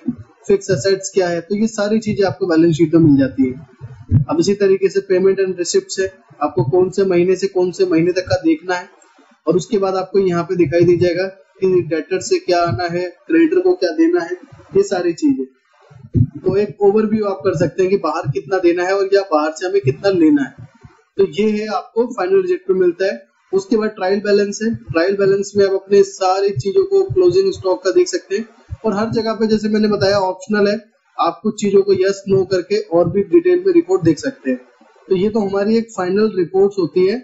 फिक्स असेट्स क्या है, तो ये सारी चीजें आपको बैलेंस शीट में मिल जाती है। अब इसी तरीके से पेमेंट एंड रिसिप्ट है, आपको कौन से महीने से कौन से महीने तक का देखना है, और उसके बाद आपको यहाँ पे दिखाई दी जाएगा कि डेटर से क्या आना है, क्रेडिटर को क्या देना है, ये सारी चीजें। तो एक ओवरव्यू आप कर सकते हैं कि बाहर कितना देना है और या बाहर से हमें कितना लेना है। तो ये है आपको फाइनल रिजल्ट में मिलता है। उसके बाद ट्रायल बैलेंस है, ट्रायल बैलेंस में आप अपने सारी चीजों को क्लोजिंग स्टॉक का देख सकते हैं, और हर जगह पे जैसे मैंने बताया ऑप्शनल है, आप कुछ चीजों को यस नो करके और भी डिटेल में रिपोर्ट देख सकते हैं। तो ये तो हमारी एक फाइनल रिपोर्ट होती है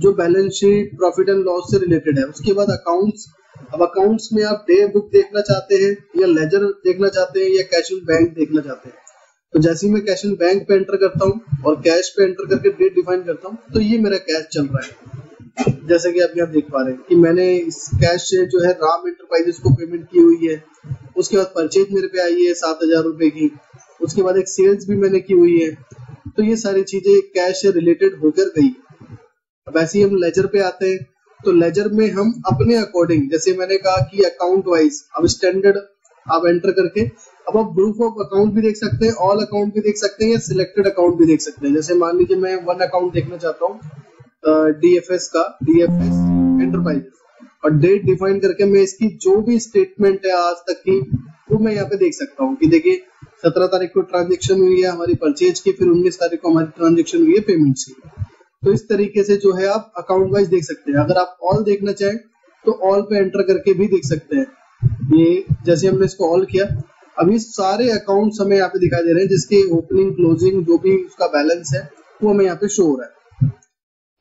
जो balance sheet, profit and loss से रिलेटेड है। उसके बाद अकाउंट्स, अब अकाउंट्स में आप डे बुक देखना चाहते हैं या लेजर देखना चाहते हैं या कैश इन बैंक देखना चाहते हैं। तो जैसे ही मैं कैश इन बैंक पे एंटर करता हूँ और कैश पे एंटर करके डेट डिफाइन करता हूँ, तो ये मेरा कैश चल रहा है। जैसे कि आप यहाँ देख पा रहे हैं कि मैंने इस कैश से जो है राम एंटरप्राइजेस को पेमेंट की हुई है। उसके बाद परचेज मेरे पे आई है सात हजार रुपए की, उसके बाद एक सेल्स भी मैंने की हुई है। तो ये सारी चीजें कैश से रिलेटेड होकर गई। अब ऐसे ही हम लेजर पे आते हैं, तो लेजर में हम अपने अकॉर्डिंग, जैसे मैंने कहा कि अकाउंट वाइज, अब स्टैंडर्ड आप एंटर करके अब आप ग्रुप ऑफ अकाउंट भी देख सकते हैं, ऑल अकाउंट भी देख सकते हैं या सिलेक्टेड अकाउंट भी देख सकते हैं। जैसे मान लीजिए मैं वन अकाउंट देखना चाहता हूँ डीएफएस का, डीएफएस एंटरप्राइज, और डेट डिफाइन करके मैं इसकी जो भी स्टेटमेंट है आज तक की वो मैं यहाँ पे देख सकता हूँ कि देखिए सत्रह तारीख को ट्रांजेक्शन हुई है हमारी परचेज की, फिर उन्नीस तारीख को हमारी ट्रांजेक्शन हुई है पेमेंट की। तो इस तरीके से जो है आप अकाउंट वाइज देख सकते हैं। अगर आप ऑल देखना चाहें तो ऑल पे एंटर करके भी देख सकते हैं। ये जैसे हमने इसको ऑल किया, अभी सारे अकाउंट्स हमें यहाँ पे दिखाई दे रहे हैं जिसके ओपनिंग, क्लोजिंग, जो भी उसका बैलेंस है वो हमें यहाँ पे शो हो रहा है।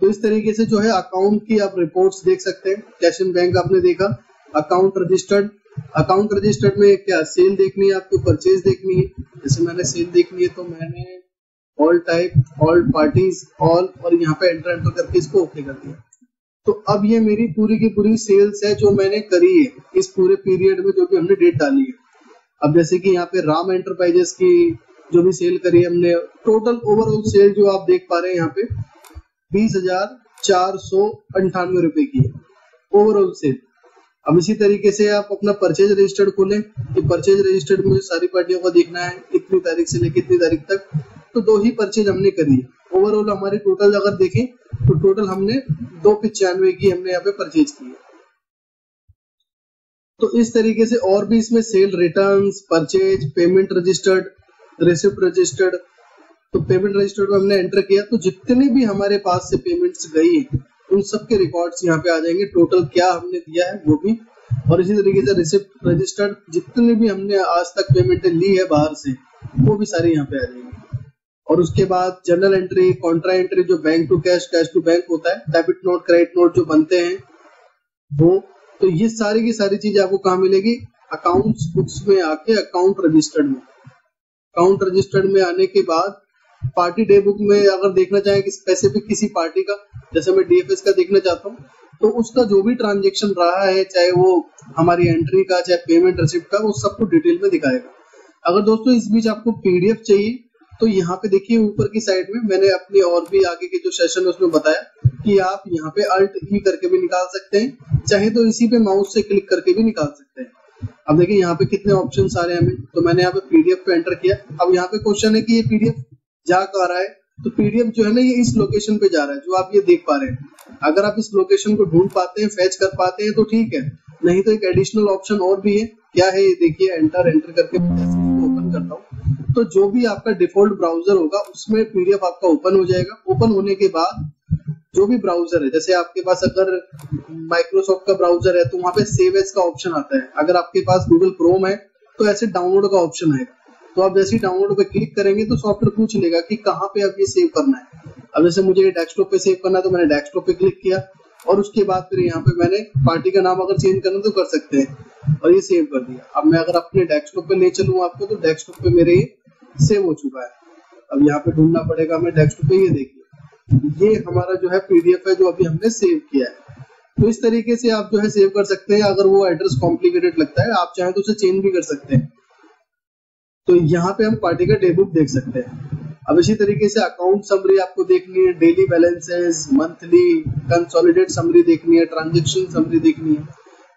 तो इस तरीके से जो है अकाउंट की आप रिपोर्ट्स देख सकते हैं। कैश इन बैंक आपने देखा, अकाउंट रजिस्टर्ड, अकाउंट रजिस्टर्ड में क्या सेल देखनी है आपको, परचेज देखनी है। जैसे मैंने सेल देखनी है तो मैंने all type, all parties, all और यहाँ पे एंटर एंटर करके इसको ओके कर दिया। तो अब ये मेरी पूरी की पूरी सेल्स है जो मैंने करी है इस पूरे पीरियड में, जो भी हमने डेट डाली है। अब जैसे कि यहाँ पे राम एंटरप्राइजेस की जो भी सेल करी है हमने, टोटल ओवरऑल सेल जो आप देख पा रहे हैं यहाँ पे बीस हजार चार सौ अंठानवे रुपए की है ओवरऑल सेल। अब इसी तरीके से आप अपना परचेज रजिस्टर्ड खोलें कि परचेज रजिस्टर्ड मुझे सारी पार्टियों का देखना है इतनी तारीख से लेकर इतनी तारीख तक, तो दो ही परचेज हमने करी। ओवरऑल हमारे टोटल अगर देखें तो टोटल हमने दो पिचानवे की हमने यहाँ पे परचेज की है। तो इस तरीके से और भी इसमें sale returns, purchase, payment registered, receipt registered. तो पेमेंट रजिस्टर्ड में हमने एंटर किया तो जितने भी हमारे पास से पेमेंट्स गई है उन सबके रिकॉर्ड्स यहाँ पे आ जाएंगे, टोटल क्या हमने दिया है वो भी। और इसी तरीके से रिसिप्ट रजिस्टर्ड जितने भी हमने आज तक पेमेंट ली है बाहर से वो भी सारे यहाँ पे आ जाएंगे। और उसके बाद जनरल एंट्री, कॉन्ट्रा एंट्री, जो bank to cash, cash to bank होता है, डेबिट नोट, क्रेडिट नोट जो बनते हैं वो, तो ये सारी की सारी चीज आपको कहाँ मिलेगी, अकाउंट्स बुक्स में आके अकाउंट रजिस्टर्ड में। अकाउंट रजिस्टर्ड में आने के बाद पार्टी डे बुक में अगर देखना चाहे कि स्पेसिफिक किसी पार्टी का, जैसे मैं डीएफएस का देखना चाहता हूँ, तो उसका जो भी ट्रांजेक्शन रहा है, चाहे वो हमारी एंट्री का, चाहे पेमेंट रिसिप्ट का, वो सबको डिटेल में दिखाएगा। अगर दोस्तों इस बीच आपको पीडीएफ चाहिए तो यहाँ पे देखिए ऊपर की साइड में मैंने अपने और भी आगे के जो सेशन है उसमें बताया कि आप यहाँ पे अल्ट ई करके भी निकाल सकते हैं, चाहे तो इसी पे माउस से क्लिक करके भी निकाल सकते हैं। अब देखिए यहाँ पे कितने ऑप्शंस आ रहे हैं हमें। तो मैंने यहाँ पे पीडीएफ पे एंटर किया। अब यहाँ पे क्वेश्चन है कि ये पीडीएफ जा कर रहा है, तो पीडीएफ जो है ना ये इस लोकेशन पे जा रहा है जो आप ये देख पा रहे हैं। अगर आप इस लोकेशन को ढूंढ पाते हैं, फैच कर पाते हैं तो ठीक है, नहीं तो एक एडिशनल ऑप्शन और भी है। क्या है ये देखिए, एंटर एंटर करके ओपन करता हूँ तो जो भी आपका डिफॉल्ट ब्राउजर होगा उसमें पीडीएफ आपका ओपन हो जाएगा। ओपन होने के बाद जो भी ब्राउजर है, जैसे आपके पास अगर माइक्रोसॉफ्ट का ब्राउजर है तो वहां पे सेव एज का ऑप्शन आता है। अगर आपके पास गूगल क्रोम है तो ऐसे डाउनलोड का ऑप्शन है। तो आप जैसे ही डाउनलोड पे क्लिक करेंगे तो सॉफ्टवेयर पूछ लेगा कि कहाँ पे आप ये सेव करना है। अब जैसे मुझे डेस्कटॉप पे सेव करना है तो मैंने डेस्कटॉप पे क्लिक किया और उसके बाद फिर यहाँ पे मैंने पार्टी का नाम अगर चेंज करना तो कर सकते हैं और ये सेव कर दिया। अब मैं अगर अपने डेस्कटॉप पे ले चलूँ आपको तो डेस्कटॉप पे मेरे सेव हो चुका है। अब यहाँ पे ढूंढना पड़ेगा हमें डेस्कटॉप पे। ये देखिए ये हमारा जो है पीडीएफ है जो अभी हमने सेव किया है। तो इस तरीके से आप जो है सेव कर सकते हैं। अगर वो एड्रेस कॉम्प्लिकेटेड लगता है आप चाहें तो उसे चेंज भी कर सकते हैं। तो यहाँ पे हम पार्टी का डे बुक देख सकते हैं। अब इसी तरीके से अकाउंट समरी आपको देखनी है, daily balances, monthly consolidate summary देखनी है, ट्रांजेक्शन समरी देखनी है।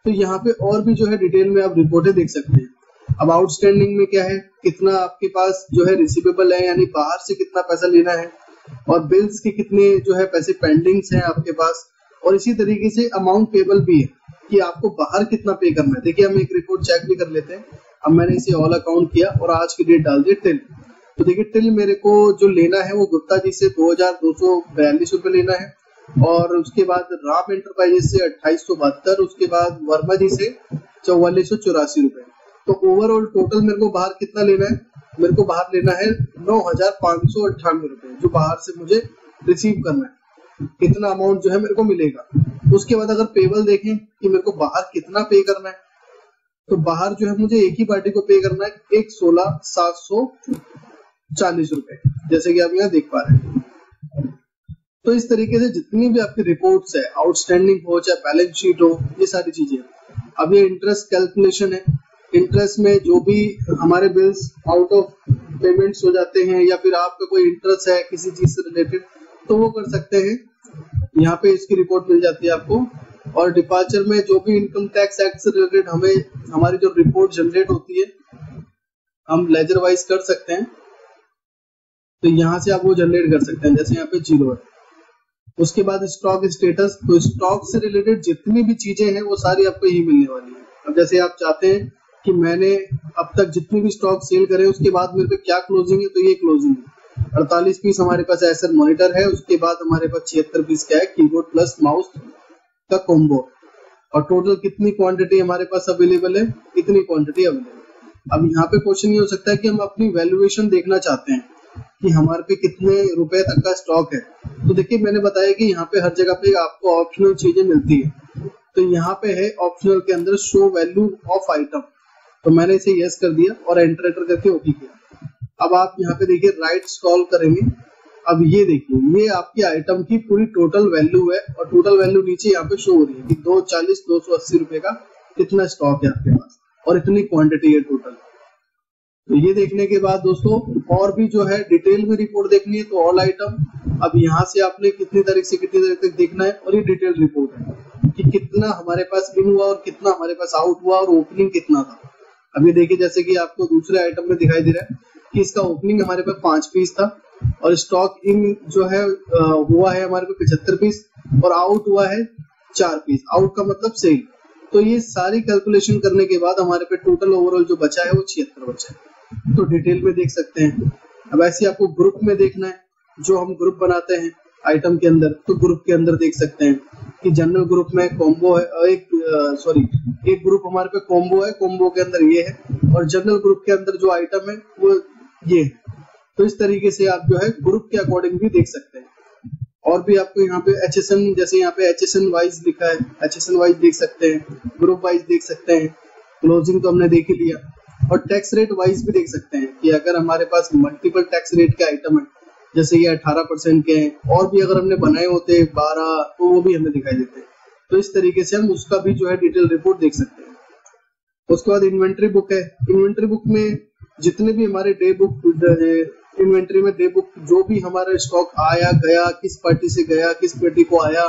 तो यहाँ पे और भी जो है डिटेल में आप रिपोर्टें देख सकते हैं। अब आउटस्टैंडिंग में क्या है, कितना आपके पास जो है रिसीवेबल है, यानी बाहर से कितना पैसा लेना है, और बिल्स के कितने जो है पैसे पेंडिंग्स हैं आपके पास, और इसी तरीके से अमाउंट पेबल भी है कि आपको बाहर कितना पे करना है। देखिए हम एक रिपोर्ट चेक भी कर लेते हैं। अब मैंने इसे ऑल अकाउंट किया और आज की डेट डाल दी टिल, तो देखिए टिल मेरे को जो लेना है वो गुप्ता जी से दो हजार दो सौ बयालीस रुपए लेना है, और उसके बाद राम एंटरप्राइजेस से अट्ठाईस सौ बहत्तर, उसके बाद वर्मा जी से चौवालीस सौ चौरासी रुपए। तो ओवरऑल टोटल मेरे को बाहर कितना लेना है, मेरे को बाहर लेना है नौ हजार पांच सौ अट्ठानवे रुपए, जो बाहर से मुझे रिसीव करना है, कितना अमाउंट जो है मेरे को मिलेगा। उसके बाद अगर पेबल देखें कि मेरे को बाहर कितना पे करना है, तो बाहर जो है मुझे एक ही पार्टी को पे करना है एक सोलह सात सौ चालीस रुपए, जैसे कि आप यहाँ देख पा रहे हैं। तो इस तरीके से जितनी भी आपकी रिपोर्ट्स है, आउटस्टैंडिंग हो चाहे बैलेंस शीट हो, ये सारी चीजें। अब ये इंटरेस्ट कैलकुलेशन है, इंटरेस्ट में जो भी हमारे बिल्स आउट ऑफ पेमेंट्स हो जाते हैं या फिर आपका कोई इंटरेस्ट है किसी चीज से रिलेटेड, तो वो कर सकते हैं, यहाँ पे इसकी रिपोर्ट मिल जाती है आपको। और डिपार्चर में जो भी इनकम टैक्स एक्ट से रिलेटेड हमें हमारी जो रिपोर्ट जनरेट होती है, हम लेजर वाइज कर सकते हैं, तो यहाँ से आप वो जनरेट कर सकते हैं, जैसे यहाँ पे जीरो है। उसके बाद स्टॉक स्टेटस, तो स्टॉक से रिलेटेड जितनी भी चीजें हैं वो सारी आपको ही मिलने वाली है। अब जैसे आप चाहते हैं कि मैंने अब तक जितनी भी स्टॉक सेल करे उसके बाद मेरे पे क्या क्लोजिंग है, तो ये क्लोजिंग है अड़तालीस पीस हमारे पास एसएन मॉनिटर है, उसके बाद हमारे पास छिहत्तर पीस क्या है कीबोर्ड प्लस माउस का कॉम्बो, और टोटल कितनी क्वांटिटी हमारे पास अवेलेबल है, इतनी क्वांटिटी अवेलेबल। अब यहाँ पे क्वेश्चन ये हो सकता है कि हम अपनी वैल्यूएशन देखना चाहते हैं कि हमारे पे कितने रुपए तक का स्टॉक है, तो देखिए मैंने बताया कि यहाँ पे हर जगह पे आपको ऑप्शनल चीजें मिलती है। तो यहाँ पे है ऑप्शनल के अंदर शो वैल्यू ऑफ आइटम, तो मैंने इसे यस कर दिया और एंटर एंटर करके ओके किया। अब आप यहाँ पे देखिए राइट स्क्रॉल करेंगे, अब ये देखिए ये आपकी आइटम की पूरी टोटल वैल्यू है, और टोटल वैल्यू नीचे यहाँ पे शो हो रही है कि दो चालीस दो सौ अस्सी रुपए का कितना स्टॉक है आपके पास और इतनी क्वांटिटी है टोटल। तो ये देखने के बाद दोस्तों और भी जो है डिटेल में रिपोर्ट देखनी है, तो ऑल आइटम, अब यहाँ से आपने कितनी तारीख से कितनी तारीख तक देखना है, और ये डिटेल रिपोर्ट है कि कितना हमारे पास इन हुआ और कितना हमारे पास आउट हुआ और ओपनिंग कितना था। अब ये देखिए जैसे कि आपको दूसरे आइटम में दिखाई दे रहा है कि इसका ओपनिंग हमारे पास पांच पीस था और स्टॉक इन जो है हुआ है हमारे पास पिछहत्तर पीस और आउट हुआ है चार पीस, आउट का मतलब सेल। तो ये सारी कैलकुलेशन करने के बाद हमारे पे टोटल ओवरऑल जो बचा है वो छिहत्तर बचा है, तो डिटेल में देख सकते हैं। अब ऐसे आपको ग्रुप में देखना है, जो हम ग्रुप बनाते हैं आइटम के अंदर, तो ग्रुप के अंदर देख सकते हैं कि जनरल ग्रुप में कॉम्बो है, एक सॉरी एक ग्रुप हमारे पे कॉम्बो है, कॉम्बो के अंदर ये है, और जनरल ग्रुप के अंदर जो आइटम है वो ये है। तो इस तरीके से आप जो है ग्रुप के अकॉर्डिंग भी देख सकते हैं। और भी आपको यहाँ पे एच एस एन, जैसे यहाँ पे एच एस एन वाइज लिखा है, एच एस एन वाइज देख सकते हैं, ग्रुप वाइज देख सकते हैं, क्लोजिंग तो हमने देख ही लिया, और टैक्स रेट वाइज भी देख सकते हैं कि अगर हमारे पास मल्टीपल टैक्स रेट के आइटम है, जैसे ये अठारह परसेंट के हैं, और भी अगर हमने बनाए होते बारह तो वो भी हमें दिखाई देते हैं। तो इस तरीके से हम उसका भी जो है डिटेल रिपोर्ट देख सकते हैं। उसके बाद इन्वेंट्री बुक है, इन्वेंट्री बुक में जितने भी हमारे डे बुक, इन्वेंट्री में डे बुक जो भी हमारा स्टॉक आया गया, किस पार्टी से गया, किस पार्टी को आया,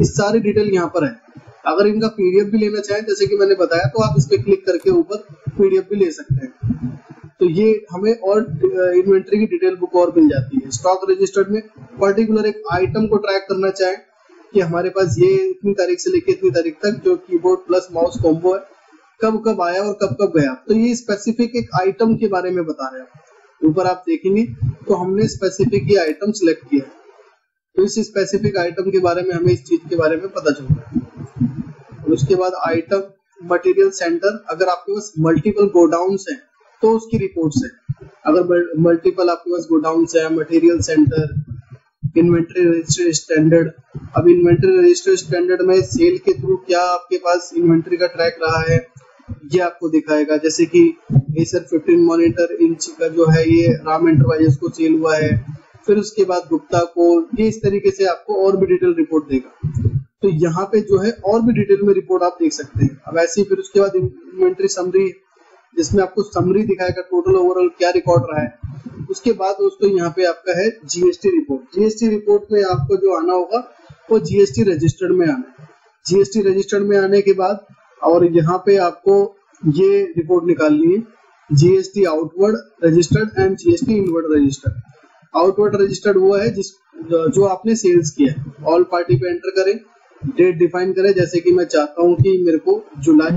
इस सारी डिटेल यहाँ पर है। अगर इनका पीडीएफ भी लेना चाहें, जैसे कि मैंने बताया, तो आप इस पर क्लिक करके ऊपर पीडीएफ भी ले सकते हैं। तो ये हमें और इन्वेंट्री की डिटेल बुक और मिल जाती है। स्टॉक रजिस्टर्ड में पर्टिकुलर एक आइटम को ट्रैक करना चाहें कि हमारे पास ये इतनी तारीख से लेकर इतनी तारीख तक जो कीबोर्ड प्लस माउस कॉम्बो है कब कब आया और कब कब गया, तो ये स्पेसिफिक एक आइटम के बारे में बता रहे हैं। ऊपर आप देखेंगे तो हमने स्पेसिफिक ये आइटम सिलेक्ट किया है, तो इस स्पेसिफिक आइटम के बारे में हमें इस चीज के बारे में पता चल रहा है। उसके बाद आइटम मटेरियल सेंटर, अगर आपके पास मल्टीपल गोडाउन्स हैं तो उसकी रिपोर्ट्स हैं। अगर मल्टीपल आपके पास गोडाउन्स हैं, material centre, inventory register standard, अब इन्वेंटरी रजिस्टर स्टैंडर्ड में सेल के थ्रू क्या आपके पास इन्वेंटरी का ट्रैक रहा है ये आपको दिखाएगा, जैसे कि एसर फिफ्टीन मॉनिटर इंच का जो है ये राम एंटरप्राइजेस को सेल हुआ है, फिर उसके बाद गुप्ता को, ये इस तरीके से आपको और भी डिटेल रिपोर्ट देगा। तो यहाँ पे जो है और भी डिटेल में रिपोर्ट आप देख सकते हैं। अब ऐसे ही फिर उसके बाद इन्वेंटरी समरी, जिसमें आपको समरी दिखाएगा टोटल ओवरऑल क्या रिकॉर्ड रहा है। उसके बाद दोस्तों यहाँ पे आपका है जीएसटी रिपोर्ट। जीएसटी रिपोर्ट में आपको जो आना होगा वो जीएसटी रजिस्टर्ड में आना है। जीएसटी रजिस्टर्ड में आने के बाद और यहाँ पे आपको ये रिपोर्ट निकालनी है GST outward registered and GST inward registered. Outward registered वो है जिस जो आपने सेल्स किया है। ऑल पार्टी पे एंटर करें, डेट डिफाइन करें, जैसे कि मैं चाहता हूं कि मेरे को जुलाई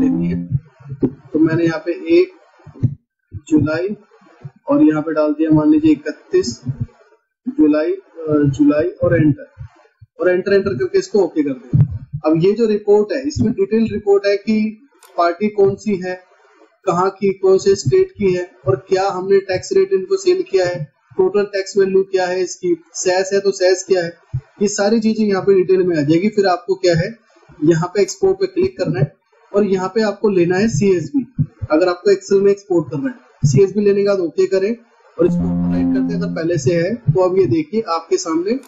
देनी है, तो मैंने यहाँ पे एक जुलाई और यहाँ पे डाल दिया मान लीजिए इकतीस जुलाई जुलाई और एंटर और एंटर एंटर करके इसको ओके कर दें। अब ये जो रिपोर्ट है इसमें डिटेल रिपोर्ट है कि पार्टी कौन सी है, कहाँ की, कौन से स्टेट की है और क्या हमने टैक्स रेट इनको सेल किया है, टोटल टैक्स वैल्यू क्या है इसकी, सैस है तो सैस क्या है, ये सारी चीजें यहाँ पे डिटेल में आ जाएगी। फिर आपको क्या है यहाँ पे एक्सपोर्ट पे क्लिक करना है और यहाँ पे आपको लेना है सीएसबी। अगर आपको एक्सेल में एक्सपोर्ट करना है, सीएसबी लेने के बाद ओके करें और इसको ओपन करते हैं। अगर पहले से है तो अब ये देखिए आपके सामने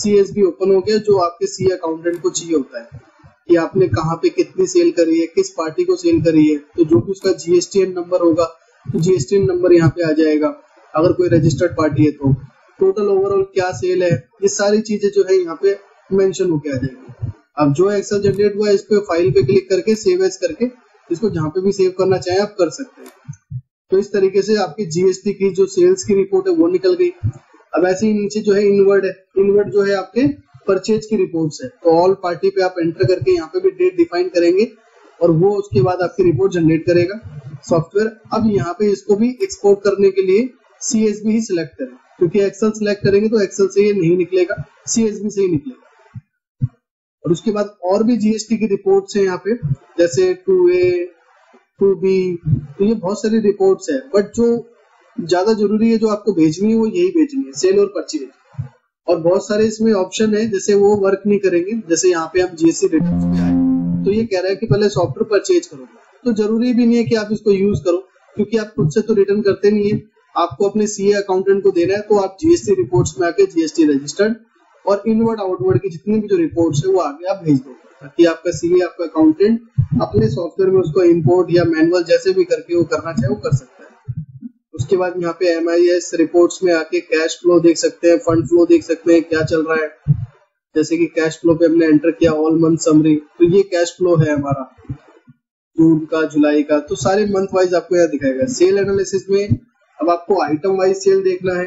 सीएसबी ओपन हो गया, जो आपके सी अकाउंटेंट को चाहिए होता है कि आपने कहाँ पे कितनी सेल करी है, किस पार्टी को सेल करी है। तो जो भी उसका जीएसटीएन नंबर होगा तो जीएसटीएन नंबर यहाँ पे आ जाएगा, अगर कोई रजिस्टर्ड पार्टी है तो टोटल ओवरऑल क्या सेल है, ये सारी चीजें जो है यहाँ पे मेंशन होके आ जाएगी। अब जो एक्सेल जनरेट हुआ है इस पे फाइल पे क्लिक करके सेव एज करके इसको जहाँ पे भी सेव करना चाहे आप कर सकते हैं। तो इस तरीके से आपकी जीएसटी की जो सेल्स की रिपोर्ट है वो निकल गई। अब ऐसे ही नीचे जो है इनवर्ड है, इनवर्ड जो है आपके परचेज की रिपोर्ट्स है। तो ऑल पार्टी पे आप एंटर करके यहाँ पे भी डेट डिफाइन करेंगे और वो उसके बाद आपकी रिपोर्ट जनरेट करेगा सॉफ्टवेयर। अब यहाँ पे इसको भी एक्सपोर्ट करने के लिए सीएसबी ही सिलेक्ट करें, क्योंकि एक्सेल सिलेक्ट करेंगे तो एक्सेल से ये नहीं निकलेगा, सीएसबी से ही निकलेगा। और उसके बाद और भी जीएसटी की रिपोर्ट्स है यहाँ पे, जैसे टू ए टू बी, तो ये बहुत सारी रिपोर्ट्स है। बट जो ज्यादा जरूरी है जो आपको भेजनी है वो यही भेजनी है, सेल और परचेज। और बहुत सारे इसमें ऑप्शन है जैसे वो वर्क नहीं करेंगे, जैसे यहाँ पे हम जीएसटी रिटर्न्स पे आए तो ये कह रहा है कि पहले सॉफ्टवेयर परचेज करो। तो जरूरी भी नहीं है कि आप इसको यूज करो, क्योंकि आप खुद से तो रिटर्न करते नहीं है, आपको अपने सीए अकाउंटेंट को देना है। तो आप जीएसटी रिपोर्ट्स में आके जीएसटी रजिस्टर्ड और इनवर्ड आउटवर्ड की जितनी भी जो रिपोर्ट्स है वो आगे आप भेज दो, ताकि आपका सीए आपका अकाउंटेंट अपने सॉफ्टवेयर में उसको इम्पोर्ट या मैनुअल जैसे भी करके वो करना चाहे वो कर सकता है। उसके बाद यहाँ पे एम आई एस रिपोर्ट्स में आके कैश फ्लो देख सकते हैं, फंड फ्लो देख सकते हैं क्या चल रहा है। जैसे कि कैश फ्लो पे हमने एंटर किया ऑल मंथ समरी, तो ये कैश फ्लो है हमारा जून का, जुलाई का, तो सारे मंथ वाइज आपको यहाँ दिखाएगा। सेल एनालिसिस में अब आपको आइटम वाइज सेल देखना है,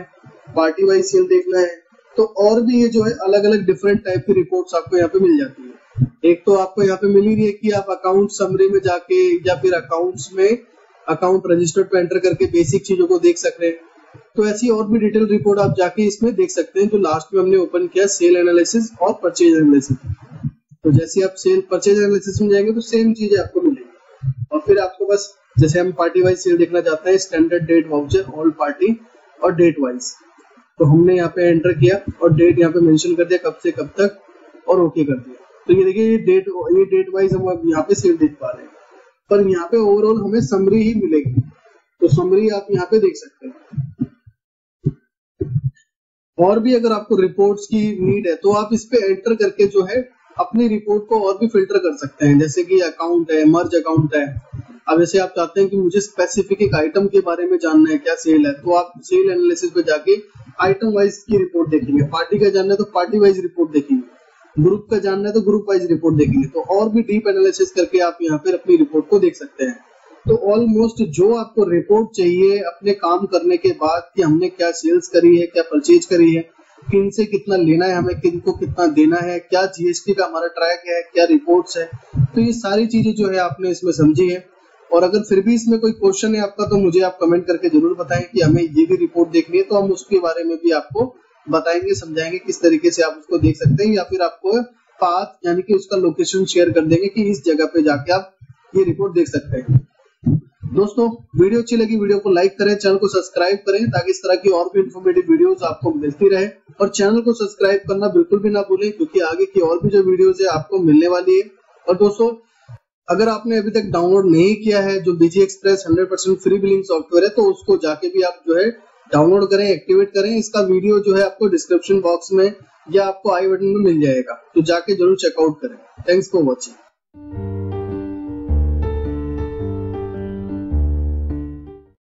पार्टी वाइज सेल देखना है, तो और भी ये जो है अलग अलग डिफरेंट टाइप की रिपोर्ट्स आपको यहाँ पे मिल जाती है। एक तो आपको यहाँ पे मिली रही है कि आप अकाउंट समरी में जाके या फिर अकाउंट्स में अकाउंट रजिस्टर्ड पे एंटर करके बेसिक चीजों को देख सकते हैं। तो ऐसी और भी डिटेल रिपोर्ट आप जाके इसमें देख सकते हैं। तो लास्ट में हमने ओपन किया सेल एनालिसिस और परचेज एनालिसिस। तो जैसे आप सेल परचेज एनालिसिस में जाएंगे तो सेम चीजें आपको मिलेगी। और फिर आपको बस जैसे हम पार्टी वाइज सेल देखना चाहते हैं, standard date voucher all party और डेट वाइज, तो हमने यहाँ पे एंटर किया और डेट यहाँ पे मेंशन कर दिया कब से कब तक और ओके कर दिया। तो ये देखिए ये डेट ये डेट वाइज हम अब यहाँ पे सेल देख पा रहे हैं, पर यहाँ पे ओवरऑल हमें समरी ही मिलेगी। तो समरी आप यहाँ पे देख सकते हैं। और भी अगर आपको रिपोर्ट्स की नीड है तो आप इस पे एंटर करके जो है अपनी रिपोर्ट को और भी फिल्टर कर सकते हैं, जैसे कि अकाउंट है, मर्ज अकाउंट है। अब जैसे आप चाहते हैं कि मुझे स्पेसिफिक एक आइटम के बारे में जानना है क्या सेल है, तो आप सेल एनालिसिस पे जाके आइटम वाइज की रिपोर्ट देखेंगे। पार्टी का जानना है तो पार्टी वाइज रिपोर्ट देखेंगे, ग्रुप का जानना है तो ग्रुप वाइज रिपोर्ट देखेंगे। तो और भी डीप एनालिसिस करके आप यहाँ पे अपनी रिपोर्ट को देख सकते हैं। तो ऑलमोस्ट जो आपको रिपोर्ट चाहिए अपने काम करने के बाद कि हमने क्या सेल्स करी है, क्या परचेज करी है, किन से कितना लेना है हमें, किन को कितना देना है, क्या जीएसटी का हमारा ट्रैक है, क्या रिपोर्ट्स है, तो ये सारी चीजें जो है आपने इसमें समझी है। और अगर फिर भी इसमें कोई क्वेश्चन है आपका तो मुझे आप कमेंट करके जरूर बताएं कि हमें ये भी रिपोर्ट देखनी है, तो हम उसके बारे में भी आपको बताएंगे, समझाएंगे किस तरीके से आप उसको देख सकते हैं। या फिर आपको पाथ यानी कि उसका लोकेशन शेयर कर देंगे कि इस जगह पे जाके आप ये रिपोर्ट देख सकते हैं। दोस्तों वीडियो अच्छी लगी, वीडियो को लाइक करें, चैनल को सब्सक्राइब करें ताकि इस तरह की और भी इन्फॉर्मेटिव वीडियोस आपको मिलती रहे। और चैनल को सब्सक्राइब करना बिल्कुल भी ना भूलें, क्योंकि आगे की और भी जो वीडियोज है आपको मिलने वाली है। और दोस्तों अगर आपने अभी तक डाउनलोड नहीं किया है जो Busy express hundred percent free billing software है, तो उसको जाके भी आप जो है डाउनलोड करें, एक्टिवेट करें। इसका वीडियो जो है आपको डिस्क्रिप्शन बॉक्स में या आपको आई बटन में मिल जाएगा, तो जाके जरूर चेकआउट करें। Thanks for watching.